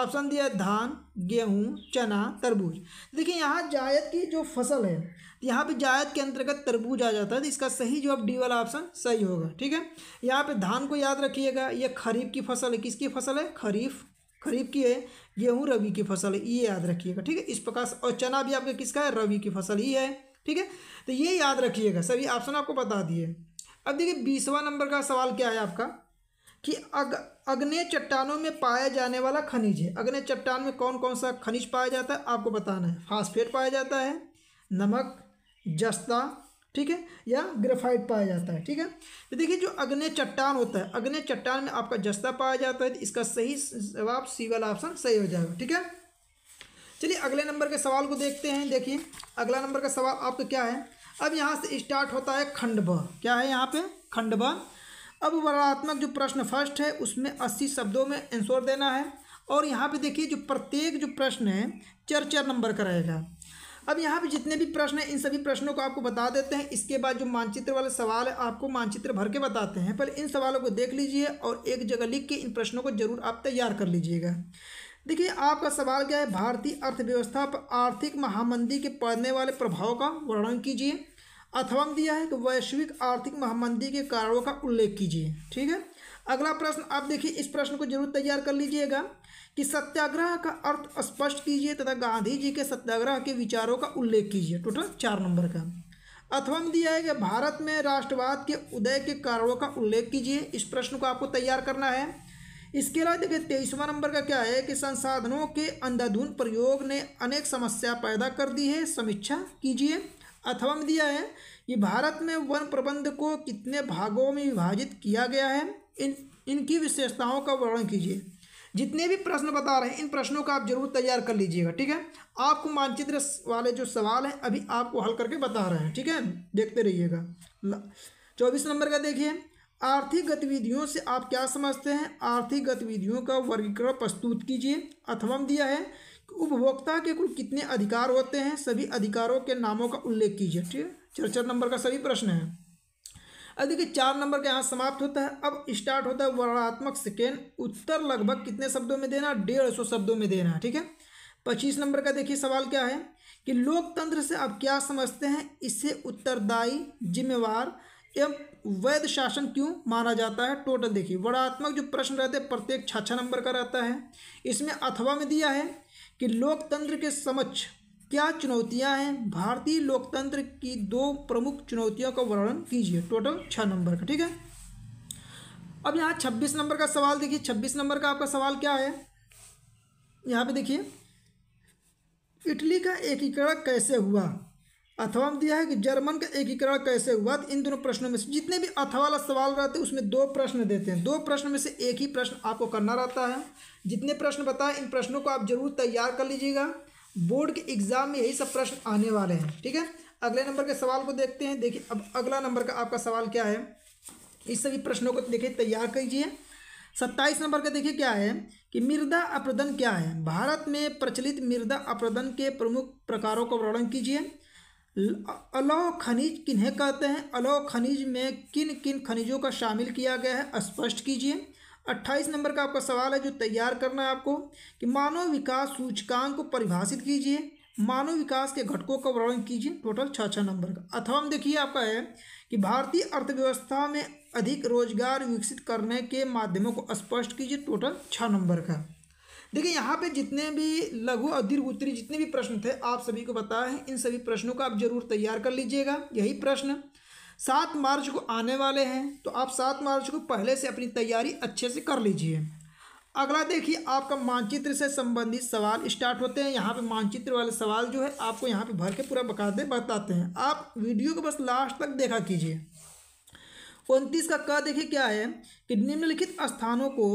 ऑप्शन दिया धान, गेहूँ, चना, तरबूज। देखिए यहाँ जायद की जो फसल है, यहाँ पे जायद के अंतर्गत तरबूज आ जाता है, तो इसका सही जो डी वाला ऑप्शन सही होगा। ठीक है, यहाँ पे धान को याद रखिएगा, ये खरीफ की फसल है। किसकी फसल है? खरीफ, खरीफ की है। गेहूँ रबी की फसल, ये याद रखिएगा। ठीक है, इस प्रकार। और चना भी आपका किसका है? रबी की फसल ही है। ठीक है, तो ये याद रखिएगा, सभी ऑप्शन आपको बता दिए। अब देखिए 20वां नंबर का सवाल क्या है आपका कि अग्नेय चट्टानों में पाया जाने वाला खनिज है। अग्नेय चट्टान में कौन कौन सा खनिज पाया जाता है आपको बताना है। फास्फेट पाया जाता है, नमक, जस्ता, ठीक है, या ग्रेफाइट पाया जाता है। ठीक है, तो देखिए जो अग्नेय चट्टान होता है, अग्नेय चट्टान में आपका जस्ता पाया जाता है, तो इसका सही जवाब सी वाला ऑप्शन सही हो जाएगा। ठीक है, चलिए अगले नंबर के सवाल को देखते हैं। देखिए अगला नंबर का सवाल आपका क्या है। अब यहाँ से स्टार्ट होता है खंडवा। क्या है यहाँ पे? खंडवा। अब वर्णात्मक जो प्रश्न फर्स्ट है उसमें 80 शब्दों में आंसर देना है। और यहाँ पे देखिए जो प्रत्येक जो प्रश्न है चार चार नंबर का रहेगा। अब यहाँ पे जितने भी प्रश्न हैं इन सभी प्रश्नों को आपको बता देते हैं। इसके बाद जो मानचित्र वाले सवाल है आपको मानचित्र भर के बताते हैं। पहले इन सवालों को देख लीजिए और एक जगह लिख के इन प्रश्नों को जरूर आप तैयार कर लीजिएगा। देखिए आपका सवाल क्या है, भारतीय अर्थव्यवस्था पर आर्थिक महामंदी के पड़ने वाले प्रभाव का वर्णन कीजिए। अथवा दिया है कि वैश्विक आर्थिक महामंदी के कारणों का उल्लेख कीजिए। ठीक है, अगला प्रश्न आप देखिए, इस प्रश्न को जरूर तैयार कर लीजिएगा कि सत्याग्रह का अर्थ स्पष्ट कीजिए तथा गांधी जी के सत्याग्रह के विचारों का उल्लेख कीजिए। टोटल 4 नंबर का। अथवा दिया है कि भारत में राष्ट्रवाद के उदय के कारणों का उल्लेख कीजिए। इस प्रश्न को आपको तैयार करना है। इसके अलावा देखिए 23वां नंबर का क्या है कि संसाधनों के अंधाधुंध प्रयोग ने अनेक समस्या पैदा कर दी है, समीक्षा कीजिए। अथवा में दिया है कि भारत में वन प्रबंध को कितने भागों में विभाजित किया गया है, इनकी विशेषताओं का वर्णन कीजिए। जितने भी प्रश्न बता रहे हैं इन प्रश्नों का आप जरूर तैयार कर लीजिएगा। ठीक है, आपको मानचित्र वाले जो सवाल हैं अभी आपको हल करके बता रहे हैं। ठीक है, देखते रहिएगा। 24 नंबर का देखिए, आर्थिक गतिविधियों से आप क्या समझते हैं? आर्थिक गतिविधियों का वर्गीकरण प्रस्तुत कीजिए। अथवा दिया है कि उपभोक्ता के कुल कितने अधिकार होते हैं, सभी अधिकारों के नामों का उल्लेख कीजिए। ठीक है, 4-4 नंबर का सभी प्रश्न है। अब देखिए 4 नंबर का यहाँ समाप्त होता है। अब स्टार्ट होता है वर्णात्मक सेकेंड। उत्तर लगभग कितने शब्दों में देना? 150 शब्दों में देना है। ठीक है, 25 नंबर का देखिए सवाल क्या है कि लोकतंत्र से आप क्या समझते हैं? इसे उत्तरदायी, जिम्मेवार एवं वैध शासन क्यों माना जाता है? टोटल देखिए वर्णात्मक जो प्रश्न रहते हैं प्रत्येक 6-6 नंबर का रहता है। इसमें अथवा में दिया है कि लोकतंत्र के समक्ष क्या चुनौतियां हैं? भारतीय लोकतंत्र की 2 प्रमुख चुनौतियों का वर्णन कीजिए। टोटल 6 नंबर का। ठीक है, अब यहाँ 26 नंबर का सवाल देखिए। 26 नंबर का आपका सवाल क्या है? यहाँ पे देखिए, इटली का एकीकरण कैसे हुआ? अथवा में दिया है कि जर्मन का एकीकरण कैसे हुआ? इन दोनों प्रश्नों में से जितने भी अथवा वाला सवाल रहते हैं उसमें 2 प्रश्न देते हैं। 2 प्रश्न में से एक ही प्रश्न आपको करना रहता है। जितने प्रश्न बताए इन प्रश्नों को आप जरूर तैयार कर लीजिएगा। बोर्ड के एग्जाम में यही सब प्रश्न आने वाले हैं। ठीक है, अगले नंबर के सवाल को देखते हैं। देखिए अब अगला नंबर का आपका सवाल क्या है, इस सभी प्रश्नों को देखिए तैयार कीजिए। 27 नंबर का देखिए क्या है कि मृदा अपरदन क्या है? भारत में प्रचलित मृदा अपरदन के प्रमुख प्रकारों का वर्णन कीजिए। अलौह खनिज किन्हें कहते हैं? अलौह खनिज में किन किन खनिजों का शामिल किया गया है, स्पष्ट कीजिए। 28 नंबर का आपका सवाल है जो तैयार करना है आपको कि मानव विकास सूचकांक को परिभाषित कीजिए। मानव विकास के घटकों का वर्णन कीजिए। टोटल 6-6 नंबर का। अथवा में देखिए आपका है कि भारतीय अर्थव्यवस्था में अधिक रोजगार विकसित करने के माध्यमों को स्पष्ट कीजिए। टोटल 6 नंबर का। देखिए यहाँ पे जितने भी लघु और दीर्घ उत्तरी जितने भी प्रश्न थे आप सभी को बताया है। इन सभी प्रश्नों का आप जरूर तैयार कर लीजिएगा। यही प्रश्न 7 मार्च को आने वाले हैं, तो आप 7 मार्च को पहले से अपनी तैयारी अच्छे से कर लीजिए। अगला देखिए आपका मानचित्र से संबंधित सवाल स्टार्ट होते हैं। यहाँ पे मानचित्र वाले सवाल जो है आपको यहाँ पे भर के पूरा बकायदे बताते हैं। आप वीडियो को बस लास्ट तक देखा कीजिए। 29 का क देखिए क्या है कि निम्नलिखित स्थानों को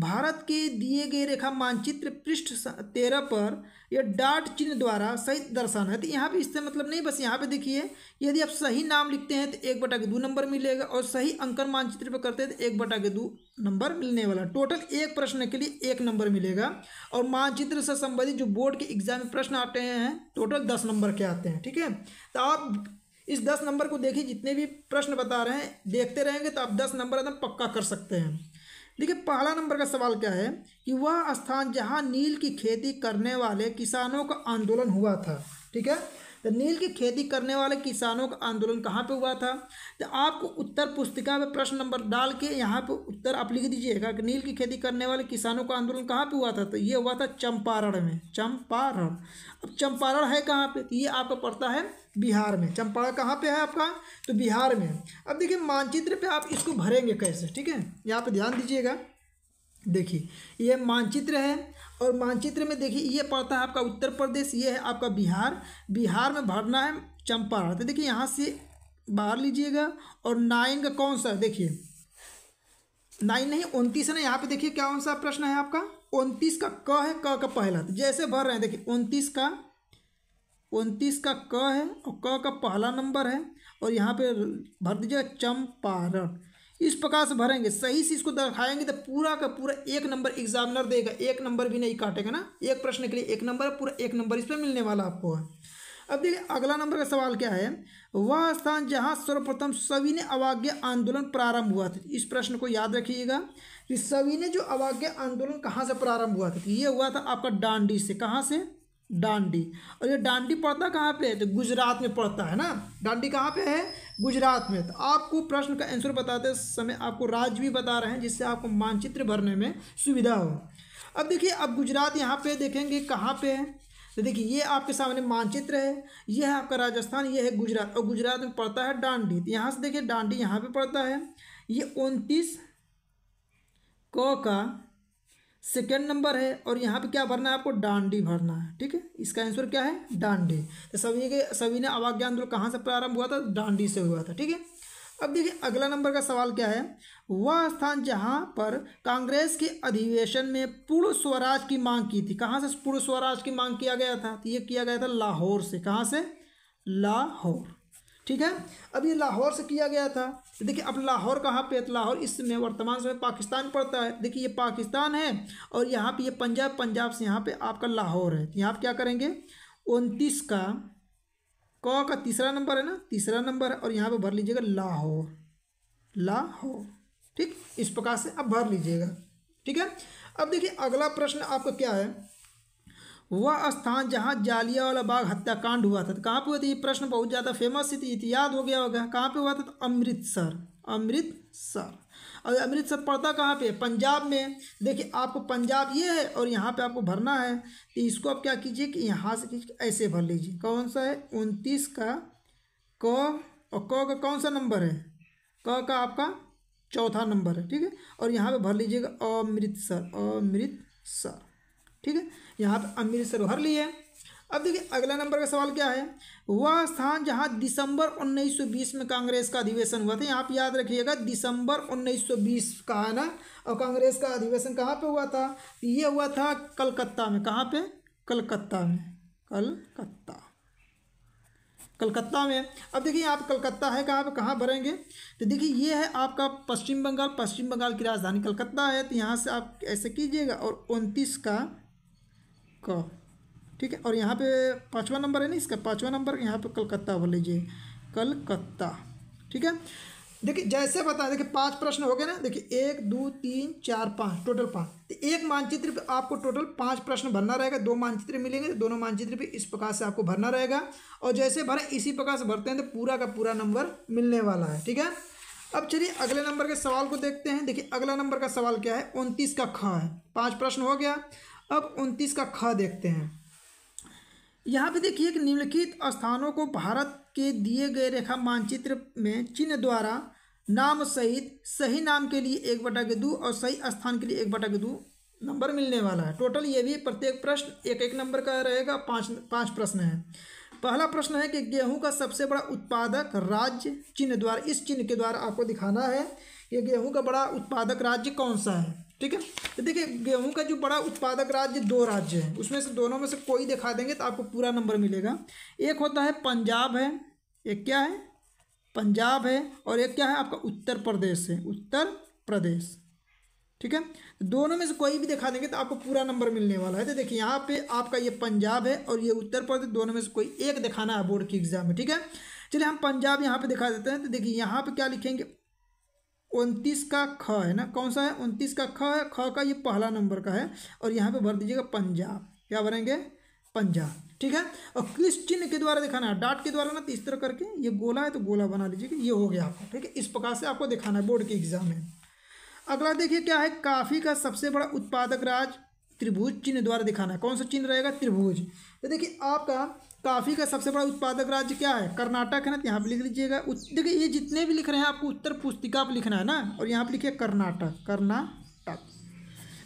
भारत के दिए गए रेखा मानचित्र पृष्ठ 13 पर या डॉट चिन्ह द्वारा सही दर्शाना है। तो यहाँ पे इससे मतलब नहीं, बस यहाँ पे देखिए यदि आप सही नाम लिखते हैं तो 1/2 नंबर मिलेगा, और सही अंकन मानचित्र पर करते हैं तो 1/2 नंबर मिलने वाला। टोटल एक प्रश्न के लिए 1 नंबर मिलेगा। और मानचित्र से संबंधित जो बोर्ड के एग्जाम में प्रश्न आते हैं टोटल 10 नंबर के आते हैं। ठीक है, तो आप इस 10 नंबर को देखिए, जितने भी प्रश्न बता रहे हैं देखते रहेंगे तो आप 10 नंबर एकदम पक्का कर सकते हैं। देखिए पहला नंबर का सवाल क्या है कि वह स्थान जहां नील की खेती करने वाले किसानों का आंदोलन हुआ था। ठीक है, तो नील की खेती करने वाले किसानों का आंदोलन कहाँ पे हुआ था? तो आपको उत्तर पुस्तिका में प्रश्न नंबर डाल के यहाँ पे उत्तर आप लिख दीजिएगा कि नील की खेती करने वाले किसानों का आंदोलन कहाँ पे हुआ था। तो ये हुआ था चंपारण में। चंपारण, अब चंपारण है कहाँ पे? तो ये आपका पड़ता है बिहार में। चंपारण कहाँ पे है आपका? तो बिहार में। अब देखिए मानचित्र पर आप इसको भरेंगे कैसे, ठीक है, यहाँ पर ध्यान दीजिएगा। देखिए ये मानचित्र है और मानचित्र में देखिए ये पड़ता है आपका उत्तर प्रदेश, ये है आपका बिहार, बिहार में भरना है चंपारण। तो देखिए यहाँ से बाहर लीजिएगा और 9 का कौन सा, देखिए 9 नहीं 29 है ना, यहाँ पे देखिए क्या कौन सा प्रश्न है आपका 29 का क है, क का पहला। तो जैसे भर रहे हैं देखिए 29 का क है और क का पहला नंबर है और यहाँ पर भर दीजिएगा चंपारण। इस प्रकार से भरेंगे, सही से इसको दिखाएंगे तो पूरा का पूरा 1 नंबर एग्जामिनर देगा, 1 नंबर भी नहीं काटेगा ना, एक प्रश्न के लिए 1 नंबर, पूरा 1 नंबर इस पर मिलने वाला आपको है। अब देखिए अगला नंबर का सवाल क्या है, वह स्थान जहां सर्वप्रथम सविनय अवज्ञा आंदोलन प्रारंभ हुआ था। इस प्रश्न को याद रखिएगा कि सविनय जो अवज्ञा आंदोलन कहाँ से प्रारंभ हुआ था? ये हुआ था आपका डांडी से। कहाँ से? डांडी। और ये डांडी पड़ता कहाँ पे है? तो गुजरात में पड़ता है ना, डांडी कहाँ पे है? गुजरात में। तो आपको प्रश्न का आंसर बताते समय आपको राज्य भी बता रहे हैं जिससे आपको मानचित्र भरने में सुविधा हो। अब देखिए अब गुजरात यहाँ पे देखेंगे कहाँ पे है, तो देखिए ये आपके सामने मानचित्र है, ये है आपका राजस्थान, ये है गुजरात और गुजरात में पड़ता है डांडी। तो यहाँ से देखिए डांडी यहाँ पर पड़ता है, ये 29 क का 2nd नंबर है और यहाँ पे क्या भरना है आपको? डांडी भरना है। ठीक है, इसका आंसर क्या है? डांडी। तो सभी ने अवज्ञा आंदोलन कहाँ से प्रारंभ हुआ था? डांडी से हुआ था। ठीक है, अब देखिए अगला नंबर का सवाल क्या है, वह स्थान जहाँ पर कांग्रेस के अधिवेशन में पूर्ण स्वराज की मांग की थी। कहाँ से पूर्ण स्वराज की मांग किया गया था? तो ये किया गया था लाहौर से। कहाँ से? लाहौर। ठीक है, अब ये लाहौर से किया गया था। तो देखिए अब लाहौर कहाँ पे है? तो लाहौर इस समय वर्तमान समय पाकिस्तान पड़ता है। देखिए ये पाकिस्तान है और यहाँ पे ये पंजाब, पंजाब से यहाँ पे आपका लाहौर है। यहाँ पे क्या करेंगे 29 का क का 3रा नंबर है ना, 3रा नंबर है और यहाँ पे भर लीजिएगा लाहौर, लाहौर। ठीक, इस प्रकार से आप भर लीजिएगा। ठीक है, अब देखिए अगला प्रश्न आपका क्या है, वह स्थान जहाँ जालियांवाला बाग हत्याकांड हुआ था। तो कहाँ पे हुआ था? ये प्रश्न बहुत ज़्यादा फेमस है, याद हो गया होगा। कहाँ पे हुआ था? तो अमृतसर। अमृतसर, और अमृतसर पड़ता कहाँ पे? पंजाब में। देखिए आपको पंजाब ये है और यहाँ पे आपको भरना है, तो इसको आप क्या कीजिए कि यहाँ से खींच ऐसे भर लीजिए। कौन सा है? 29 का क और क का कौन सा नंबर है? क का आपका 4था नंबर है। ठीक है, और यहाँ पर भर लीजिएगा अमृतसर, अमृतसर। ठीक है, यहाँ पर अमृतसर भर लिए। अब देखिए अगला नंबर का सवाल क्या है, वह स्थान जहाँ दिसंबर 1920 में कांग्रेस का अधिवेशन हुआ था। यहाँ पे याद रखिएगा दिसंबर 1920 का है ना, और कांग्रेस का अधिवेशन कहाँ पे हुआ था? ये हुआ था कलकत्ता में। कहाँ पे? कलकत्ता में, कलकत्ता, कलकत्ता में। अब देखिए यहाँ पे कलकत्ता है, कहाँ पे, कहाँ भरेंगे? तो देखिए ये है आपका पश्चिम बंगाल, पश्चिम बंगाल की राजधानी कलकत्ता है। तो यहाँ से आप ऐसे कीजिएगा और 29 का क, ठीक है, और यहाँ पे 5वां नंबर है ना, इसका 5वां नंबर यहाँ पे कलकत्ता भर लीजिए, कलकत्ता। ठीक है, देखिए जैसे बता, देखिए 5 प्रश्न हो गए ना, देखिए 1 2 3 4 5 टोटल 5। तो एक मानचित्र पे आपको टोटल 5 प्रश्न भरना रहेगा, 2 मानचित्र मिलेंगे, तो दोनों मानचित्र पे इस प्रकार से आपको भरना रहेगा और जैसे भरें इसी प्रकार से भरते हैं तो पूरा का पूरा नंबर मिलने वाला है। ठीक है, अब चलिए अगले नंबर के सवाल को देखते हैं। देखिए अगला नंबर का सवाल क्या है, 29 का ख है। 5 प्रश्न हो गया, अब 29 का ख देखते हैं। यहाँ पे देखिए कि निम्नलिखित स्थानों को भारत के दिए गए रेखा मानचित्र में चिन्ह द्वारा नाम सहित सही नाम के लिए 1/2 और सही स्थान के लिए 1/2 नंबर मिलने वाला है। टोटल ये भी प्रत्येक प्रश्न 1-1 नंबर का रहेगा, 5 प्रश्न है। पहला प्रश्न है कि गेहूं का सबसे बड़ा उत्पादक राज्य चिन्ह द्वारा, इस चिन्ह के द्वारा आपको दिखाना है कि गेहूँ का बड़ा उत्पादक राज्य कौन सा है। ठीक है, तो देखिए गेहूं का जो बड़ा उत्पादक राज्य 2 राज्य हैं, उसमें से दोनों में से कोई दिखा देंगे तो आपको पूरा नंबर मिलेगा। एक होता है पंजाब है, एक क्या है पंजाब है, और एक क्या है आपका उत्तर प्रदेश है, उत्तर प्रदेश। ठीक है, दोनों में से कोई भी दिखा देंगे तो आपको पूरा नंबर मिलने वाला है। तो देखिए यहाँ पे आपका ये पंजाब है और ये उत्तर प्रदेश, दोनों में से कोई एक दिखाना है बोर्ड के एग्जाम में। ठीक है, चलिए हम पंजाब यहाँ पे दिखा देते हैं। तो देखिए यहाँ पे क्या लिखेंगे, 29 का ख है ना, कौन सा है 29 का ख है, ख का ये पहला नंबर का है और यहाँ पे भर दीजिएगा पंजाब, क्या भरेंगे पंजाब, ठीक है। और किस चिन्ह के द्वारा दिखाना है, डाट के द्वारा ना, तो इस तरह करके ये गोला है तो गोला बना लीजिएगा, ये हो गया आपको, ठीक है। इस प्रकार से आपको दिखाना है बोर्ड के एग्जाम में। अगला देखिए क्या है, काफ़ी का सबसे बड़ा उत्पादक राज्य त्रिभुज चिन्ह द्वारा दिखाना है, कौन सा चिन्ह रहेगा त्रिभुज। तो देखिए आपका काफ़ी का सबसे बड़ा उत्पादक राज्य क्या है, कर्नाटक है ना, तो यहाँ पर लिख लीजिएगा। देखिए ये जितने भी लिख रहे हैं आपको उत्तर पुस्तिका पर लिखना है ना, और यहाँ पर लिखिए कर्नाटक,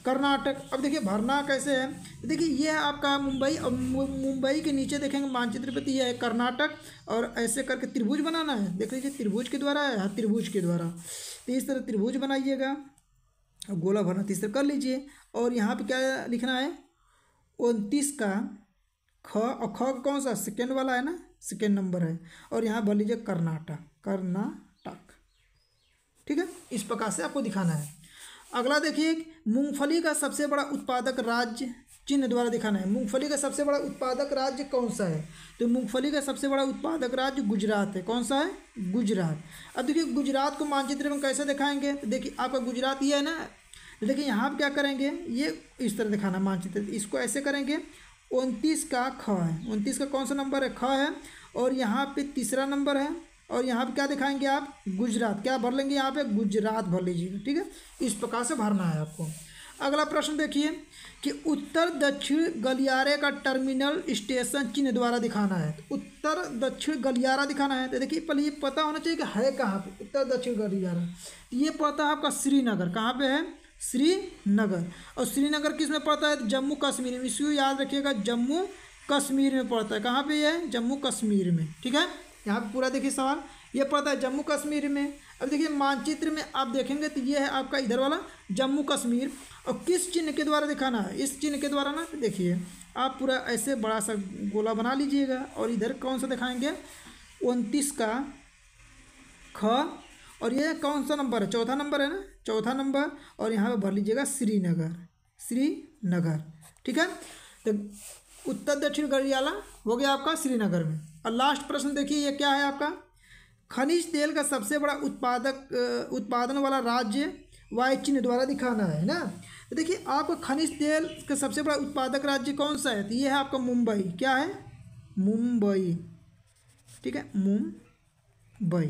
कर्नाटक। अब देखिए भरना कैसे है, देखिए ये है आपका मुंबई, और मुंबई के नीचे देखेंगे मानचित्र पे, ये है कर्नाटक और ऐसे करके त्रिभुज बनाना है। देख लीजिए त्रिभुज के द्वारा है, हाँ त्रिभुज के द्वारा, तो इस तरह त्रिभुज बनाइएगा और गोला भरना तीस तरह कर लीजिए। और यहाँ पे क्या लिखना है 29 का ख, और ख कौन सा सेकेंड वाला है ना, सेकेंड नंबर है, और यहाँ भर लीजिए कर्नाटक, ठीक है। इस प्रकार से आपको दिखाना है। अगला देखिए मूंगफली का सबसे बड़ा उत्पादक राज्य चिन्ह द्वारा दिखाना है। मूंगफली का सबसे बड़ा उत्पादक राज्य कौन सा है, तो मूंगफली का सबसे बड़ा उत्पादक राज्य गुजरात है, कौन सा है गुजरात। अब देखिए गुजरात को मानचित्र में कैसे दिखाएंगे, तो देखिए आपका गुजरात ये है ना, तो देखिए यहाँ पर क्या करेंगे, ये इस तरह दिखाना मानचित्र, इसको ऐसे करेंगे 29 का ख है, 29 का कौन सा नंबर है ख है, और यहाँ पर तीसरा नंबर है, और यहाँ पे क्या दिखाएंगे आप गुजरात, क्या भर लेंगे यहाँ पे गुजरात भर लीजिएगा, ठीक है। इस प्रकार से भरना है आपको। अगला प्रश्न देखिए कि उत्तर दक्षिण गलियारे का टर्मिनल स्टेशन चिन्ह द्वारा दिखाना है। तो उत्तर दक्षिण गलियारा दिखाना है, तो देखिए पहले ये पता होना चाहिए कि है कहाँ पे उत्तर दक्षिण गलियारा, ये पड़ता है आपका श्रीनगर, कहाँ पर है श्रीनगर, और श्रीनगर किस में पड़ता है, जम्मू कश्मीर में, इसको याद रखिएगा जम्मू कश्मीर में पड़ता है, कहाँ पर यह जम्मू कश्मीर में, ठीक है। यहाँ पे पूरा देखिए सवाल ये पड़ता है जम्मू कश्मीर में। अब देखिए मानचित्र में आप देखेंगे तो ये है आपका इधर वाला जम्मू कश्मीर, और किस चिन्ह के द्वारा दिखाना है, इस चिन्ह के द्वारा ना, देखिए आप पूरा ऐसे बड़ा सा गोला बना लीजिएगा, और इधर कौन सा दिखाएंगे 29 का ख, और ये कौन सा नंबर है चौथा नंबर है ना, चौथा नंबर, और यहाँ पर भर लीजिएगा श्रीनगर, ठीक है। तो उत्तर दक्षिण गलियारा हो गया आपका श्रीनगर में। और लास्ट प्रश्न देखिए ये क्या है आपका, खनिज तेल का सबसे बड़ा उत्पादन वाला राज्य वाय चिन्ह द्वारा दिखाना है ना। तो देखिए आपका खनिज तेल का सबसे बड़ा उत्पादक राज्य कौन सा है, तो ये है आपका मुंबई, क्या है मुंबई, ठीक है मुंबई,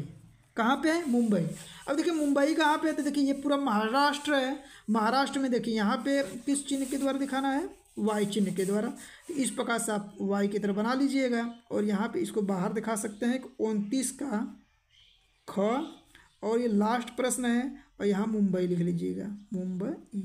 कहाँ पे है मुंबई। अब देखिए मुंबई कहाँ पे है, तो देखिए ये पूरा महाराष्ट्र है, महाराष्ट्र में देखिए यहाँ पे किस चिन्ह के द्वारा दिखाना है वाई चिन्ह के द्वारा, इस प्रकार से आप वाई की तरह बना लीजिएगा, और यहाँ पे इसको बाहर दिखा सकते हैं 29 का ख, और ये लास्ट प्रश्न है, और यहाँ मुंबई लिख लीजिएगा मुंबई,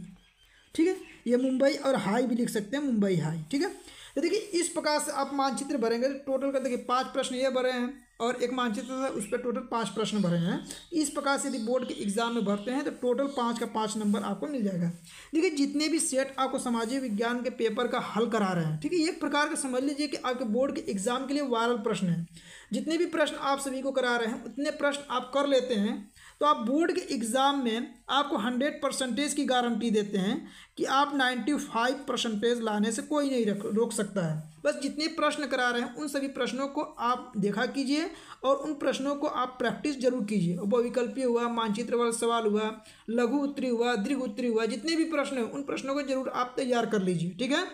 ठीक है। ये मुंबई और हाई भी लिख सकते हैं, मुंबई हाई, ठीक है। तो देखिए इस प्रकार से आप मानचित्र भरेंगे। टोटल का देखिए 5 प्रश्न ये भरे हैं और एक मानचित्र था, उस पर टोटल 5 प्रश्न भरे हैं। इस प्रकार से यदि बोर्ड के एग्जाम में भरते हैं तो टोटल 5 का 5 नंबर आपको मिल जाएगा। देखिए जितने भी सेट आपको सामाजिक विज्ञान के पेपर का हल करा रहे हैं, ठीक है, एक प्रकार का समझ लीजिए कि आपके बोर्ड के एग्जाम के लिए वायरल प्रश्न है। जितने भी प्रश्न आप सभी को करा रहे हैं उतने प्रश्न आप कर लेते हैं तो आप बोर्ड के एग्ज़ाम में आपको 100% की गारंटी देते हैं कि आप 95% लाने से कोई नहीं रोक सकता है। बस जितने प्रश्न करा रहे हैं उन सभी प्रश्नों को आप देखा कीजिए और उन प्रश्नों को आप प्रैक्टिस जरूर कीजिए। बहुविकल्पीय हुआ, मानचित्र वाला सवाल हुआ, लघु उत्तरीय हुआ, दीर्घ उत्तरीय हुआ, जितने भी प्रश्न हैं उन प्रश्नों को जरूर आप तैयार कर लीजिए, ठीक है।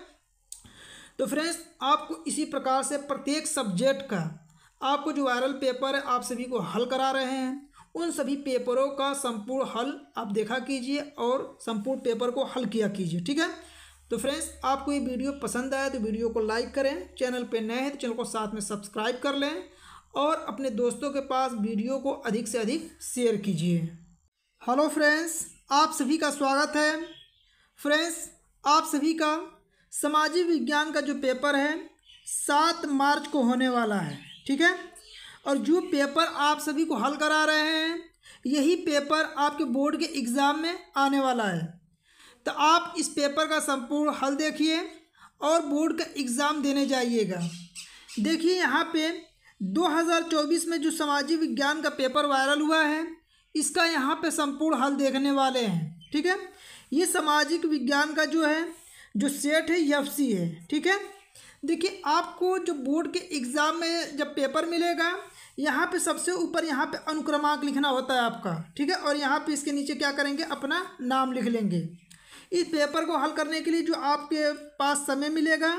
तो फ्रेंड्स आपको इसी प्रकार से प्रत्येक सब्जेक्ट का आपको जो वायरल पेपर है आप सभी को हल करा रहे हैं, उन सभी पेपरों का संपूर्ण हल आप देखा कीजिए और संपूर्ण पेपर को हल किया कीजिए, ठीक है। तो फ्रेंड्स आपको ये वीडियो पसंद आया तो वीडियो को लाइक करें, चैनल पे नए हैं तो चैनल को साथ में सब्सक्राइब कर लें और अपने दोस्तों के पास वीडियो को अधिक से अधिक शेयर कीजिए। हेलो फ्रेंड्स, आप सभी का स्वागत है। फ्रेंड्स आप सभी का सामाजिक विज्ञान का जो पेपर है 7 मार्च को होने वाला है, ठीक है। और जो पेपर आप सभी को हल करा रहे हैं यही पेपर आपके बोर्ड के एग्ज़ाम में आने वाला है, तो आप इस पेपर का संपूर्ण हल देखिए और बोर्ड का एग्ज़ाम देने जाइएगा। देखिए यहाँ पे 2024 में जो सामाजिक विज्ञान का पेपर वायरल हुआ है इसका यहाँ पे संपूर्ण हल देखने वाले हैं, ठीक है। ये सामाजिक विज्ञान का जो है जो सेट है एफसी है, ठीक है। देखिए आपको जो बोर्ड के एग्ज़ाम में जब पेपर मिलेगा यहाँ पे सबसे ऊपर यहाँ पे अनुक्रमांक लिखना होता है आपका, ठीक है। और यहाँ पे इसके नीचे क्या करेंगे, अपना नाम लिख लेंगे। इस पेपर को हल करने के लिए जो आपके पास समय मिलेगा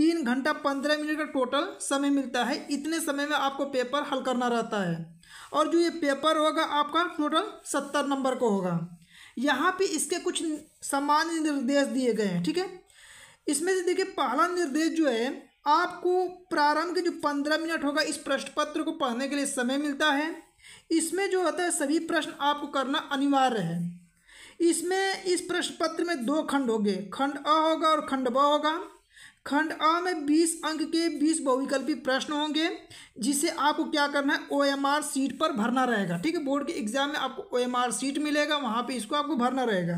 3 घंटा 15 मिनट का टोटल समय मिलता है। इतने समय में आपको पेपर हल करना रहता है और जो ये पेपर होगा आपका टोटल 70 नंबर को होगा। यहाँ पे इसके कुछ सामान्य निर्देश दिए गए हैं, ठीक है। इसमें से देखिए पहला निर्देश जो है आपको प्रारंभ के जो 15 मिनट होगा इस प्रश्न पत्र को पढ़ने के लिए समय मिलता है। इसमें जो होता है सभी प्रश्न आपको करना अनिवार्य है। इसमें इस प्रश्न पत्र में 2 खंड होंगे, खंड अ होगा और खंड ब होगा। खंड अ में 20 अंक के 20 बहुविकल्पी प्रश्न होंगे जिसे आपको क्या करना है, OMR सीट पर भरना रहेगा, ठीक है। बोर्ड के एग्जाम में आपको OMR सीट मिलेगा, वहाँ पे इसको आपको भरना रहेगा।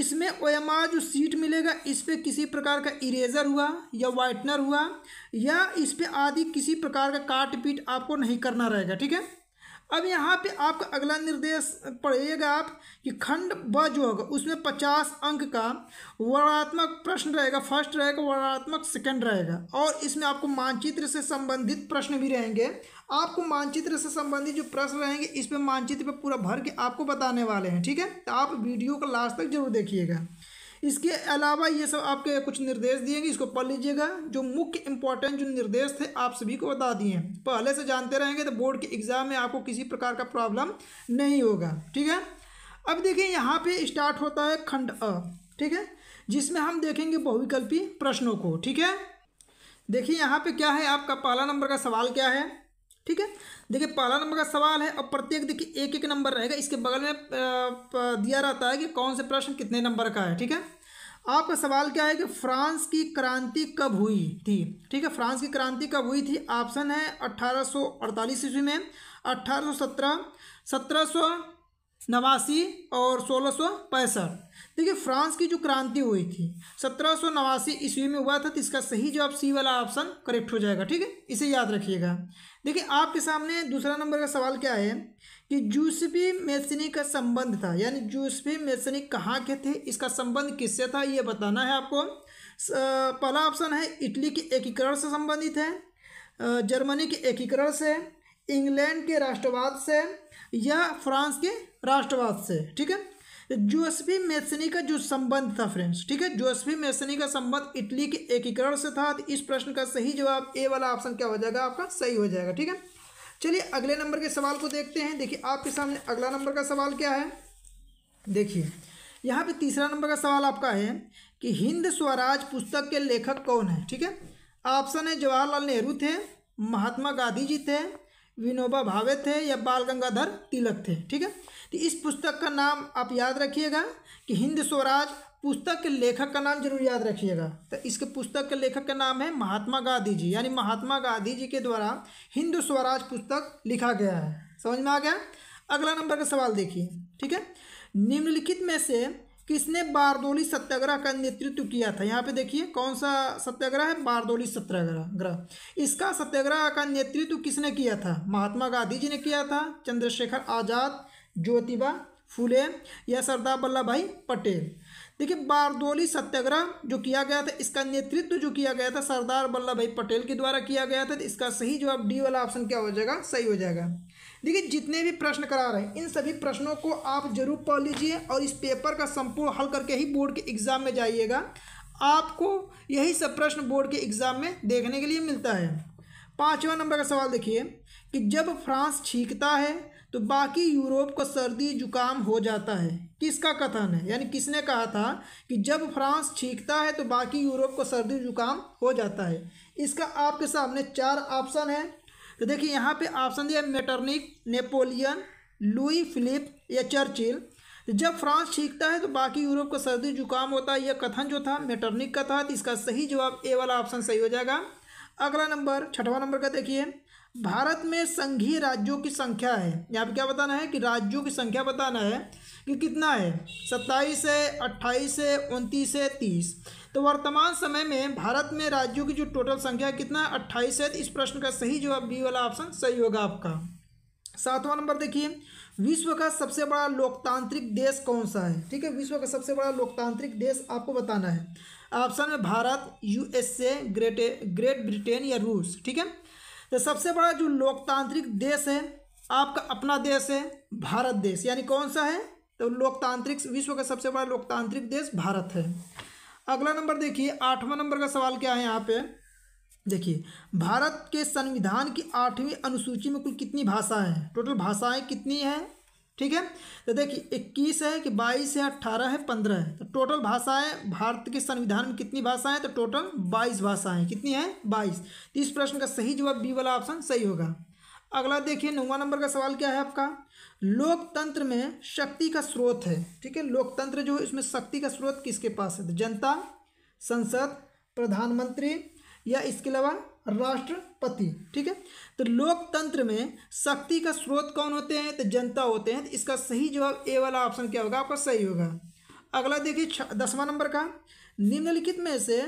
इसमें OMR जो सीट मिलेगा इस पर किसी प्रकार का इरेजर हुआ या वाइटनर हुआ या इस पर आदि किसी प्रकार का काट पीट आपको नहीं करना रहेगा, ठीक है। अब यहाँ पे आपका अगला निर्देश पढ़िएगा आप कि खंड ब जो होगा उसमें 50 अंक का वर्णात्मक प्रश्न रहेगा, फर्स्ट रहेगा वर्णात्मक, सेकंड रहेगा। और इसमें आपको मानचित्र से संबंधित प्रश्न भी रहेंगे। आपको मानचित्र से संबंधित जो प्रश्न रहेंगे इस पर मानचित्र पर पूरा भर के आपको बताने वाले हैं, ठीक है। तो आप वीडियो को लास्ट तक जरूर देखिएगा। इसके अलावा ये सब आपके कुछ निर्देश दिएंगे, इसको पढ़ लीजिएगा। जो मुख्य इंपॉर्टेंट जो निर्देश थे आप सभी को बता दिए हैं, पहले से जानते रहेंगे तो बोर्ड के एग्जाम में आपको किसी प्रकार का प्रॉब्लम नहीं होगा, ठीक है। अब देखिए यहाँ पे स्टार्ट होता है खंड अ, ठीक है, जिसमें हम देखेंगे बहुविकल्पी प्रश्नों को, ठीक है। देखिए यहाँ पर क्या है, आपका पहला नंबर का सवाल क्या है, ठीक है। देखिए पहला नंबर का सवाल है और प्रत्येक देखिए एक एक नंबर रहेगा। इसके बगल में दिया रहता है कि कौन से प्रश्न कितने नंबर का है, ठीक है। आपका सवाल क्या है कि फ्रांस की क्रांति कब हुई थी, ठीक है। फ्रांस की क्रांति कब हुई थी, ऑप्शन है 1848 ईस्वी में, 1817, 1789 और 1665। देखिए फ्रांस की जो क्रांति हुई थी 1789 ईस्वी में हुआ था, तो इसका सही जवाब सी वाला ऑप्शन करेक्ट हो जाएगा, ठीक है। इसे याद रखिएगा। देखिए आपके सामने दूसरा नंबर का सवाल क्या है कि जूसेपी मेत्सिनी का संबंध था, यानी जूसेपी मेत्सिनी कहाँ के थे, इसका संबंध किससे था ये बताना है आपको। पहला ऑप्शन है इटली के एकीकरण से संबंधित है, जर्मनी के एकीकरण से, इंग्लैंड के राष्ट्रवाद से या फ्रांस के राष्ट्रवाद से, ठीक है। जूसेपी मेत्सिनी का जो संबंध था फ्रेंड्स, ठीक है, जूसेपी मेत्सिनी का संबंध इटली के एकीकरण से था। तो इस प्रश्न का सही जवाब ए वाला ऑप्शन क्या हो जाएगा, आपका सही हो जाएगा, ठीक है। चलिए अगले नंबर के सवाल को देखते हैं। देखिए आपके सामने अगला नंबर का सवाल क्या है। देखिए यहाँ पे तीसरा नंबर का सवाल आपका है कि हिंद स्वराज पुस्तक के लेखक कौन है, ठीक है। ऑप्शन है जवाहरलाल नेहरू थे, महात्मा गांधी जी थे, विनोबा भावे थे या बाल गंगाधर तिलक थे, ठीक है। तो इस पुस्तक का नाम आप याद रखिएगा कि हिंद स्वराज पुस्तक के लेखक का नाम जरूर याद रखिएगा। तो इसके पुस्तक के लेखक का नाम है महात्मा गांधी जी, यानी महात्मा गांधी जी के द्वारा हिंद स्वराज पुस्तक लिखा गया है। समझ में आ गया। अगला नंबर का सवाल देखिए, ठीक है, निम्नलिखित में से किसने बारदोली सत्याग्रह का नेतृत्व किया था। यहाँ पे देखिए कौन सा सत्याग्रह है, बारदोली सत्याग्रह। इसका सत्याग्रह का नेतृत्व किसने किया था, महात्मा गांधी जी ने किया था, चंद्रशेखर आज़ाद, ज्योतिबा फुले या सरदार वल्लभ भाई पटेल। देखिए बारदोली सत्याग्रह जो किया गया था इसका नेतृत्व जो किया गया था सरदार वल्लभ भाई पटेल के द्वारा किया गया था। तो इसका सही जवाब डी वाला ऑप्शन क्या हो जाएगा, सही हो जाएगा। देखिए जितने भी प्रश्न करा रहे हैं इन सभी प्रश्नों को आप जरूर पढ़ लीजिए और इस पेपर का संपूर्ण हल करके ही बोर्ड के एग्जाम में जाइएगा। आपको यही सब प्रश्न बोर्ड के एग्जाम में देखने के लिए मिलता है। 5वां नंबर का सवाल देखिए कि जब फ्रांस छींकता है तो बाकी यूरोप को सर्दी जुकाम हो जाता है, किसका कथन है, यानी किसने कहा था कि जब फ्रांस छींकता है तो बाकी यूरोप को सर्दी जुकाम हो जाता है। इसका आपके सामने 4 ऑप्शन है। तो देखिए यहाँ पे ऑप्शन दिया मेटर्निक, नेपोलियन, लुई फिलिप या चर्चिल। जब फ्रांस छींकता है तो बाकी यूरोप को सर्दी जुकाम होता है, यह कथन जो था मेटर्निक का था। तो इसका सही जवाब ए वाला ऑप्शन सही हो जाएगा। अगला नंबर 6वां नंबर का देखिए, भारत में संघीय राज्यों की संख्या है। यहाँ पे क्या बताना है कि राज्यों की संख्या बताना है कि कितना है, 27 है, 28 है, 29 है, 30। तो वर्तमान समय में भारत में राज्यों की जो टोटल संख्या है कितना है, 28 है। इस प्रश्न का सही जवाब बी वाला ऑप्शन सही होगा आपका। 7वां नंबर देखिए, विश्व का सबसे बड़ा लोकतांत्रिक देश कौन सा है, ठीक है। विश्व का सबसे बड़ा लोकतांत्रिक देश आपको बताना है। ऑप्शन में भारत, USA, ग्रेट ब्रिटेन या रूस, ठीक है। तो सबसे बड़ा जो लोकतांत्रिक देश है आपका अपना देश है भारत देश, यानी कौन सा है तो लोकतांत्रिक, विश्व का सबसे बड़ा लोकतांत्रिक देश भारत है। अगला नंबर देखिए, आठवां नंबर का सवाल क्या है यहाँ पे देखिए, भारत के संविधान की 8वीं अनुसूची में कुल कितनी भाषा है, टोटल भाषाएं कितनी है, ठीक है। तो देखिए 21 है कि 22 है, 18 है, 15 है, तो टोटल भाषाएं भारत के संविधान में कितनी भाषाएं हैं, तो टोटल 22 भाषाएं, कितनी है 22। तो इस प्रश्न का सही जवाब बी वाला ऑप्शन सही होगा। अगला देखिए 9वां नंबर का सवाल क्या है आपका, लोकतंत्र में शक्ति का स्रोत है, ठीक है, लोकतंत्र जो है इसमें शक्ति का स्रोत किसके पास है, तो जनता, संसद, प्रधानमंत्री या इसके अलावा राष्ट्रपति, ठीक है। तो लोकतंत्र में शक्ति का स्रोत कौन होते हैं, तो जनता होते हैं। तो इसका सही जवाब ए वाला ऑप्शन क्या होगा आपका सही होगा। अगला देखिए 10वां नंबर का, निम्नलिखित में से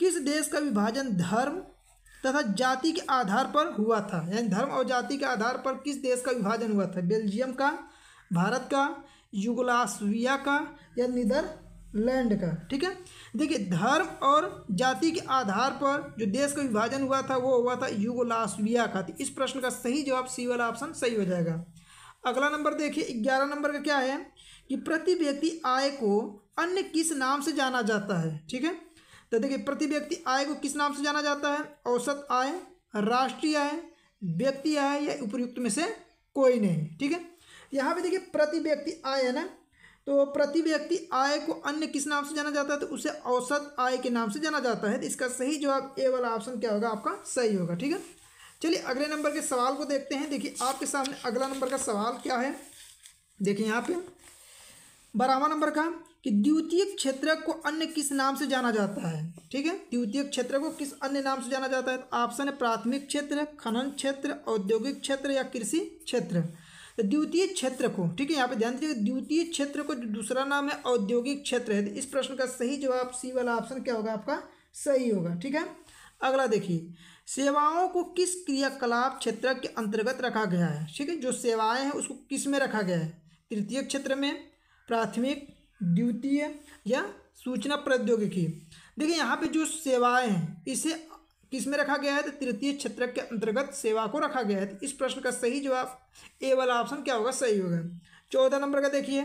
किस देश का विभाजन धर्म तथा जाति के आधार पर हुआ था, यानी धर्म और जाति के आधार पर किस देश का विभाजन हुआ था, बेल्जियम का, भारत का, युगोस्लाविया का या नीदरलैंड का, ठीक है। देखिए धर्म और जाति के आधार पर जो देश का विभाजन हुआ था वो हुआ था युगोस्लाविया का। इस प्रश्न का सही जवाब सी वाला ऑप्शन सही हो जाएगा। अगला नंबर देखिए 11 नंबर का क्या है कि प्रति व्यक्ति आय को अन्य किस नाम से जाना जाता है, ठीक है। तो देखिए प्रति व्यक्ति आय को किस नाम से जाना जाता है, औसत आय, राष्ट्रीय आय, व्यक्ति आय या उपयुक्त में से कोई नहीं, ठीक है। यहाँ पे देखिए प्रति व्यक्ति आय है ना, तो प्रति व्यक्ति आय को अन्य किस नाम से जाना जाता है, तो उसे औसत आय के नाम से जाना जाता है। तो इसका सही जवाब ए वाला ऑप्शन क्या होगा आपका सही होगा, ठीक है। चलिए अगले नंबर के सवाल को देखते हैं। देखिए आपके सामने अगला नंबर का सवाल क्या है, देखिए यहाँ पे 12वां नंबर का कि द्वितीयक क्षेत्रक को अन्य किस नाम से जाना जाता है, ठीक है। द्वितीयक क्षेत्रक को किस अन्य नाम से जाना जाता है, तो ऑप्शन है प्राथमिक क्षेत्र, खनन क्षेत्र, औद्योगिक क्षेत्र या कृषि क्षेत्र। तो द्वितीय क्षेत्र को, ठीक है, यहाँ पे ध्यान दीजिए द्वितीय क्षेत्र को जो दूसरा नाम है औद्योगिक क्षेत्र है। तो इस प्रश्न का सही जवाब सी वाला ऑप्शन क्या होगा आपका सही होगा, ठीक है। अगला देखिए, सेवाओं को किस क्रियाकलाप क्षेत्र के अंतर्गत रखा गया है, ठीक है, जो सेवाएं हैं उसको किस में रखा गया है, तृतीय क्षेत्र में, प्राथमिक, द्वितीय या सूचना प्रौद्योगिकी। देखिए यहाँ पे जो सेवाएं हैं इसे किसमें रखा गया है, तो तृतीय क्षेत्र के अंतर्गत सेवा को रखा गया है। तो इस प्रश्न का सही जवाब ए वाला ऑप्शन क्या होगा सही होगा। 14 नंबर का देखिए,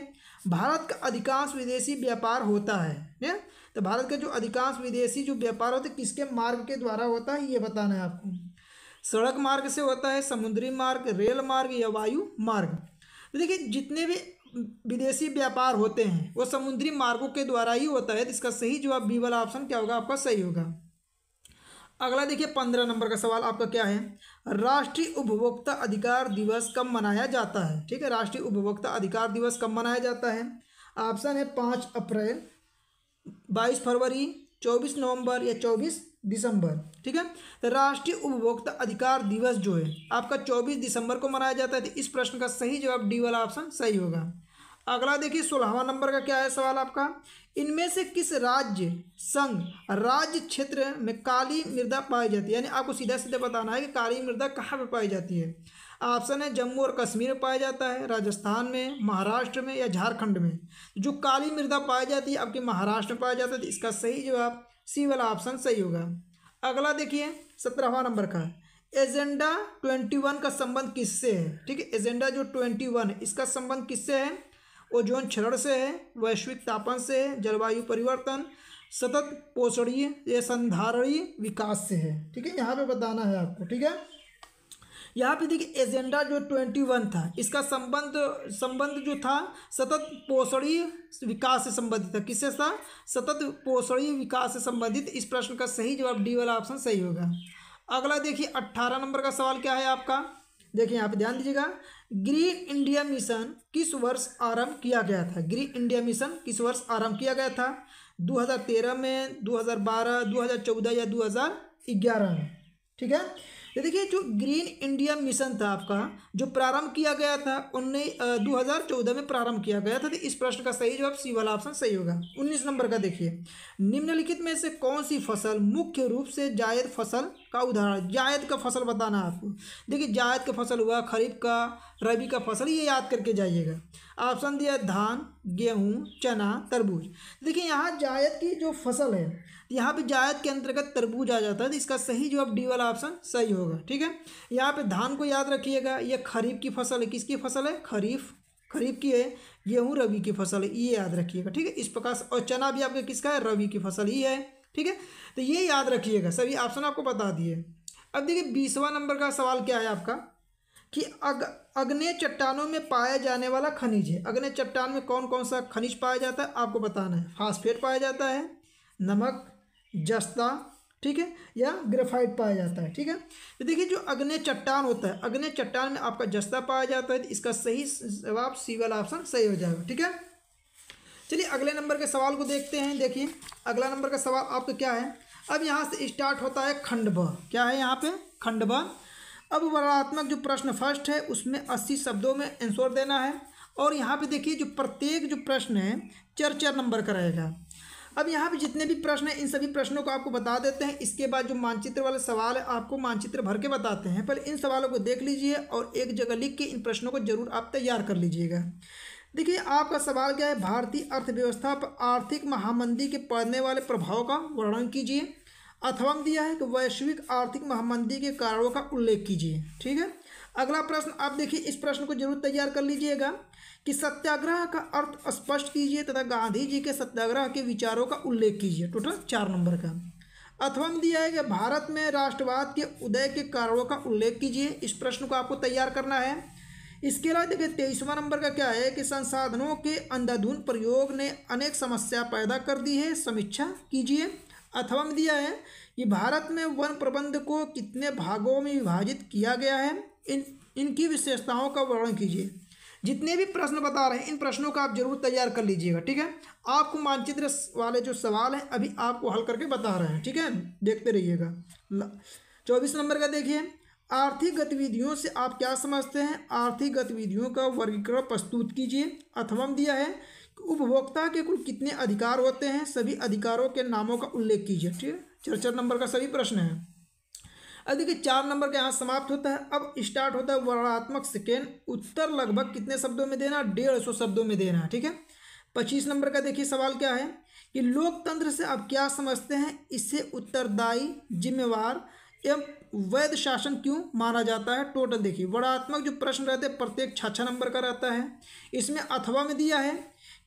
भारत का अधिकांश विदेशी व्यापार होता है, ने? तो भारत का जो अधिकांश विदेशी जो व्यापार होता है किसके मार्ग के द्वारा होता है, ये बताना है आपको। सड़क मार्ग से होता है, समुद्री मार्ग, रेल मार्ग या वायु मार्ग। तो देखिए जितने भी विदेशी व्यापार होते हैं वो समुद्री मार्गों के द्वारा ही होता है। तो इसका सही जवाब बी वाला ऑप्शन क्या होगा आपका सही होगा। अगला देखिए 15 नंबर का सवाल आपका क्या है, राष्ट्रीय उपभोक्ता अधिकार दिवस कब मनाया जाता है, ठीक है। राष्ट्रीय उपभोक्ता अधिकार दिवस कब मनाया जाता है, ऑप्शन है 5 अप्रैल, 22 फरवरी, 24 नवंबर या 24 दिसंबर, ठीक है। तो राष्ट्रीय उपभोक्ता अधिकार दिवस जो है आपका 24 दिसंबर को मनाया जाता है। तो इस प्रश्न का सही जवाब डी वाला ऑप्शन सही होगा। अगला देखिए 16वां नंबर का क्या है सवाल आपका, इनमें से किस राज्य संघ राज्य क्षेत्र में काली मृदा पाई जाती है, यानी आपको सीधा सीधा बताना है कि काली मृदा कहाँ पे पाई जाती है। ऑप्शन है जम्मू और कश्मीर में पाया जाता है, राजस्थान में, महाराष्ट्र में या झारखंड में। जो काली मृदा पाई जाती है आपके महाराष्ट्र में पाया जाता है। तो इसका सही जवाब सी वाला ऑप्शन सही होगा। अगला देखिए 17वां नंबर का, एजेंडा 21 का संबंध किससे है, ठीक है। एजेंडा जो 21 है इसका संबंध किससे है, ओजोन क्षरण से है, वैश्विक तापन से है, जलवायु परिवर्तन, सतत पोषणीय या संधारणीय विकास से है, ठीक है। यहाँ पे बताना है आपको, ठीक है। यहाँ पे देखिए एजेंडा जो 21 था इसका संबंध जो था सतत पोषणीय विकास से संबंधित था। किससे था, सतत पोषणीय विकास से संबंधित। इस प्रश्न का सही जवाब डी वाला ऑप्शन सही होगा। अगला देखिए 18 नंबर का सवाल क्या है आपका, देखिए यहाँ पे ध्यान दीजिएगा, ग्रीन इंडिया मिशन किस वर्ष आरंभ किया गया था। ग्रीन इंडिया मिशन किस वर्ष आरंभ किया गया था, 2013 में, 2012, 2014 या 2011 में, ठीक है। तो देखिए जो ग्रीन इंडिया मिशन था आपका जो प्रारंभ किया गया था 2014 में प्रारंभ किया गया था। तो इस प्रश्न का सही जवाब सी वाला ऑप्शन सही होगा। 19 नंबर का देखिए, निम्नलिखित में से कौन सी फसल मुख्य रूप से जायद फसल का उदाहरण। जायद का फसल बताना आपको। देखिए जायद का फसल हुआ खरीफ का, रबी का फसल, ये याद करके जाइएगा। ऑप्शन दिया धान, गेहूँ, चना, तरबूज। देखिए यहाँ जायद की जो फसल है, यहाँ पे जायद के अंतर्गत तरबूज आ जाता है, तो इसका सही जवाब डी वाला ऑप्शन सही होगा। ठीक है, यहाँ पे धान को याद रखिएगा, यह खरीफ की फसल है। किसकी फसल है? खरीफ, खरीफ की है। गेहूँ रबी की फसल है, ये याद रखिएगा। ठीक है, इस प्रकार से। और चना भी आपका किसका है? रबी की फसल ही है। ठीक है, तो ये याद रखिएगा। सभी ऑप्शन आपको बता दिए। अब देखिए 20वां नंबर का सवाल क्या है आपका कि अग्नेय चट्टानों में पाया जाने वाला खनिज है। अग्नेय चट्टान में कौन कौन सा खनिज पाया जाता है आपको बताना है। फास्फेट पाया जाता है, नमक, जस्ता, ठीक है, या ग्रेफाइट पाया जाता है। ठीक है, तो देखिए जो अग्नेय चट्टान होता है, अग्नेय चट्टान में आपका जस्ता पाया जाता है। इसका सही जवाब सी वाला ऑप्शन सही हो जाएगा। ठीक है, चलिए अगले नंबर के सवाल को देखते हैं। देखिए अगला नंबर का सवाल आपका क्या है। अब यहाँ से स्टार्ट होता है खंड ब। क्या है यहाँ पे? खंड ब। अब वर्णात्मक जो प्रश्न फर्स्ट है उसमें 80 शब्दों में आंसर देना है। और यहाँ पे देखिए जो प्रत्येक जो प्रश्न है चार चार नंबर का रहेगा। अब यहाँ पे जितने भी प्रश्न हैं इन सभी प्रश्नों को आपको बता देते हैं। इसके बाद जो मानचित्र वाले सवाल है आपको मानचित्र भर के बताते हैं। पहले इन सवालों को देख लीजिए और एक जगह लिख के इन प्रश्नों को जरूर आप तैयार कर लीजिएगा। देखिए आपका सवाल क्या है? भारतीय अर्थव्यवस्था पर आर्थिक महामंदी के पड़ने वाले प्रभाव का वर्णन कीजिए। अथवा दिया है कि वैश्विक आर्थिक महामंदी के कारणों का उल्लेख कीजिए। ठीक है, अगला प्रश्न आप देखिए, इस प्रश्न को जरूर तैयार कर लीजिएगा कि सत्याग्रह का अर्थ स्पष्ट कीजिए तथा गांधी जी के सत्याग्रह के विचारों का उल्लेख कीजिए। टोटल 4 नंबर का। अथवा दिया है कि भारत में राष्ट्रवाद के उदय के कारणों का उल्लेख कीजिए। इस प्रश्न को आपको तैयार करना है। इसके अलावा देखिए 23वां नंबर का क्या है कि संसाधनों के अंधाधुंध प्रयोग ने अनेक समस्या पैदा कर दी है, समीक्षा कीजिए। अथवा दिया है कि भारत में वन प्रबंध को कितने भागों में विभाजित किया गया है, इनकी विशेषताओं का वर्णन कीजिए। जितने भी प्रश्न बता रहे हैं इन प्रश्नों का आप जरूर तैयार कर लीजिएगा। ठीक है, आपको मानचित्र वाले जो सवाल हैं अभी आपको हल करके बता रहे हैं। ठीक है, देखते रहिएगा। 24 नंबर का देखिए, आर्थिक गतिविधियों से आप क्या समझते हैं? आर्थिक गतिविधियों का वर्गीकरण प्रस्तुत कीजिए। अथवा दिया है कि उपभोक्ता के कुल कितने अधिकार होते हैं, सभी अधिकारों के नामों का उल्लेख कीजिए। ठीक है, 4-4 नंबर का सभी प्रश्न है। अब देखिए 4 नंबर के यहाँ समाप्त होता है। अब स्टार्ट होता है वर्णात्मक सेकेंड। उत्तर लगभग कितने शब्दों में देना? 150 शब्दों में देना है। ठीक है, 25 नंबर का देखिए सवाल क्या है कि लोकतंत्र से आप क्या समझते हैं? इसे उत्तरदायी, जिम्मेवार एवं वैध शासन क्यों माना जाता है? टोटल देखिए वर्णात्मक जो प्रश्न रहते हैं प्रत्येक 6-6 नंबर का रहता है। इसमें अथवा में दिया है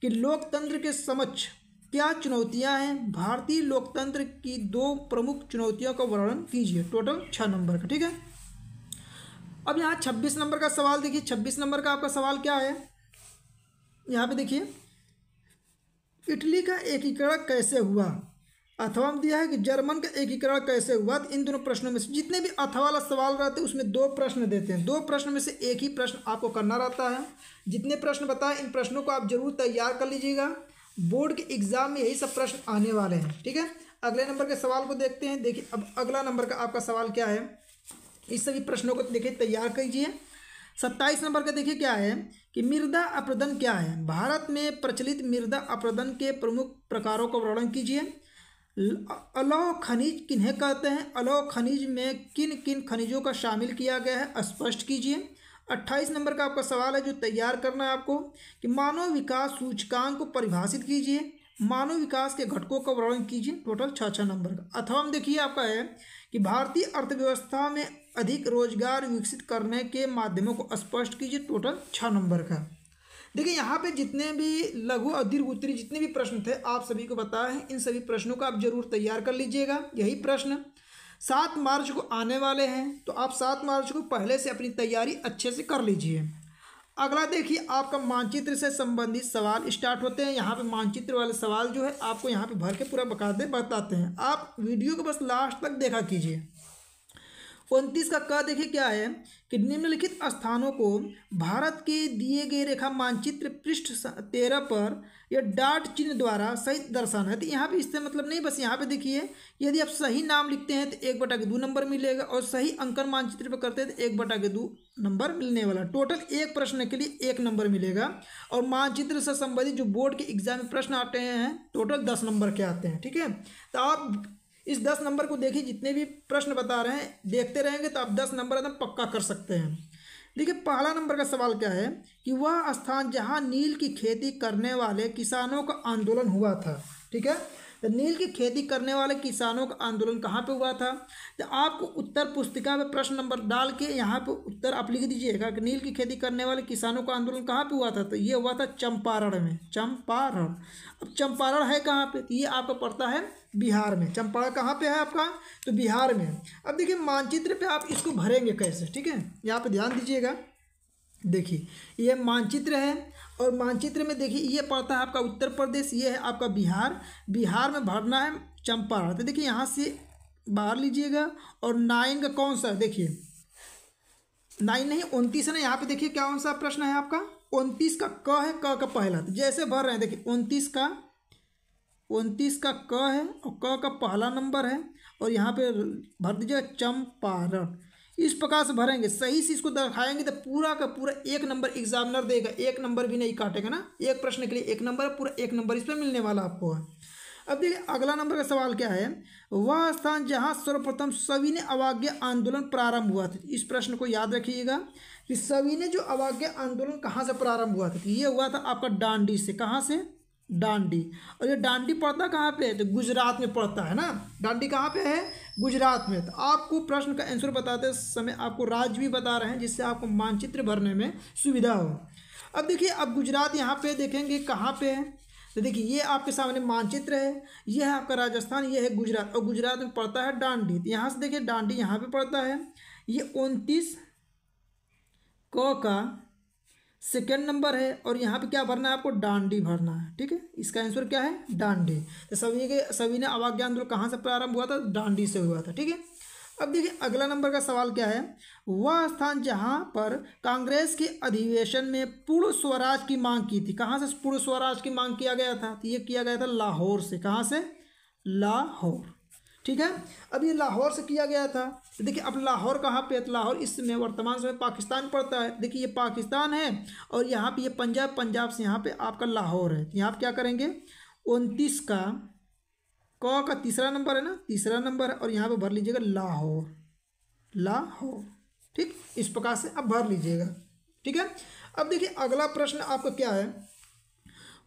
कि लोकतंत्र के समक्ष क्या चुनौतियां हैं? भारतीय लोकतंत्र की 2 प्रमुख चुनौतियों का वर्णन कीजिए। टोटल 6 नंबर का। ठीक है, अब यहाँ 26 नंबर का सवाल देखिए। 26 नंबर का आपका सवाल क्या है? यहाँ पे देखिए, इटली का एकीकरण कैसे हुआ? अथवा दिया है कि जर्मन का एकीकरण कैसे हुआ? तो इन दोनों प्रश्नों में से जितने भी अथवा वाला सवाल रहते हैं उसमें 2 प्रश्न देते हैं। 2 प्रश्न में से एक ही प्रश्न आपको करना रहता है। जितने प्रश्न बताए इन प्रश्नों को आप जरूर तैयार कर लीजिएगा। बोर्ड के एग्जाम में यही सब प्रश्न आने वाले हैं। ठीक है, अगले नंबर के सवाल को देखते हैं। देखिए अब अगला नंबर का आपका सवाल क्या है? इस सभी प्रश्नों को देखिए तैयार कीजिए। 27 नंबर का देखिए क्या है कि मृदा अपरदन क्या है? भारत में प्रचलित मृदा अपरदन के प्रमुख प्रकारों का वर्णन कीजिए। अलौह खनिज किन्हें कहते हैं? अलौह खनिज में किन किन खनिजों का शामिल किया गया है, स्पष्ट कीजिए। 28 नंबर का आपका सवाल है जो तैयार करना है आपको कि मानव विकास सूचकांक को परिभाषित कीजिए। मानव विकास के घटकों का वर्णन कीजिए। टोटल 6-6 नंबर का। अथवा देखिए आपका है कि भारतीय अर्थव्यवस्था में अधिक रोजगार विकसित करने के माध्यमों को स्पष्ट कीजिए। टोटल 6 नंबर का। देखिए यहाँ पे जितने भी लघु और दीर्घ उत्तरी जितने भी प्रश्न थे आप सभी को बताया है। इन सभी प्रश्नों का आप जरूर तैयार कर लीजिएगा। यही प्रश्न 7 मार्च को आने वाले हैं, तो आप 7 मार्च को पहले से अपनी तैयारी अच्छे से कर लीजिए। अगला देखिए आपका मानचित्र से संबंधित सवाल स्टार्ट होते हैं। यहाँ पे मानचित्र वाले सवाल जो है आपको यहाँ पे भर के पूरा बकायदे बताते हैं। आप वीडियो को बस लास्ट तक देखा कीजिए। 29 का क देखिए क्या है कि निम्नलिखित स्थानों को भारत के दिए गए रेखा मानचित्र पृष्ठ 13 पर या डॉट चिन्ह द्वारा सही दर्शाना है। तो यहाँ पे इससे मतलब नहीं, बस यहाँ पे देखिए यदि आप सही नाम लिखते हैं तो 1/2 नंबर मिलेगा, और सही अंकन मानचित्र पर करते हैं तो 1/2 नंबर मिलने वाला। टोटल एक प्रश्न के लिए 1 नंबर मिलेगा। और मानचित्र से संबंधित जो बोर्ड के एग्जाम में प्रश्न आते हैं टोटल 10 नंबर के आते हैं। ठीक है, तो आप इस 10 नंबर को देखिए, जितने भी प्रश्न बता रहे हैं देखते रहेंगे तो आप 10 नंबर एकदम पक्का कर सकते हैं। देखिए पहला नंबर का सवाल क्या है कि वह स्थान जहां नील की खेती करने वाले किसानों का आंदोलन हुआ था। ठीक है, तो नील की खेती करने वाले किसानों का आंदोलन कहाँ पे हुआ था, तो आपको उत्तर पुस्तिका में प्रश्न नंबर डाल के यहाँ पे उत्तर आप लिख दीजिएगा कि नील की खेती करने वाले किसानों का आंदोलन कहाँ पे हुआ था, तो ये हुआ था चंपारण में। चंपारण, अब चंपारण है कहाँ पे, तो ये आपका पड़ता है बिहार में। चंपारण कहाँ पे है आपका, तो बिहार में। अब देखिए मानचित्र पर आप इसको भरेंगे कैसे, ठीक है, यहाँ पर ध्यान दीजिएगा। देखिए ये मानचित्र है और मानचित्र में देखिए ये पड़ता है आपका उत्तर प्रदेश, ये है आपका बिहार, बिहार में भरना है चंपारण। तो देखिए यहाँ से बाहर लीजिएगा और 9 का कौन सा, देखिए 9 नहीं 29 है ना, यहाँ पे देखिए क्या कौन सा प्रश्न है आपका 29 का क है, क का पहला। तो जैसे भर रहे हैं देखिए 29 का क है और क का पहला नंबर है और यहाँ पे भर दीजिएगा चंपारण। इस प्रकार से भरेंगे, सही से इसको दर्शाएंगे तो पूरा का पूरा 1 नंबर एग्जामिनर देगा, 1 नंबर भी नहीं काटेगा ना, एक प्रश्न के लिए 1 नंबर, पूरा 1 नंबर इसमें मिलने वाला आपको है। अब देखिए अगला नंबर का सवाल क्या है, वह स्थान जहां सर्वप्रथम सविनय अवज्ञा आंदोलन प्रारंभ हुआ था। इस प्रश्न को याद रखिएगा कि सविनय जो अवज्ञा आंदोलन कहाँ से प्रारंभ हुआ था, ये हुआ था आपका डांडी से। कहाँ से, डांडी। और ये डांडी पड़ता कहाँ पे है, तो गुजरात में पड़ता है ना, डांडी कहाँ पे है, गुजरात में। तो आपको प्रश्न का आंसर बताते समय आपको राज्य भी बता रहे हैं जिससे आपको मानचित्र भरने में सुविधा हो। अब देखिए अब गुजरात यहाँ पे देखेंगे कहाँ पे है, तो देखिए ये आपके सामने मानचित्र है, यह है आपका राजस्थान, यह है गुजरात और गुजरात में पड़ता है डांडी। तो यहाँ से देखिए डांडी यहाँ पर पड़ता है, ये 29 क का 2nd नंबर है और यहाँ पे क्या भरना है आपको, डांडी भरना है। ठीक है, इसका आंसर क्या है, डांडी। तो सविनय अवज्ञा आंदोलन कहाँ से प्रारंभ हुआ था, डांडी से हुआ था। ठीक है, अब देखिए अगला नंबर का सवाल क्या है, वह स्थान जहाँ पर कांग्रेस के अधिवेशन में पूर्ण स्वराज की मांग की थी। कहाँ से पूर्ण स्वराज की मांग किया गया था, तो ये किया गया था लाहौर से। कहाँ से, लाहौर। ठीक है, अब ये लाहौर से किया गया था। तो देखिए अब लाहौर कहाँ पे है, तो लाहौर इसमें वर्तमान समय पाकिस्तान पड़ता है। देखिए ये पाकिस्तान है और यहाँ पे ये पंजाब, पंजाब से यहाँ पे आपका लाहौर है। यहाँ पे क्या करेंगे 29 का 3रा नंबर है ना, 3रा नंबर है और यहाँ पे भर लीजिएगा लाहौर, लाहौर। ठीक, इस प्रकार से अब भर लीजिएगा। ठीक है, अब देखिए अगला प्रश्न आपका क्या है,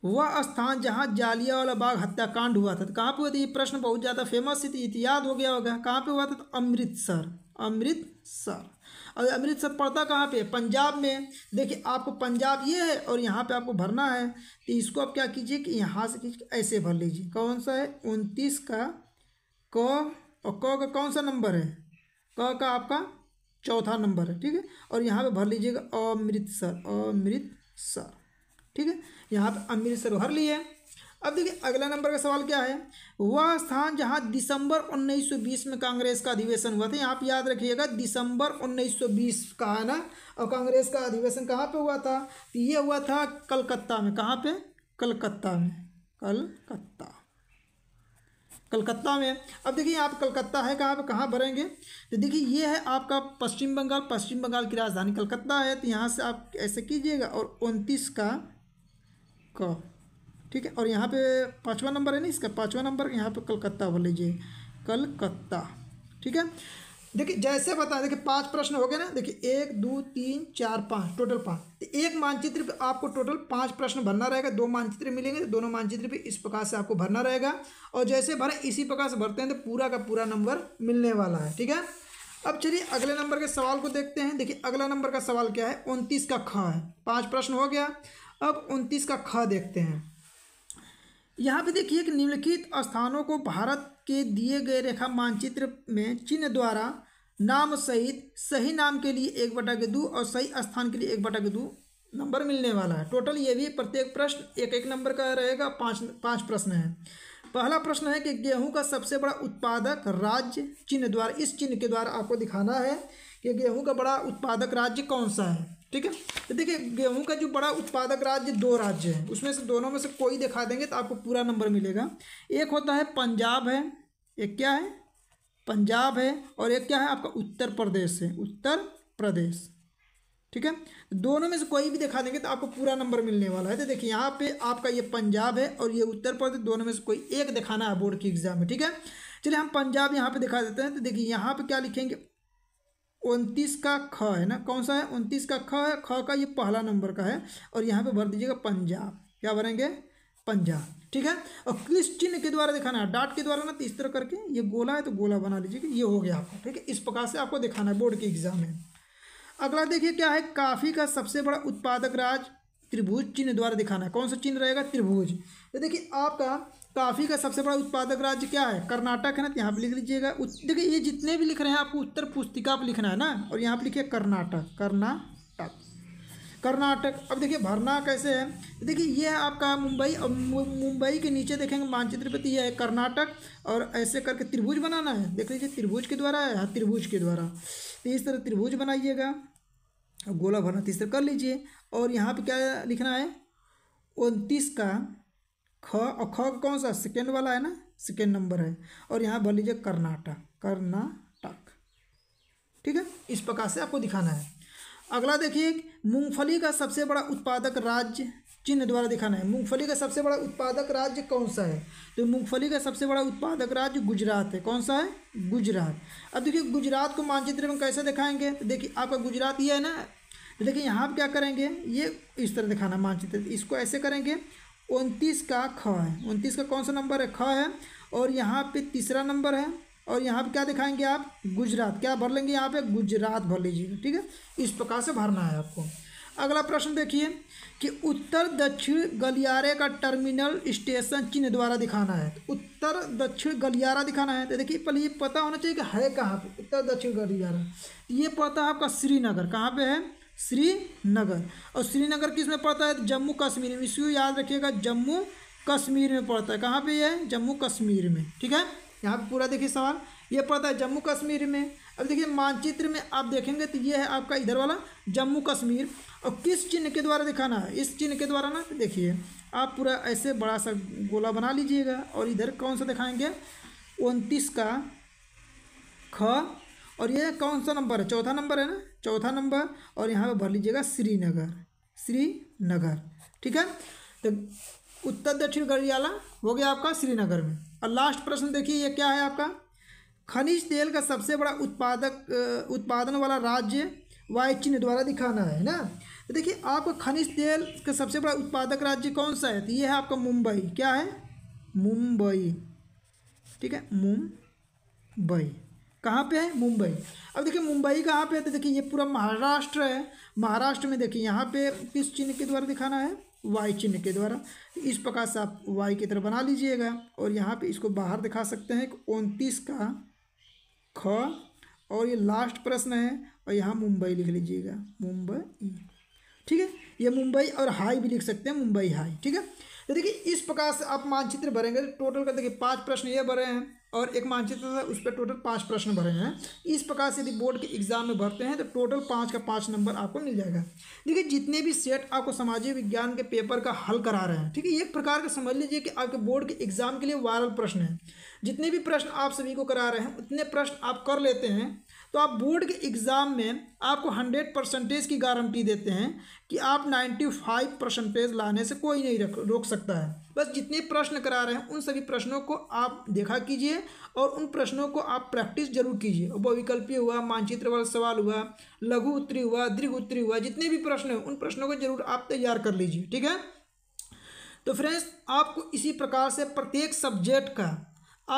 वह स्थान जहाँ जालियांवाला बाग हत्याकांड हुआ था। तो कहाँ पे हुआ था, ये प्रश्न बहुत ज़्यादा फेमस है, याद हो गया होगा। कहाँ पे हुआ था, तो अमृतसर, अमृतसर। और अमृतसर पड़ता कहाँ पे, पंजाब में। देखिए आपको पंजाब ये है और यहाँ पे आपको भरना है, तो इसको आप क्या कीजिए कि यहाँ से ऐसे भर लीजिए। कौन सा है 29 का क और क का कौन सा नंबर है, क का आपका 4था नंबर है। ठीक है, और यहाँ पर भर लीजिएगा अमृतसर, अमृतसर। ठीक है, यहाँ पर अमृतसर भर लिए। अब देखिए अगला नंबर का सवाल क्या है, वह स्थान जहाँ दिसंबर 1920 में कांग्रेस का अधिवेशन हुआ था। यहाँ पे याद रखिएगा दिसंबर 1920 का है ना, और कांग्रेस का अधिवेशन कहाँ पे हुआ था, ये हुआ था कलकत्ता में। कहाँ पे, कलकत्ता में, कलकत्ता, कलकत्ता में। अब देखिए यहाँ पे कलकत्ता है, कहाँ पे, कहाँ भरेंगे, तो देखिए ये है आपका पश्चिम बंगाल, पश्चिम बंगाल की राजधानी कलकत्ता है। तो यहाँ से आप ऐसे कीजिएगा और 29 का क। ठीक है, और यहाँ पे 5वां नंबर है ना, इसका 5वां नंबर यहाँ पे कलकत्ता बोल लीजिए, कलकत्ता। ठीक है, देखिए जैसे बता, देखिए 5 प्रश्न हो गए ना, देखिए 1 2 3 4 5 टोटल 5। तो एक मानचित्र पे आपको टोटल 5 प्रश्न भरना रहेगा, 2 मानचित्र मिलेंगे, तो दोनों मानचित्र पे इस प्रकार से आपको भरना रहेगा। और जैसे भरें इसी प्रकार से भरते हैं तो पूरा का पूरा नंबर मिलने वाला है। ठीक है, अब चलिए अगले नंबर के सवाल को देखते हैं। देखिए अगला नंबर का सवाल क्या है, 29 का ख है। 5 प्रश्न हो गया, अब 29 का ख देखते हैं। यहाँ पे देखिए कि निम्नलिखित स्थानों को भारत के दिए गए रेखा मानचित्र में चिन्ह द्वारा नाम सहित सही नाम के लिए 1/2 और सही स्थान के लिए 1/2 नंबर मिलने वाला है। टोटल ये भी प्रत्येक प्रश्न 1 1 नंबर का रहेगा, 5 प्रश्न है। पहला प्रश्न है कि गेहूं का सबसे बड़ा उत्पादक राज्य चिन्ह द्वारा, इस चिन्ह के द्वारा आपको दिखाना है कि गेहूं का बड़ा उत्पादक राज्य कौन सा है। ठीक है, तो देखिए गेहूं का जो बड़ा उत्पादक राज्य 2 राज्य हैं, उसमें से दोनों में से कोई दिखा देंगे तो आपको पूरा नंबर मिलेगा। एक होता है पंजाब है, एक क्या है पंजाब है, और एक क्या है आपका उत्तर प्रदेश है, उत्तर प्रदेश। ठीक है, दोनों में से कोई भी दिखा देंगे तो आपको पूरा नंबर मिलने वाला है। तो देखिए यहाँ पे आपका ये पंजाब है और ये उत्तर प्रदेश, दोनों में से कोई एक दिखाना है बोर्ड के एग्जाम में। ठीक है, चलिए हम पंजाब यहाँ पे दिखा देते हैं। तो देखिए यहाँ पे क्या लिखेंगे, 29 का ख है ना, कौन सा है 29 का ख है, ख का ये पहला नंबर का है और यहाँ पे भर दीजिएगा पंजाब, क्या भरेंगे पंजाब, ठीक है। और किस चिन्ह के द्वारा दिखाना है, डाट के द्वारा ना, तो इस तरह करके ये गोला है तो गोला बना लीजिएगा, ये हो गया आपका, ठीक है। इस प्रकार से आपको दिखाना है बोर्ड के एग्जाम में। अगला देखिए क्या है, काफ़ी का सबसे बड़ा उत्पादक राज्य त्रिभुज चिन्ह द्वारा दिखाना है, कौन सा चिन्ह रहेगा त्रिभुज। तो देखिए आपका काफ़ी का सबसे बड़ा उत्पादक राज्य क्या है, कर्नाटक है ना, तो यहाँ पर लिख लीजिएगा। देखिए ये जितने भी लिख रहे हैं आपको उत्तर पुस्तिका पर लिखना है ना, और यहाँ पर लिखिए कर्नाटक, कर्नाटक कर्नाटक। अब देखिए भरना कैसे है, देखिए ये है आपका मुंबई, और मुंबई के नीचे देखेंगे मानचित्र पे ये है कर्नाटक, और ऐसे करके त्रिभुज बनाना है, देख लीजिए त्रिभुज के द्वारा है, हाँ त्रिभुज के द्वारा, तो इस तरह त्रिभुज बनाइएगा और गोला भरना इस तरह कर लीजिए। और यहाँ पे क्या लिखना है 29 का ख, और ख कौन सा सेकेंड वाला है ना, सेकेंड नंबर है, और यहाँ भर लीजिए कर्नाटक, कर्नाटक, ठीक है। इस प्रकार से आपको दिखाना है। अगला देखिए मूंगफली का सबसे बड़ा उत्पादक राज्य चिन्ह द्वारा दिखाना है। मूंगफली का सबसे बड़ा उत्पादक राज्य कौन सा है, तो मूंगफली का सबसे बड़ा उत्पादक राज्य गुजरात है, कौन सा है गुजरात। अब देखिए गुजरात को मानचित्र में कैसे दिखाएंगे, तो देखिए आपका गुजरात ये है ना, तो देखिए यहाँ पर क्या करेंगे, ये इस तरह दिखाना मानचित्र, इसको ऐसे करेंगे 29 का ख है, 29 का कौन सा नंबर है ख है, और यहाँ पर तीसरा नंबर है, और यहाँ पे क्या दिखाएंगे आप गुजरात, क्या भर लेंगे यहाँ पे गुजरात भर लीजिएगा, ठीक है। इस प्रकार से भरना है आपको। अगला प्रश्न देखिए कि उत्तर दक्षिण गलियारे का टर्मिनल स्टेशन चिन्ह द्वारा दिखाना है। उत्तर दक्षिण गलियारा दिखाना है, तो देखिए पहले ये पता होना चाहिए कि है कहाँ पे उत्तर दक्षिण गलियारा, ये पड़ता है आपका श्रीनगर, कहाँ पे है श्रीनगर, और श्रीनगर किस में पड़ता है जम्मू कश्मीर में, इसको याद रखिएगा जम्मू कश्मीर में पड़ता है, कहाँ पर यह है जम्मू कश्मीर में, ठीक है। यहाँ पे पूरा देखिए सवाल ये पड़ता है जम्मू कश्मीर में। अब देखिए मानचित्र में आप देखेंगे तो ये है आपका इधर वाला जम्मू कश्मीर, और किस चिन्ह के द्वारा दिखाना है, इस चिन्ह के द्वारा ना, तो देखिए आप पूरा ऐसे बड़ा सा गोला बना लीजिएगा, और इधर कौन सा दिखाएंगे 29 का ख, और ये कौन सा नंबर है चौथा नंबर है ना, चौथा नंबर, और यहाँ पर भर लीजिएगा श्रीनगर, श्रीनगर, ठीक है। तो उत्तर दक्षिण गलियारा हो गया आपका श्रीनगर में। और लास्ट प्रश्न देखिए ये क्या है आपका, खनिज तेल का सबसे बड़ा उत्पादक उत्पादन वाला राज्य वाय चिन्ह द्वारा दिखाना है ना। तो देखिए आपका खनिज तेल का सबसे बड़ा उत्पादक राज्य कौन सा है, तो ये है आपका मुंबई, क्या है मुंबई, ठीक है मुंबई, कहाँ पे है मुंबई। अब देखिए मुंबई कहाँ पे है, तो देखिए ये पूरा महाराष्ट्र है, महाराष्ट्र में देखिए यहाँ पे किस चिन्ह के द्वारा दिखाना है वाई चिन्ह के द्वारा, इस प्रकार से आप वाई की तरह बना लीजिएगा, और यहाँ पे इसको बाहर दिखा सकते हैं 29 का ख, और ये लास्ट प्रश्न है, और यहाँ मुंबई लिख लीजिएगा मुंबई, ठीक है। ये मुंबई और हाई भी लिख सकते हैं, मुंबई हाई, ठीक है। तो देखिए इस प्रकार से आप मानचित्र भरेंगे, टोटल का देखिए 5 प्रश्न ये भरे हैं, और एक मानचित्र था उस पर टोटल 5 प्रश्न भरे हैं। इस प्रकार से यदि बोर्ड के एग्जाम में भरते हैं तो टोटल 5 का 5 नंबर आपको मिल जाएगा। देखिए जितने भी सेट आपको सामाजिक विज्ञान के पेपर का हल करा रहे हैं, ठीक है, एक प्रकार का समझ लीजिए कि आपके बोर्ड के एग्जाम के लिए वायरल प्रश्न है। जितने भी प्रश्न आप सभी को करा रहे हैं उतने प्रश्न आप कर लेते हैं, तो आप बोर्ड के एग्ज़ाम में आपको 100% की गारंटी देते हैं कि आप 95% लाने से कोई नहीं रोक सकता है। बस जितने प्रश्न करा रहे हैं उन सभी प्रश्नों को आप देखा कीजिए, और उन प्रश्नों को आप प्रैक्टिस जरूर कीजिए। बहुविकल्पीय हुआ, मानचित्र वाला सवाल हुआ, लघु उत्तरीय हुआ, दीर्घ उत्तरीय हुआ, जितने भी प्रश्न हैं उन प्रश्नों को जरूर आप तैयार कर लीजिए, ठीक है। तो फ्रेंड्स आपको इसी प्रकार से प्रत्येक सब्जेक्ट का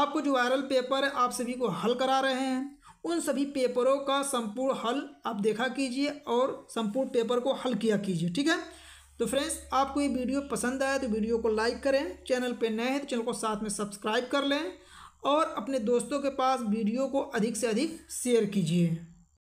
आपको जो वायरल पेपर है आप सभी को हल करा रहे हैं, उन सभी पेपरों का संपूर्ण हल आप देखा कीजिए और संपूर्ण पेपर को हल किया कीजिए, ठीक है। तो फ्रेंड्स आपको ये वीडियो पसंद आया तो वीडियो को लाइक करें, चैनल पे नए हैं तो चैनल को साथ में सब्सक्राइब कर लें, और अपने दोस्तों के पास वीडियो को अधिक से अधिक शेयर कीजिए।